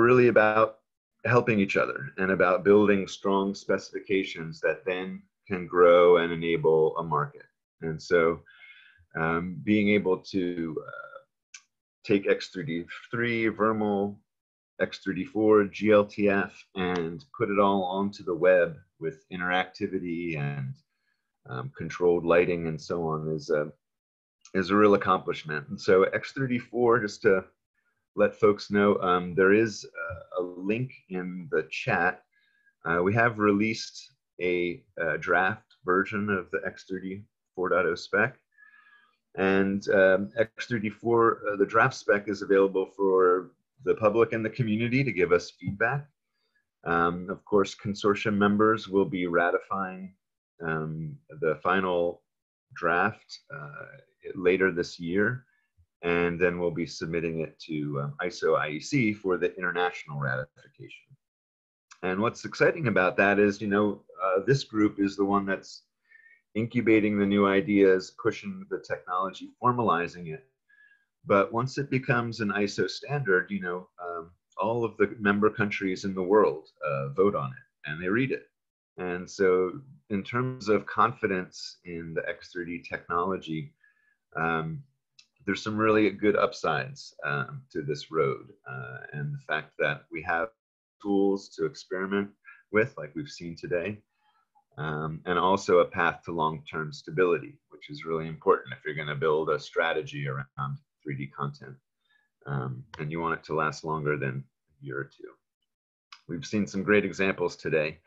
really about helping each other and about building strong specifications that then can grow and enable a market. And so being able to take X3D3, VRML, X3D4, glTF, and put it all onto the web with interactivity and controlled lighting and so on is a real accomplishment. And so X3D4, just to let folks know, there is a link in the chat. We have released a draft version of the X3D 4.0 spec, and X3D4, the draft spec is available for the public and the community to give us feedback. Of course, consortium members will be ratifying the final draft later this year, And then we'll be submitting it to ISO IEC for the international ratification. And what's exciting about that is, you know, this group is the one that's incubating the new ideas, pushing the technology, formalizing it. But once it becomes an ISO standard, you know, all of the member countries in the world vote on it and they read it. And so in terms of confidence in the X3D technology, there's some really good upsides to this road. And the fact that we have tools to experiment with, like we've seen today, and also a path to long-term stability, which is really important if you're going to build a strategy around 3D content. And you want it to last longer than a year or two. We've seen some great examples today.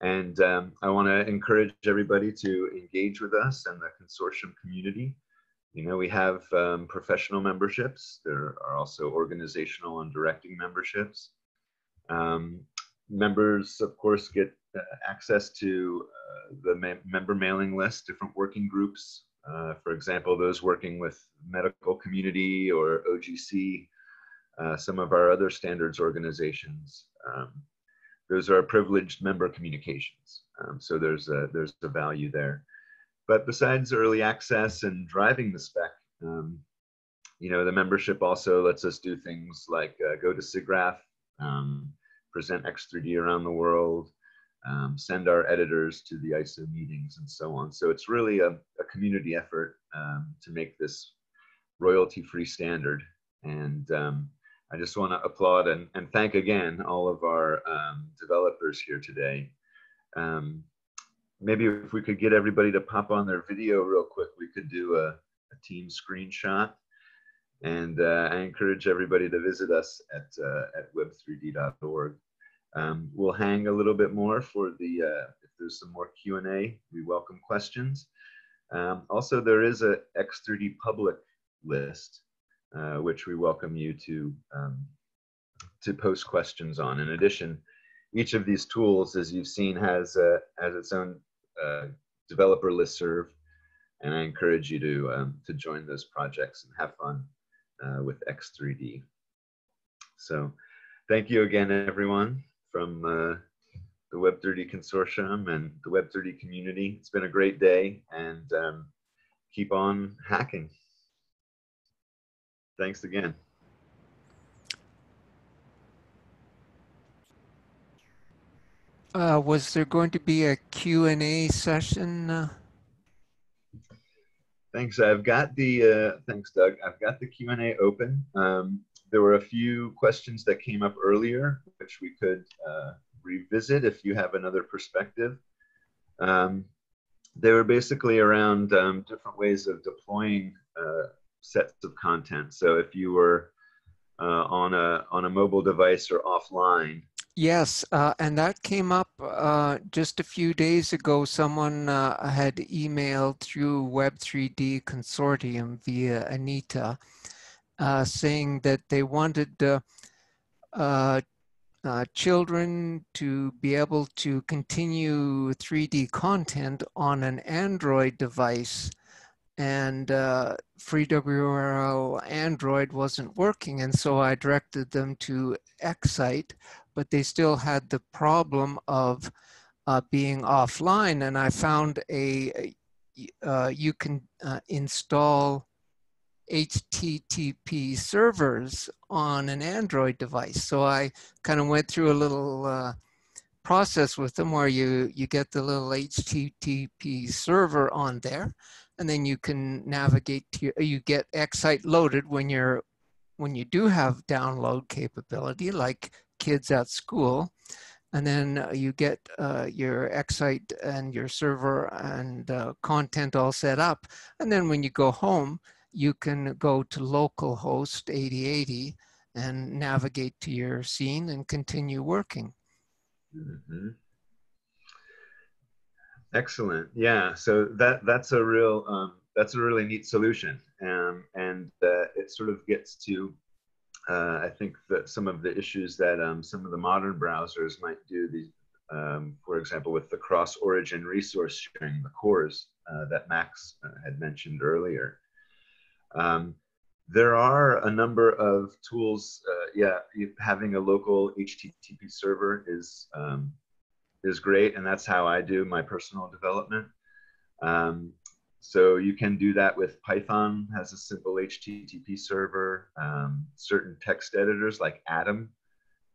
And I want to encourage everybody to engage with us and the consortium community. You know, we have professional memberships. There are also organizational and directing memberships. Members, of course, get access to the member mailing list, different working groups. For example, those working with medical community or OGC, some of our other standards organizations. Those are privileged member communications. So there's a value there. But besides early access and driving the spec, you know, the membership also lets us do things like go to SIGGRAPH, present X3D around the world, send our editors to the ISO meetings and so on. So it's really a community effort to make this royalty-free standard. And I just want to applaud and thank again all of our developers here today. Maybe if we could get everybody to pop on their video real quick, we could do a team screenshot. And I encourage everybody to visit us at web3d.org. We'll hang a little bit more for the, if there's some more Q&A, we welcome questions. Also, there is a X3D public list, which we welcome you to post questions on. In addition, each of these tools, as you've seen, has its own developer listserv, and I encourage you to join those projects and have fun with X3D. So thank you again, everyone, from the Web3D Consortium and the Web3D community. It's been a great day, and keep on hacking. Thanks again. Was there going to be a Q&A session? Thanks. I've got the, thanks, Doug. I've got the Q&A open. There were a few questions that came up earlier, which we could revisit if you have another perspective. They were basically around different ways of deploying sets of content. So if you were on a mobile device or offline. Yes, and that came up just a few days ago. Someone had emailed through Web3D Consortium via Anita saying that they wanted children to be able to continue 3D content on an Android device. And FreeWRL Android wasn't working, and so I directed them to X_ITE, but they still had the problem of being offline. And I found you can install HTTP servers on an Android device. So I kind of went through a little process with them where you get the little HTTP server on there, and then you can navigate to, you get X_ITE loaded when you do have download capability, like kids at school, and then you get your X_ITE and your server and content all set up. And then when you go home, you can go to localhost 8080 and navigate to your scene and continue working. Mm-hmm. Excellent. Yeah. So that's a really neat solution, and it sort of gets to I think that some of the issues that some of the modern browsers might do. These, for example, with the cross-origin resource sharing, the cores that Max had mentioned earlier. There are a number of tools. Having a local HTTP server is great, and that's how I do my personal development. So you can do that with Python, has a simple HTTP server. Certain text editors like Atom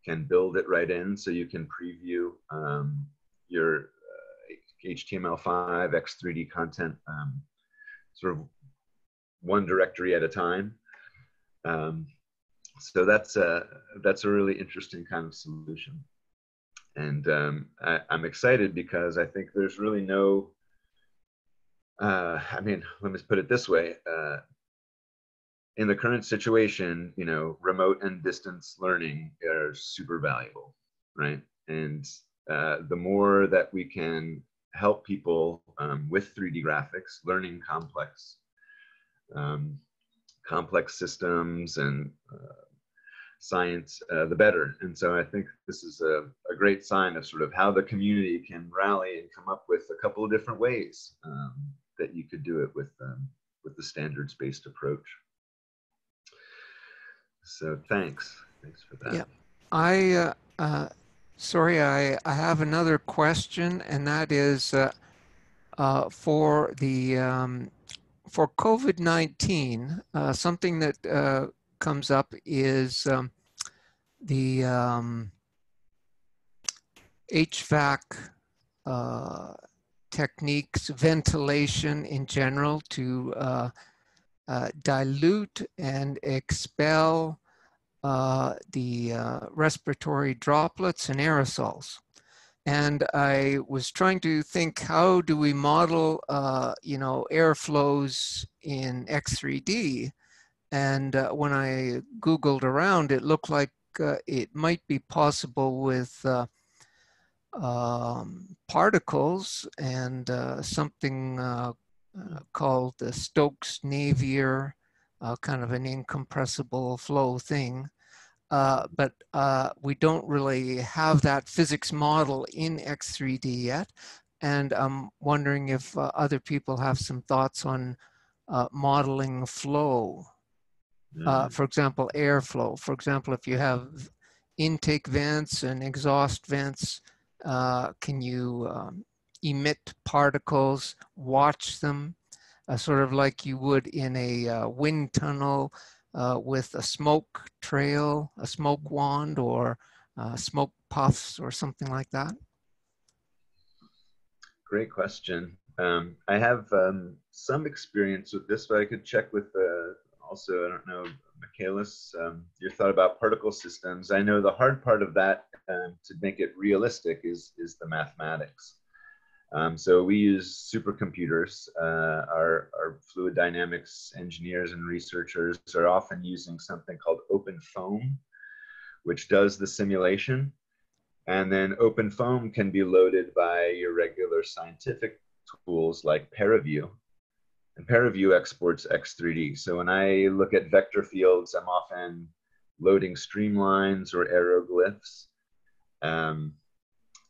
can build it right in, so you can preview your HTML5, X3D content sort of one directory at a time. So that's a really interesting kind of solution. And I'm excited because I think there's really no, I mean, let me put it this way. In the current situation, you know, remote and distance learning are super valuable, right? And the more that we can help people with 3D graphics, learning complex systems and science, the better. And so I think this is a great sign of sort of how the community can rally and come up with a couple of different ways that you could do it with the standards-based approach. So thanks for that. Yeah, I have another question, and that is for the for COVID-19, something that comes up is the HVAC techniques, ventilation in general, to dilute and expel the respiratory droplets and aerosols. And I was trying to think, how do we model, you know, airflows in X3D? And when I Googled around, it looked like it might be possible with particles and something called the Stokes-Navier, kind of an incompressible flow thing. But we don't really have that physics model in X3D yet. And I'm wondering if other people have some thoughts on modeling flow. For example, airflow. For example, if you have intake vents and exhaust vents, can you emit particles, watch them, sort of like you would in a wind tunnel with a smoke trail, a smoke wand, or smoke puffs, or something like that? Great question. I have some experience with this, but I could check with also, I don't know, Michalis, your thought about particle systems. I know the hard part of that, to make it realistic, is the mathematics. So we use supercomputers. Our fluid dynamics engineers and researchers are often using something called OpenFOAM, which does the simulation. And then OpenFOAM can be loaded by your regular scientific tools like ParaView. And ParaView exports X3D. So when I look at vector fields, I'm often loading streamlines or aeroglyphs.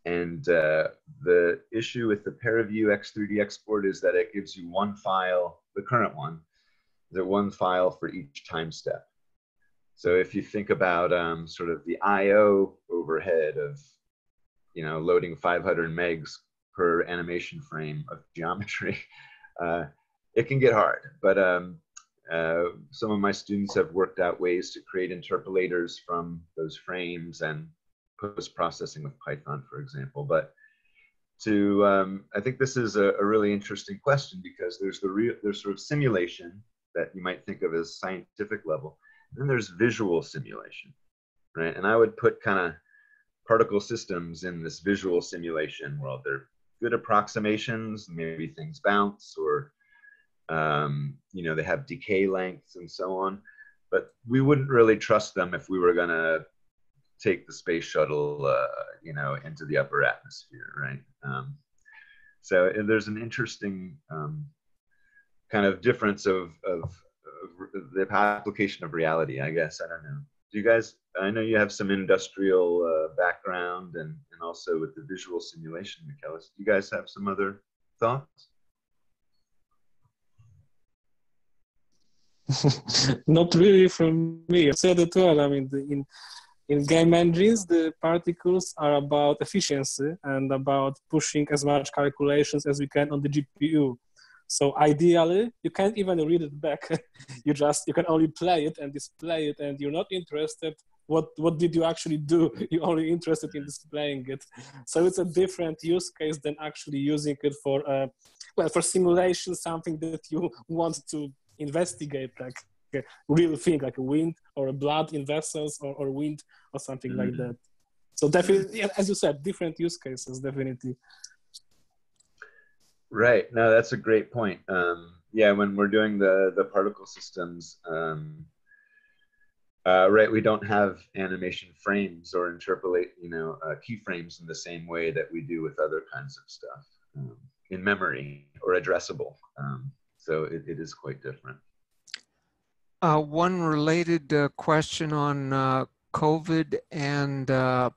And the issue with the ParaView X3D export is that it gives you one file, the current one, the one file for each time step. So if you think about sort of the I/O overhead of, you know, loading 500 megs per animation frame of geometry, it can get hard. But some of my students have worked out ways to create interpolators from those frames and post-processing with Python, for example. But to, I think this is a really interesting question, because there's the real, there's sort of simulation that you might think of as scientific level, and then there's visual simulation, right? And I would put kind of particle systems in this visual simulation world. They're good approximations, maybe things bounce, or you know, they have decay lengths and so on, but we wouldn't really trust them if we were gonna take the space shuttle, you know, into the upper atmosphere, right? So there's an interesting kind of difference of the application of reality, I guess. I don't know. Do you guys, I know you have some industrial background and also with the visual simulation, Michalis. Do you guys have some other thoughts? Not really from me. I said it well. I mean, in game engines, the particles are about efficiency and about pushing as much calculations as we can on the GPU. So ideally, you can't even read it back. You can only play it and display it, and you're not interested what did you actually do. You're only interested in displaying it. So it's a different use case than actually using it for well, for simulation, something that you want to investigate, like a real thing, like a wind or a blood in vessels, or wind or something like that. So definitely, as you said, different use cases, definitely. Right. No, that's a great point. Yeah, when we're doing the particle systems, right, we don't have animation frames or interpolate, keyframes in the same way that we do with other kinds of stuff in memory or addressable. So it is quite different. One related question on COVID and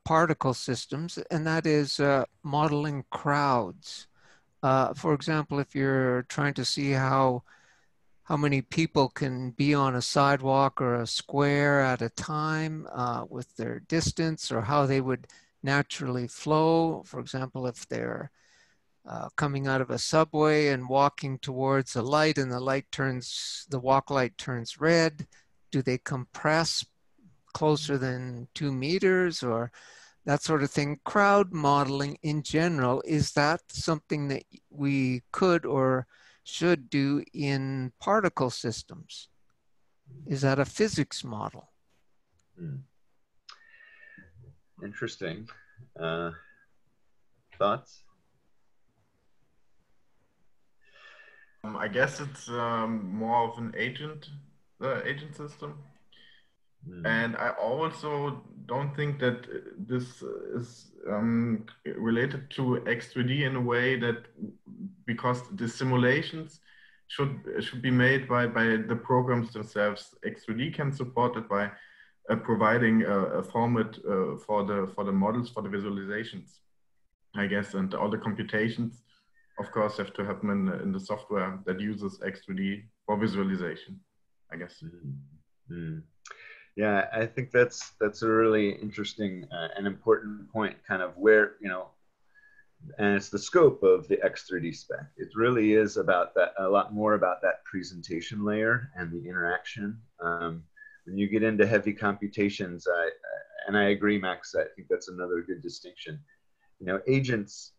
particle systems, and that is modeling crowds. For example, if you're trying to see how many people can be on a sidewalk or a square at a time with their distance, or how they would naturally flow. For example, if they're coming out of a subway and walking towards a light, and the walk light turns red, do they compress closer than 2 meters, or that sort of thing? Crowd modeling in general, is that something that we could or should do in particle systems? Is that a physics model? Interesting. Thoughts? I guess it's more of an agent system. And I also don't think that this is related to X3D in a way that, because the simulations should be made by the programs themselves. X3D can support it by providing a format for the models, for the visualizations, I guess, and all the computations, of course, have to happen in the software that uses X3D for visualization, I guess. Mm-hmm. Yeah, I think that's a really interesting and important point, kind of where, and it's the scope of the X3D spec. It really is about that, a lot more about that presentation layer and the interaction. When you get into heavy computations, and I agree, Max, I think that's another good distinction. Agents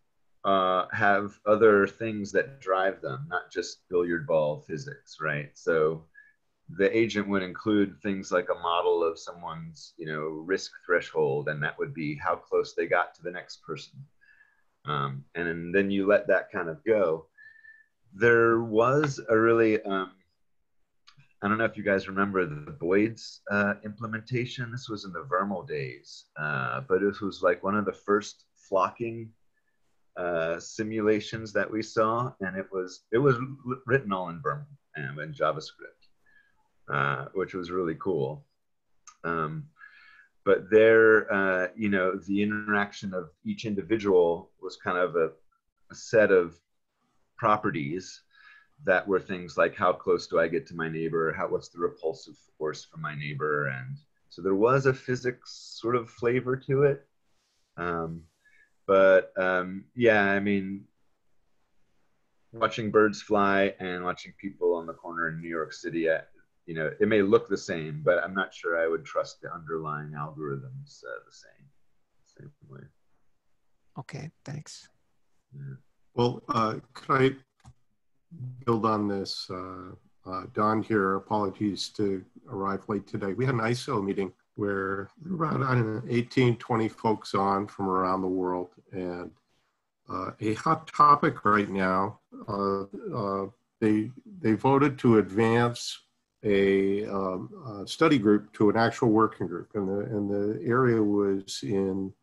have other things that drive them, not just billiard ball physics, right? So the agent would include things like a model of someone's, risk threshold, and that would be how close they got to the next person. And then you let that kind of go. There was a really, I don't know if you guys remember the Boyd's implementation. This was in the VRML days, but it was like one of the first flocking simulations that we saw, and it was written all in VRML and in JavaScript. Which was really cool. But there, the interaction of each individual was kind of a set of properties that were things like, how close do I get to my neighbor? What's the repulsive force from my neighbor? And so there was a physics sort of flavor to it. Yeah, I mean, watching birds fly and watching people on the corner in New York City, it may look the same, but I'm not sure I would trust the underlying algorithms the same way. Okay, thanks. Yeah. Well, could I build on this? Don here, apologies to arrive late today. We had an ISO meeting where there were about, I don't know, 18, 20 folks on from around the world. And a hot topic right now, they voted to advance a study group to an actual working group, and the area was in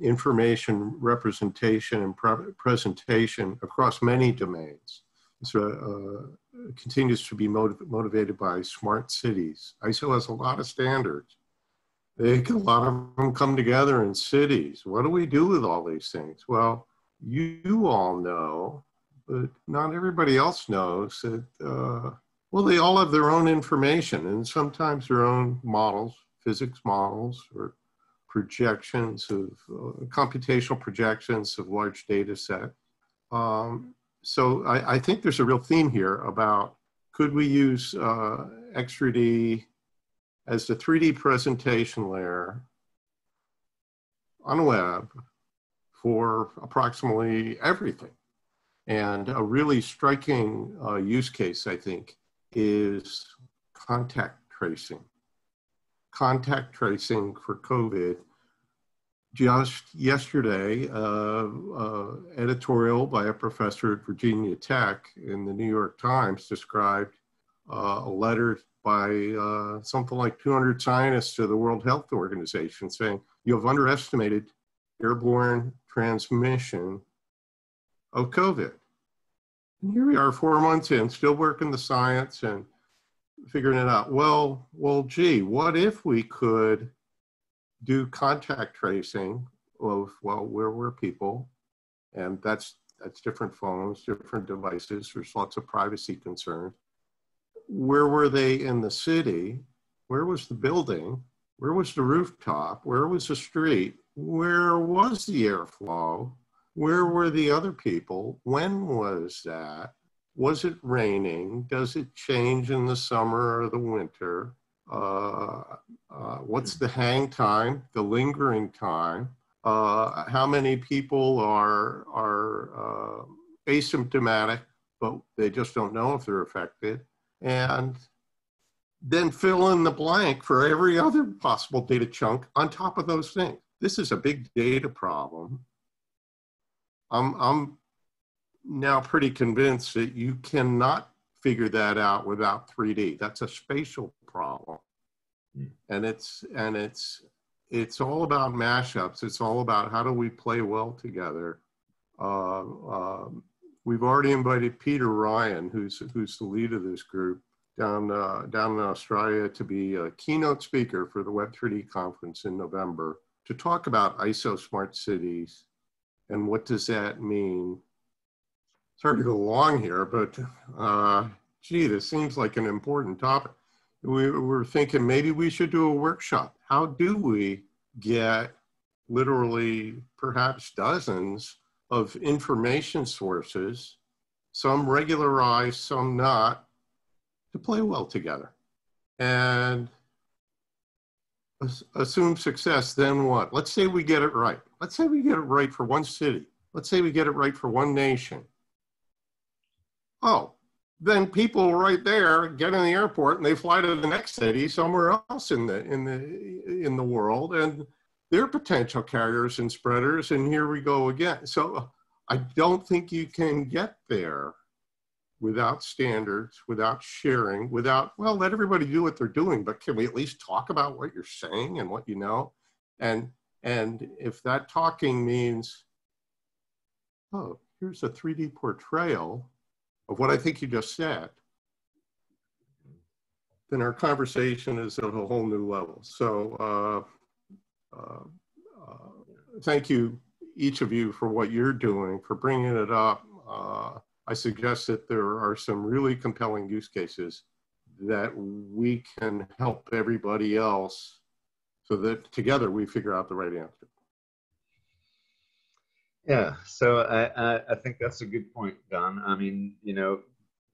information representation and presentation across many domains. So it continues to be motivated by smart cities. ISO has a lot of standards. A lot of them come together in cities. What do we do with all these things? Well, you all know, but not everybody else knows that Well, they all have their own information and sometimes their own models, physics models or projections of computational projections of large data sets. So I think there's a real theme here about could we use X3D as the 3D presentation layer on the web for approximately everything. And a really striking use case, I think, is contact tracing. Contact tracing for COVID. Just yesterday, editorial by a professor at Virginia Tech in the New York Times described a letter by something like 200 scientists to the World Health Organization saying, you have underestimated airborne transmission of COVID. And here we are 4 months in, still working the science and figuring it out. Well, gee, what if we could do contact tracing of, well, where were people? And that's different phones, different devices. There's lots of privacy concerns. Where were they in the city? Where was the building? Where was the rooftop? Where was the street? Where was the airflow? Where were the other people? When was that? Was it raining? Does it change in the summer or the winter? What's the hang time, the lingering time? How many people are asymptomatic, but they just don't know if they're affected? And then fill in the blank for every other possible data chunk on top of those things. This is a big data problem. I'm now pretty convinced that you cannot figure that out without 3D. That's a spatial problem. And it's all about mashups. It's all about how do we play well together. We've already invited Peter Ryan, who's the lead of this group, down in Australia to be a keynote speaker for the Web3D conference in November to talk about ISO smart cities and what does that mean. Sorry to go long here, but gee, this seems like an important topic. We were thinking maybe we should do a workshop. How do we get literally perhaps dozens of information sources, some regularized, some not, to play well together? And assume success, then what? Let's say we get it right. Let's say we get it right for one city. Let's say we get it right for one nation. Oh, then people right there get in the airport and they fly to the next city somewhere else in the world, and they're potential carriers and spreaders, and here we go again. So I don't think you can get there without standards, without sharing, without, well, let everybody do what they're doing, but can we at least talk about what you're saying and what you know? And if that talking means, oh, here's a 3D portrayal of what I think you just said, then our conversation is at a whole new level. So thank you, each of you, for what you're doing, for bringing it up. I suggest that there are some really compelling use cases that we can help everybody else so that together we figure out the right answer. Yeah, so I think that's a good point, Don. I mean, you know,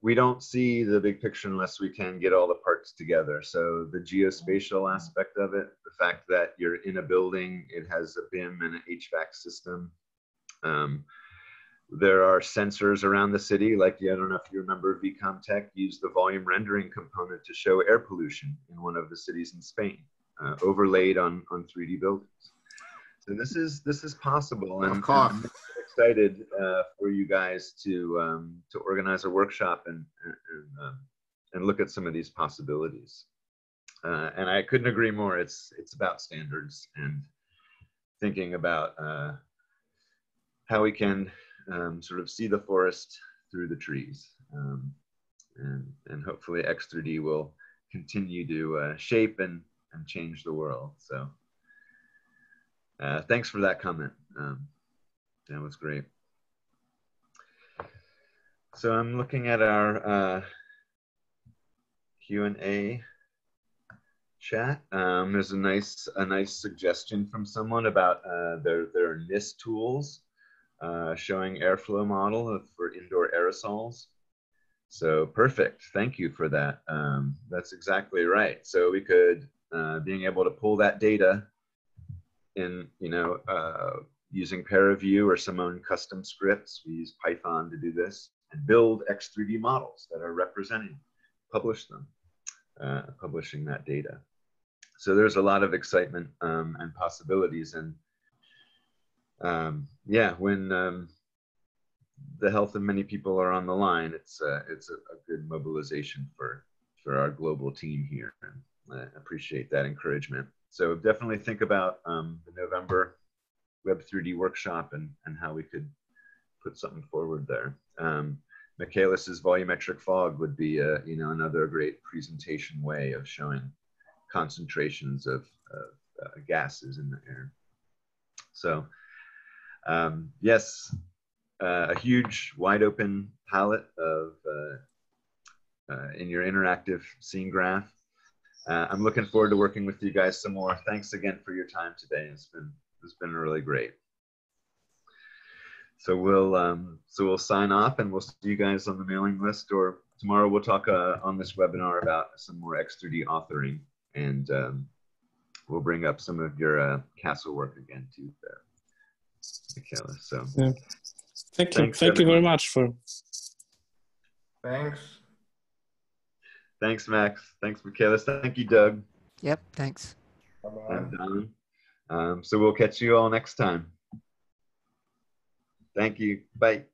we don't see the big picture unless we can get all the parts together. So the geospatial aspect of it, the fact that you're in a building, it has a BIM and an HVAC system. There are sensors around the city, like, I don't know if you remember, VcomTech used the volume rendering component to show air pollution in one of the cities in Spain, overlaid on 3D buildings. So this is possible, and I'm excited for you guys to organize a workshop and look at some of these possibilities. And I couldn't agree more. It's about standards and thinking about how we can sort of see the forest through the trees, and hopefully X3D will continue to shape and change the world. So. Thanks for that comment. That was great. So I'm looking at our Q&A chat. There's a nice suggestion from someone about their NIST tools showing airflow model for indoor aerosols. So perfect. Thank you for that. That's exactly right. So we could being able to pull that data in, you know, using ParaView or some own custom scripts. We use Python to do this and build X3D models that are representing, publish them, publishing that data. So there's a lot of excitement and possibilities. And yeah, when the health of many people are on the line, it's a good mobilization for our global team here. And I appreciate that encouragement. So definitely think about the November Web3D workshop and how we could put something forward there. Michalis' volumetric fog would be you know, another great presentation way of showing concentrations of gases in the air. So yes, a huge wide open palette of in your interactive scene graph. I'm looking forward to working with you guys some more. Thanks again for your time today. It's been really great. So we'll sign off and we'll see you guys on the mailing list, or tomorrow we'll talk on this webinar about some more X3D authoring, and we'll bring up some of your Castle work again too there. Michalis, so yeah. Thank you very much for. Thanks. Thanks, Max. Thanks, Michalis. Thank you, Doug. Yep, thanks. Bye-bye. I'm done. So we'll catch you all next time. Thank you. Bye.